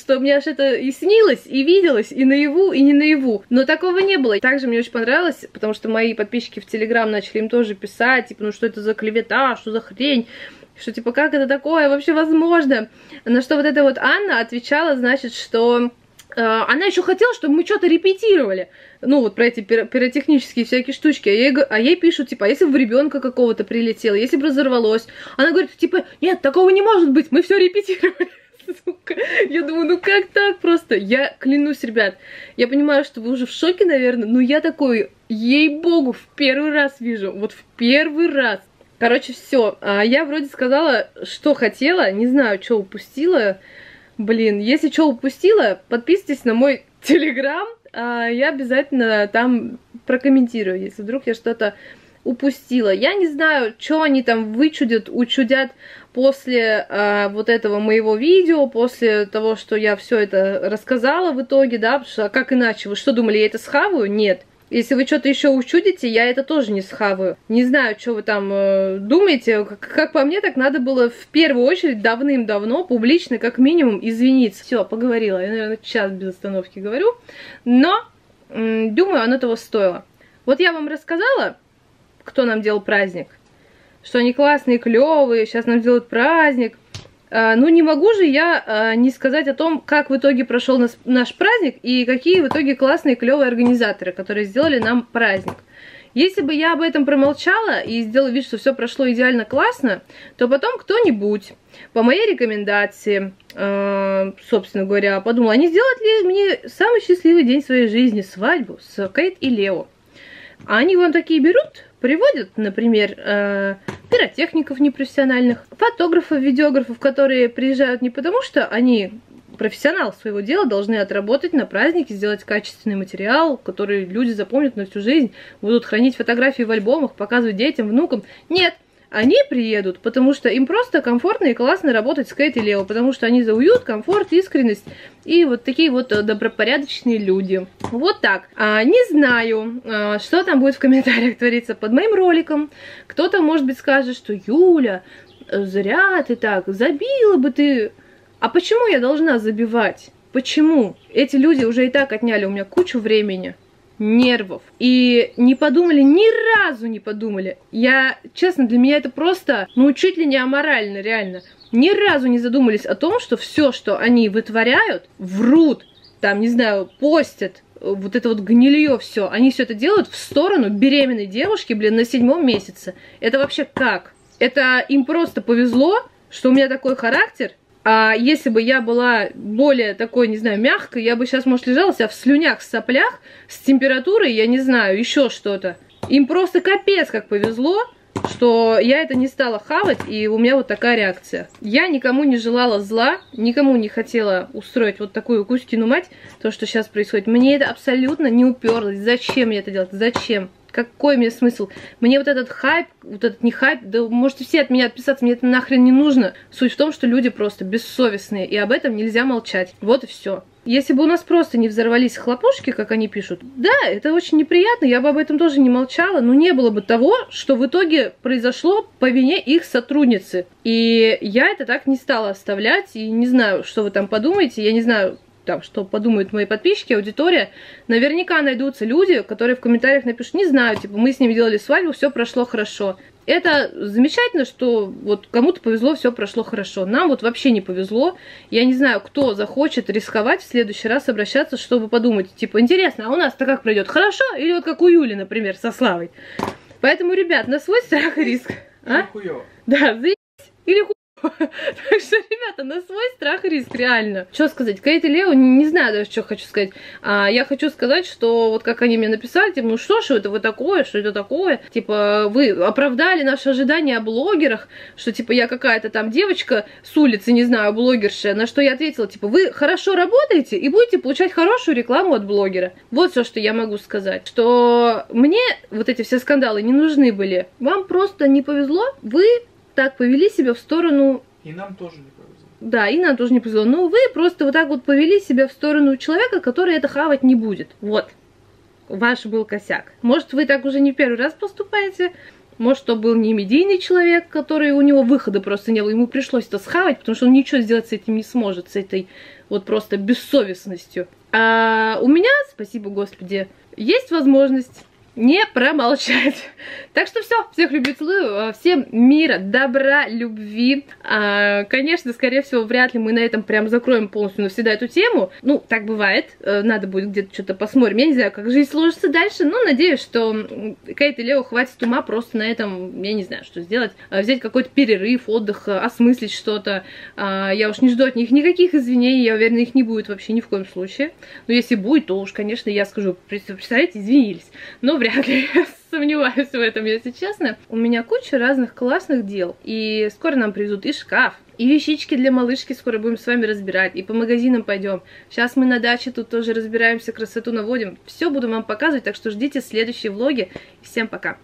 что мне аж это и снилось, и виделось, и наяву, и не наяву. Но такого не было. Также мне очень понравилось, потому что мои подписчики в Telegram начали им тоже писать, типа, ну что это за клевета, что за хрень, что типа как это такое вообще возможно. На что вот эта вот Анна отвечала, значит, что... Она еще хотела, чтобы мы что-то репетировали. Ну, вот про эти пиротехнические всякие штучки. А ей, а ей пишут, типа, а если бы в ребенка какого-то прилетело, если бы разорвалось. Она говорит, типа, нет, такого не может быть, мы все репетировали. Сука. Я думаю, ну как так просто? Я клянусь, ребят, я понимаю, что вы уже в шоке, наверное, но я такой, ей-богу, в первый раз вижу. Вот в первый раз. Короче, все. Я вроде сказала, что хотела, не знаю, что упустила. Блин, если что упустила, подписывайтесь на мой Телеграм, я обязательно там прокомментирую, если вдруг я что-то упустила. Я не знаю, что они там вычудят, учудят после э, вот этого моего видео, после того, что я все это рассказала в итоге, да, потому что как иначе, вы что думали, я это схаваю? Нет. Если вы что-то еще учудите, я это тоже не схаваю. Не знаю, что вы там э, думаете. Как, как по мне, так надо было в первую очередь давным-давно, публично, как минимум, извиниться. Все, поговорила. Я, наверное, час без остановки говорю. Но, э, думаю, оно того стоило. Вот я вам рассказала, кто нам делал праздник. Что они классные, клевые, сейчас нам делают праздник. Э, ну, не могу же я э, не сказать о том, как в итоге прошел нас, наш праздник и какие в итоге классные, клевые организаторы, которые сделали нам праздник. Если бы я об этом промолчала и сделала вид, что все прошло идеально классно, то потом кто-нибудь по моей рекомендации, э, собственно говоря, подумала, а не сделать ли мне самый счастливый день своей жизни, свадьбу с Кейт и Лео. А они вам такие берут, приводят, например, э, пиротехников непрофессиональных, фотографов, видеографов, которые приезжают не потому, что они профессионал своего дела, должны отработать на празднике, сделать качественный материал, который люди запомнят на всю жизнь, будут хранить фотографии в альбомах, показывать детям, внукам. Нет, они приедут, потому что им просто комфортно и классно работать с Кейт и Лео, потому что они за уют, комфорт, искренность и вот такие вот добропорядочные люди. Вот так. А, не знаю, а, что там будет в комментариях твориться под моим роликом. Кто-то, может быть, скажет, что Юля, зря ты так, забила бы ты. А почему я должна забивать? Почему? Эти люди уже и так отняли у меня кучу времени, нервов. И не подумали, ни разу не подумали. Я, честно, для меня это просто, ну, чуть ли не аморально, реально. Ни разу не задумались о том, что все, что они вытворяют, врут, там, не знаю, постят, вот это вот гнилье все. Они все это делают в сторону беременной девушки, блин, на седьмом месяце. Это вообще как? Это им просто повезло, что у меня такой характер. А если бы я была более такой, не знаю, мягкой, я бы сейчас, может, лежала себя в слюнях, соплях, с температурой, я не знаю, еще что-то. Им просто капец как повезло, что я это не стала хавать, и у меня вот такая реакция. Я никому не желала зла, никому не хотела устроить вот такую Кузькину мать, то, что сейчас происходит. Мне это абсолютно не уперлось. Зачем мне это делать? Зачем? Какой мне смысл? Мне вот этот хайп, вот этот не хайп, да можете все от меня отписаться, мне это нахрен не нужно. Суть в том, что люди просто бессовестные, и об этом нельзя молчать. Вот и все. Если бы у нас просто не взорвались хлопушки, как они пишут, да, это очень неприятно, я бы об этом тоже не молчала, но не было бы того, что в итоге произошло по вине их сотрудницы. И я это так не стала оставлять, и не знаю, что вы там подумаете, я не знаю... Там, что подумают мои подписчики, аудитория, наверняка найдутся люди, которые в комментариях напишут, не знаю, типа, мы с ним делали свадьбу, все прошло хорошо. Это замечательно, что вот кому-то повезло, все прошло хорошо. Нам вот вообще не повезло. Я не знаю, кто захочет рисковать в следующий раз обращаться, чтобы подумать, типа, интересно, а у нас-то как пройдет? Хорошо? Или вот как у Юли, например, со Славой. Поэтому, ребят, на свой страх и риск. А? Да, заебись. Или хуй. Так что, ребята, на свой страх и риск, реально. Что сказать? Кейт и Лео, не знаю даже, что хочу сказать. А, я хочу сказать, что вот как они мне написали, типа, ну что ж это вы такое, что это такое? Типа, вы оправдали наши ожидания о блогерах, что, типа, я какая-то там девочка с улицы, не знаю, блогерша, на что я ответила, типа, вы хорошо работаете и будете получать хорошую рекламу от блогера. Вот все, что я могу сказать. Что мне вот эти все скандалы не нужны были. Вам просто не повезло, вы... так повели себя в сторону... И нам тоже не повезло. Да, и нам тоже не повезло. Но вы просто вот так вот повели себя в сторону человека, который это хавать не будет. Вот. Ваш был косяк. Может, вы так уже не в первый раз поступаете. Может, то был не медийный человек, который у него выхода просто не было. Ему пришлось это схавать, потому что он ничего сделать с этим не сможет, с этой вот просто бессовестностью. А у меня, спасибо Господи, есть возможность... не промолчать. Так что все, всех люблю, целую, всем мира, добра, любви. А, конечно, скорее всего, вряд ли мы на этом прям закроем полностью навсегда эту тему. Ну, так бывает, надо будет где-то что-то посмотрим. Я не знаю, как жизнь сложится дальше, но надеюсь, что Кейт и Лео хватит ума просто на этом, я не знаю, что сделать. Взять какой-то перерыв, отдых, осмыслить что-то. А, я уж не жду от них никаких извинений, я уверена, их не будет вообще ни в коем случае. Но если будет, то уж, конечно, я скажу, представляете, извинились. Но вряд ли, я сомневаюсь в этом, если честно. У меня куча разных классных дел. И скоро нам привезут и шкаф, и вещички для малышки скоро будем с вами разбирать. И по магазинам пойдем. Сейчас мы на даче тут тоже разбираемся, красоту наводим. Все буду вам показывать, так что ждите следующие влоги. Всем пока!